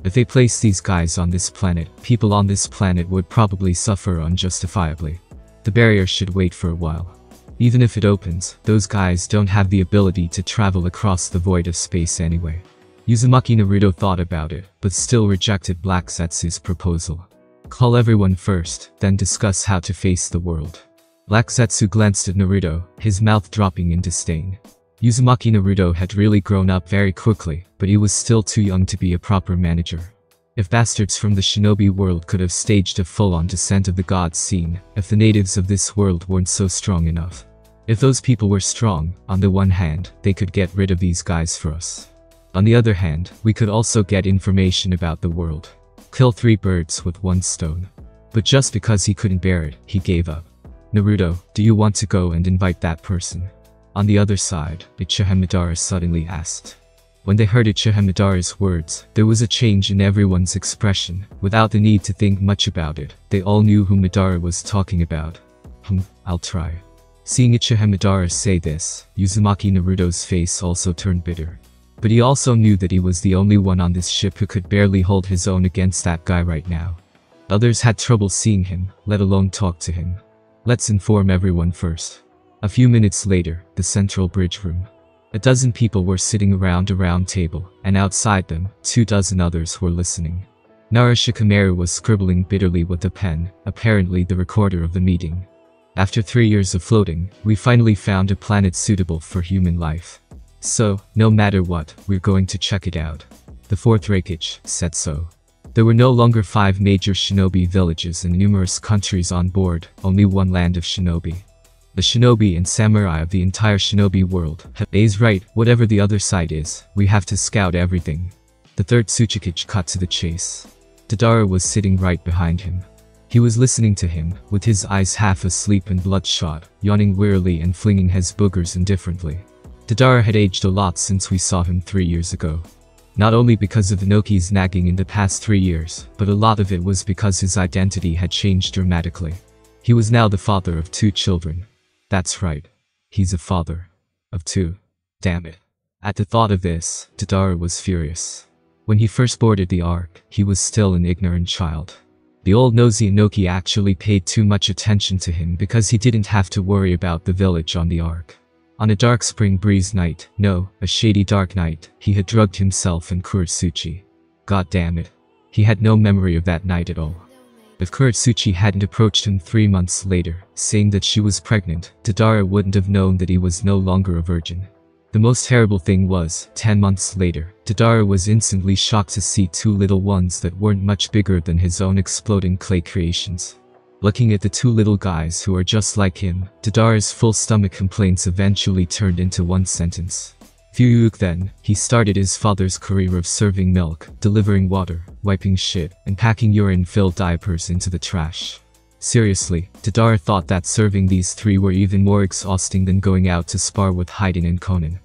If they placed these guys on this planet, people on this planet would probably suffer unjustifiably. The barrier should wait for a while. Even if it opens, those guys don't have the ability to travel across the void of space anyway. Uzumaki Naruto thought about it, but still rejected Black Zetsu's proposal. Call everyone first, then discuss how to face the world. Black Zetsu glanced at Naruto, his mouth dropping in disdain. Uzumaki Naruto had really grown up very quickly, but he was still too young to be a proper manager. If bastards from the shinobi world could have staged a full-on Descent of the Gods scene, if the natives of this world weren't so strong enough. If those people were strong, on the one hand, they could get rid of these guys for us. On the other hand, we could also get information about the world. Kill 3 birds with one stone. But just because he couldn't bear it, he gave up. Naruto, do you want to go and invite that person? On the other side, Uchiha Madara suddenly asked. When they heard Uchiha Madara's words, there was a change in everyone's expression. Without the need to think much about it, they all knew who Madara was talking about. I'll try. Seeing Uchiha Madara say this, Uzumaki Naruto's face also turned bitter. But he also knew that he was the only one on this ship who could barely hold his own against that guy right now. Others had trouble seeing him, let alone talk to him. Let's inform everyone first. A few minutes later, the central bridge room. A dozen people were sitting around a round table, and outside them, 24 others were listening. Nara Shikamaru was scribbling bitterly with a pen, apparently the recorder of the meeting. After 3 years of floating, we finally found a planet suitable for human life. So, no matter what, we're going to check it out. The Fourth Raikage said so. There were no longer 5 major shinobi villages and numerous countries on board, only one land of shinobi. The shinobi and samurai of the entire shinobi world have is right, whatever the other side is, we have to scout everything. The third Tsuchikage cut to the chase. Tadara was sitting right behind him. He was listening to him, with his eyes half asleep and bloodshot, yawning wearily and flinging his boogers indifferently. Tadara had aged a lot since we saw him 3 years ago. Not only because of Inoki's nagging in the past 3 years, but a lot of it was because his identity had changed dramatically. He was now the father of 2 children. That's right. He's a father. Of 2. Damn it. At the thought of this, Tadara was furious. When he first boarded the Ark, he was still an ignorant child. The old nosy Inoki actually paid too much attention to him because he didn't have to worry about the village on the Ark. On a dark spring breeze night, no, a shady dark night, he had drugged himself in Kuratsuchi. God damn it. He had no memory of that night at all. If Kuratsuchi hadn't approached him 3 months later, saying that she was pregnant, Tadara wouldn't have known that he was no longer a virgin. The most terrible thing was, 10 months later, Tadara was instantly shocked to see 2 little ones that weren't much bigger than his own exploding clay creations. Looking at the 2 little guys who are just like him, Tadara's full stomach complaints eventually turned into one sentence. Through then, he started his father's career of serving milk, delivering water, wiping shit, and packing urine-filled diapers into the trash. Seriously, Tadara thought that serving these three were even more exhausting than going out to spar with Haiden and Conan.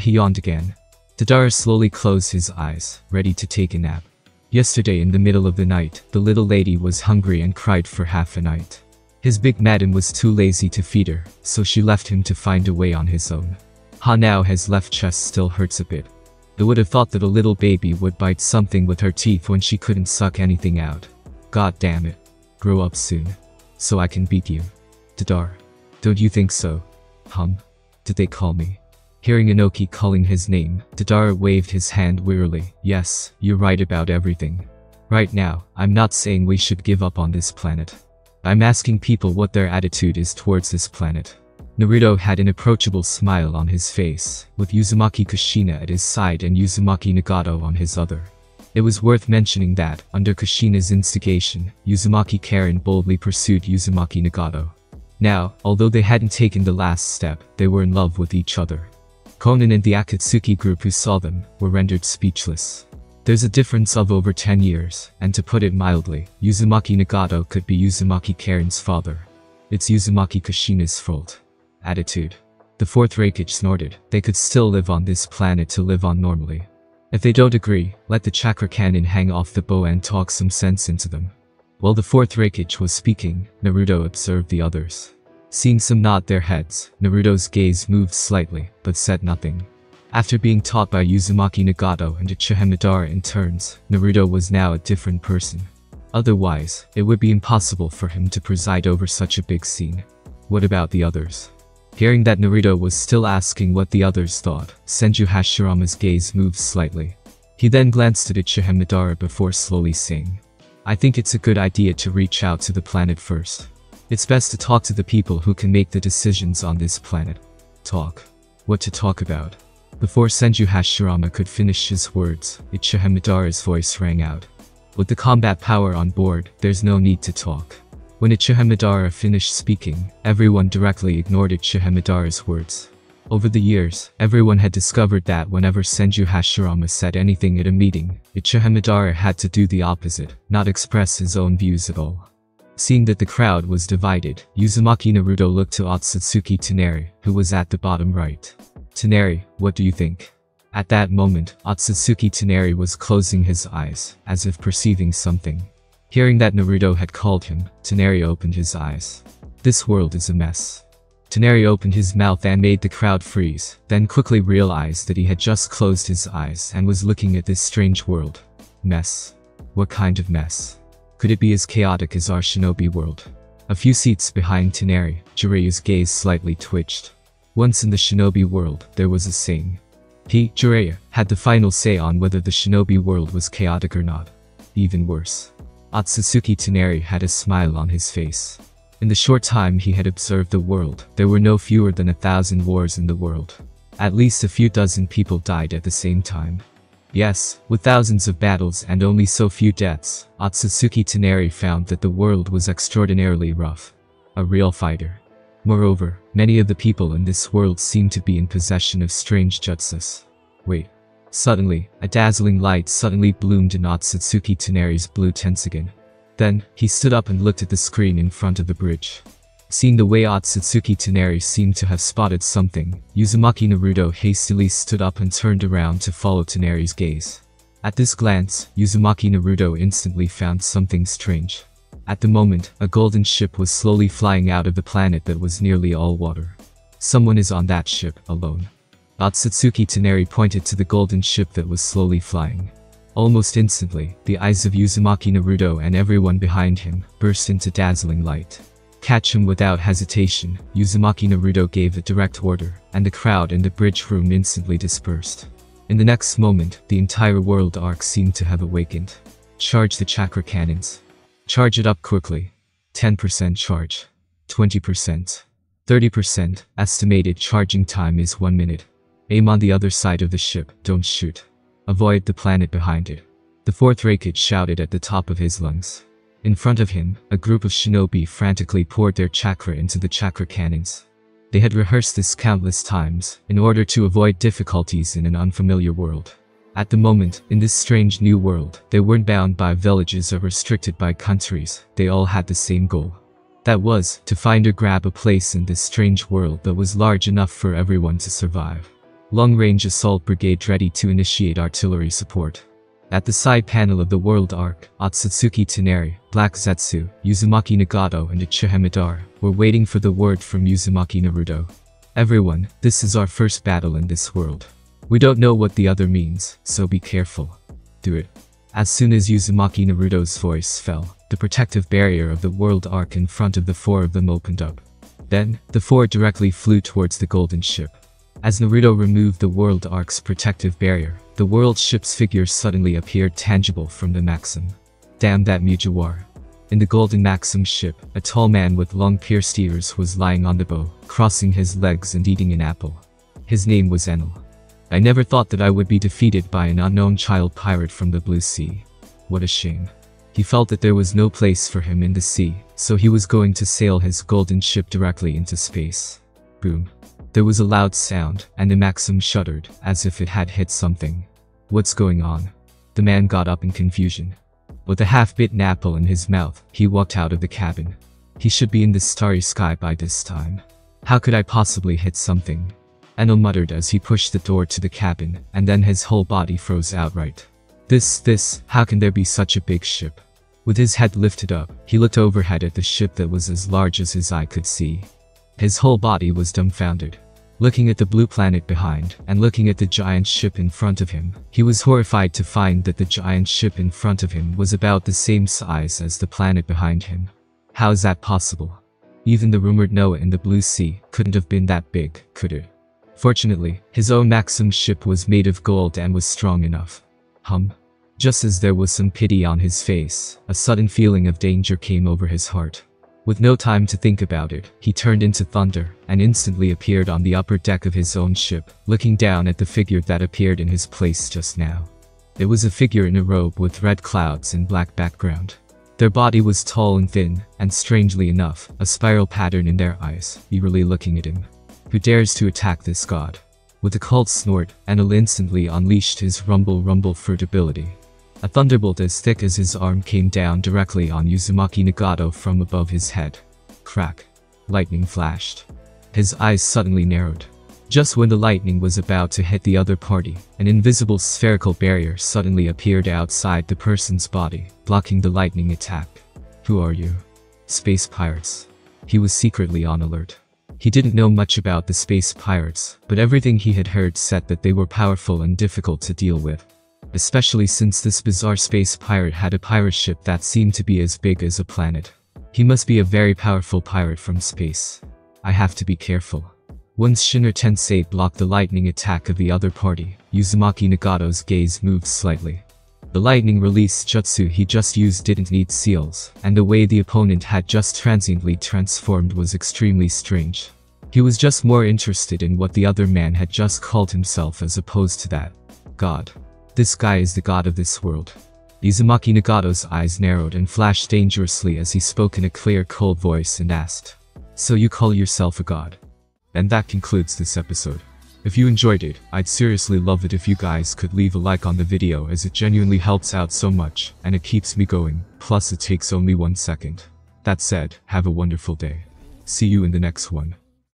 He yawned again. Tadara slowly closed his eyes, ready to take a nap. Yesterday in the middle of the night, the little lady was hungry and cried for half a night. His big madam was too lazy to feed her, so she left him to find a way on his own. Now his left chest still hurts a bit. I would have thought that a little baby would bite something with her teeth when she couldn't suck anything out. God damn it. Grow up soon. So I can beat you. Tadara. Don't you think so? Did they call me? Hearing Onoki calling his name, Tadara waved his hand wearily. Yes, you're right about everything. Right now, I'm not saying we should give up on this planet. I'm asking people what their attitude is towards this planet. Naruto had an approachable smile on his face, with Uzumaki Kushina at his side and Uzumaki Nagato on his other. It was worth mentioning that, under Kushina's instigation, Uzumaki Karen boldly pursued Uzumaki Nagato. Now, although they hadn't taken the last step, they were in love with each other. Conan and the Akatsuki group who saw them were rendered speechless. There's a difference of over 10 years, and to put it mildly, Uzumaki Nagato could be Uzumaki Karen's father. It's Uzumaki Kushina's fault. Attitude. The Fourth Raikage snorted. They could still live on this planet to live on normally. If they don't agree, let the chakra cannon hang off the bow and talk some sense into them. While the Fourth Raikage was speaking, Naruto observed the others. Seeing some nod their heads, Naruto's gaze moved slightly, but said nothing. After being taught by Uzumaki Nagato and Uchiha Madara in turns, Naruto was now a different person. Otherwise, it would be impossible for him to preside over such a big scene. What about the others? Hearing that Naruto was still asking what the others thought, Senju Hashirama's gaze moved slightly. He then glanced at Uchiha Madara before slowly saying, I think it's a good idea to reach out to the planet first. It's best to talk to the people who can make the decisions on this planet. Talk. What to talk about? Before Senju Hashirama could finish his words, Uchiha Madara's voice rang out. With the combat power on board, there's no need to talk. When Uchiha Madara finished speaking, everyone directly ignored Uchiha Madara's words. Over the years, everyone had discovered that whenever Senju Hashirama said anything at a meeting, Uchiha Madara had to do the opposite, not express his own views at all. Seeing that the crowd was divided, Uzumaki Naruto looked to Otsutsuki Toneri, who was at the bottom right. Toneri, what do you think? At that moment, Otsutsuki Toneri was closing his eyes, as if perceiving something. Hearing that Naruto had called him, Toneri opened his eyes. This world is a mess. Toneri opened his mouth and made the crowd freeze, then quickly realized that he had just closed his eyes and was looking at this strange world. Mess. What kind of mess? Could it be as chaotic as our shinobi world? A few seats behind Toneri, Jiraiya's gaze slightly twitched. Once in the shinobi world, there was a saying. He, Jiraiya, had the final say on whether the shinobi world was chaotic or not. Even worse. Otsutsuki Toneri had a smile on his face. In the short time he had observed the world, there were no fewer than 1,000 wars in the world. At least a few dozen people died at the same time. Yes, with thousands of battles and only so few deaths, Otsutsuki Toneri found that the world was extraordinarily rough. A real fighter. Moreover, many of the people in this world seemed to be in possession of strange jutsus. Wait. Suddenly, a dazzling light suddenly bloomed in Otsutsuki Toneri's blue Tensugen. Then, he stood up and looked at the screen in front of the bridge. Seeing the way Otsutsuki Toneri seemed to have spotted something, Uzumaki Naruto hastily stood up and turned around to follow Toneri's gaze. At this glance, Uzumaki Naruto instantly found something strange. At the moment, a golden ship was slowly flying out of the planet that was nearly all water. Someone is on that ship, alone. Otsutsuki Toneri pointed to the golden ship that was slowly flying. Almost instantly, the eyes of Uzumaki Naruto and everyone behind him burst into dazzling light. Catch him without hesitation, Uzumaki Naruto gave a direct order, and the crowd in the bridge room instantly dispersed. In the next moment, the entire world arc seemed to have awakened. Charge the chakra cannons. Charge it up quickly. 10% charge. 20%. 30%. Estimated charging time is 1 minute. Aim on the other side of the ship, don't shoot. Avoid the planet behind it. The Fourth Raikage shouted at the top of his lungs. In front of him, a group of shinobi frantically poured their chakra into the chakra cannons. They had rehearsed this countless times in order to avoid difficulties in an unfamiliar world. At the moment, in this strange new world, they weren't bound by villages or restricted by countries. They all had the same goal. That was, to find or grab a place in this strange world that was large enough for everyone to survive. Long-range assault brigade ready to initiate artillery support. At the side panel of the World Arc, Otsutsuki Toneri, Black Zetsu, Uzumaki Nagato and Uchiha Madara were waiting for the word from Uzumaki Naruto. "Everyone, this is our first battle in this world. We don't know what the other means, so be careful. Do it." As soon as Uzumaki Naruto's voice fell, the protective barrier of the World Arc in front of the four of them opened up. Then, the four directly flew towards the golden ship. As Naruto removed the World Arc's protective barrier, the world ship's figure suddenly appeared tangible from the Maxim. Damn that Mujiwara. In the golden Maxim ship, a tall man with long pierced ears was lying on the bow, crossing his legs and eating an apple. His name was Enel. "I never thought that I would be defeated by an unknown child pirate from the Blue Sea. What a shame." He felt that there was no place for him in the sea, so he was going to sail his golden ship directly into space. Boom. There was a loud sound, and the Maxim shuddered, as if it had hit something. "What's going on?" The man got up in confusion. With a half-bitten apple in his mouth, he walked out of the cabin. He should be in the starry sky by this time. "How could I possibly hit something?" Enel muttered as he pushed the door to the cabin, and then his whole body froze outright. How can there be such a big ship?" With his head lifted up, he looked overhead at the ship that was as large as his eye could see. His whole body was dumbfounded. Looking at the blue planet behind, and looking at the giant ship in front of him, he was horrified to find that the giant ship in front of him was about the same size as the planet behind him. How is that possible? Even the rumored Noah in the Blue Sea couldn't have been that big, could it? Fortunately, his own Maxim ship was made of gold and was strong enough. Just as there was some pity on his face, a sudden feeling of danger came over his heart. With no time to think about it, he turned into thunder, and instantly appeared on the upper deck of his own ship, looking down at the figure that appeared in his place just now. It was a figure in a robe with red clouds and black background. Their body was tall and thin, and strangely enough, a spiral pattern in their eyes, eerily looking at him. "Who dares to attack this god?" With a cold snort, Enel instantly unleashed his rumble fruit ability. A thunderbolt as thick as his arm came down directly on Uzumaki Nagato from above his head. Crack. Lightning flashed. His eyes suddenly narrowed. Just when the lightning was about to hit the other party, an invisible spherical barrier suddenly appeared outside the person's body, blocking the lightning attack. "Who are you?" "Space pirates." He was secretly on alert. He didn't know much about the space pirates, but everything he had heard said that they were powerful and difficult to deal with. Especially since this bizarre space pirate had a pirate ship that seemed to be as big as a planet. He must be a very powerful pirate from space. "I have to be careful." Once Shinra Tensei blocked the lightning attack of the other party, Uzumaki Nagato's gaze moved slightly. The lightning release jutsu he just used didn't need seals, and the way the opponent had just transiently transformed was extremely strange. He was just more interested in what the other man had just called himself as opposed to that. God. This guy is the god of this world. Uzumaki Nagato's eyes narrowed and flashed dangerously as he spoke in a clear, cold voice and asked, "So you call yourself a god?" And that concludes this episode. If you enjoyed it, I'd seriously love it if you guys could leave a like on the video as it genuinely helps out so much, and it keeps me going, plus it takes only 1 second. That said, have a wonderful day. See you in the next one.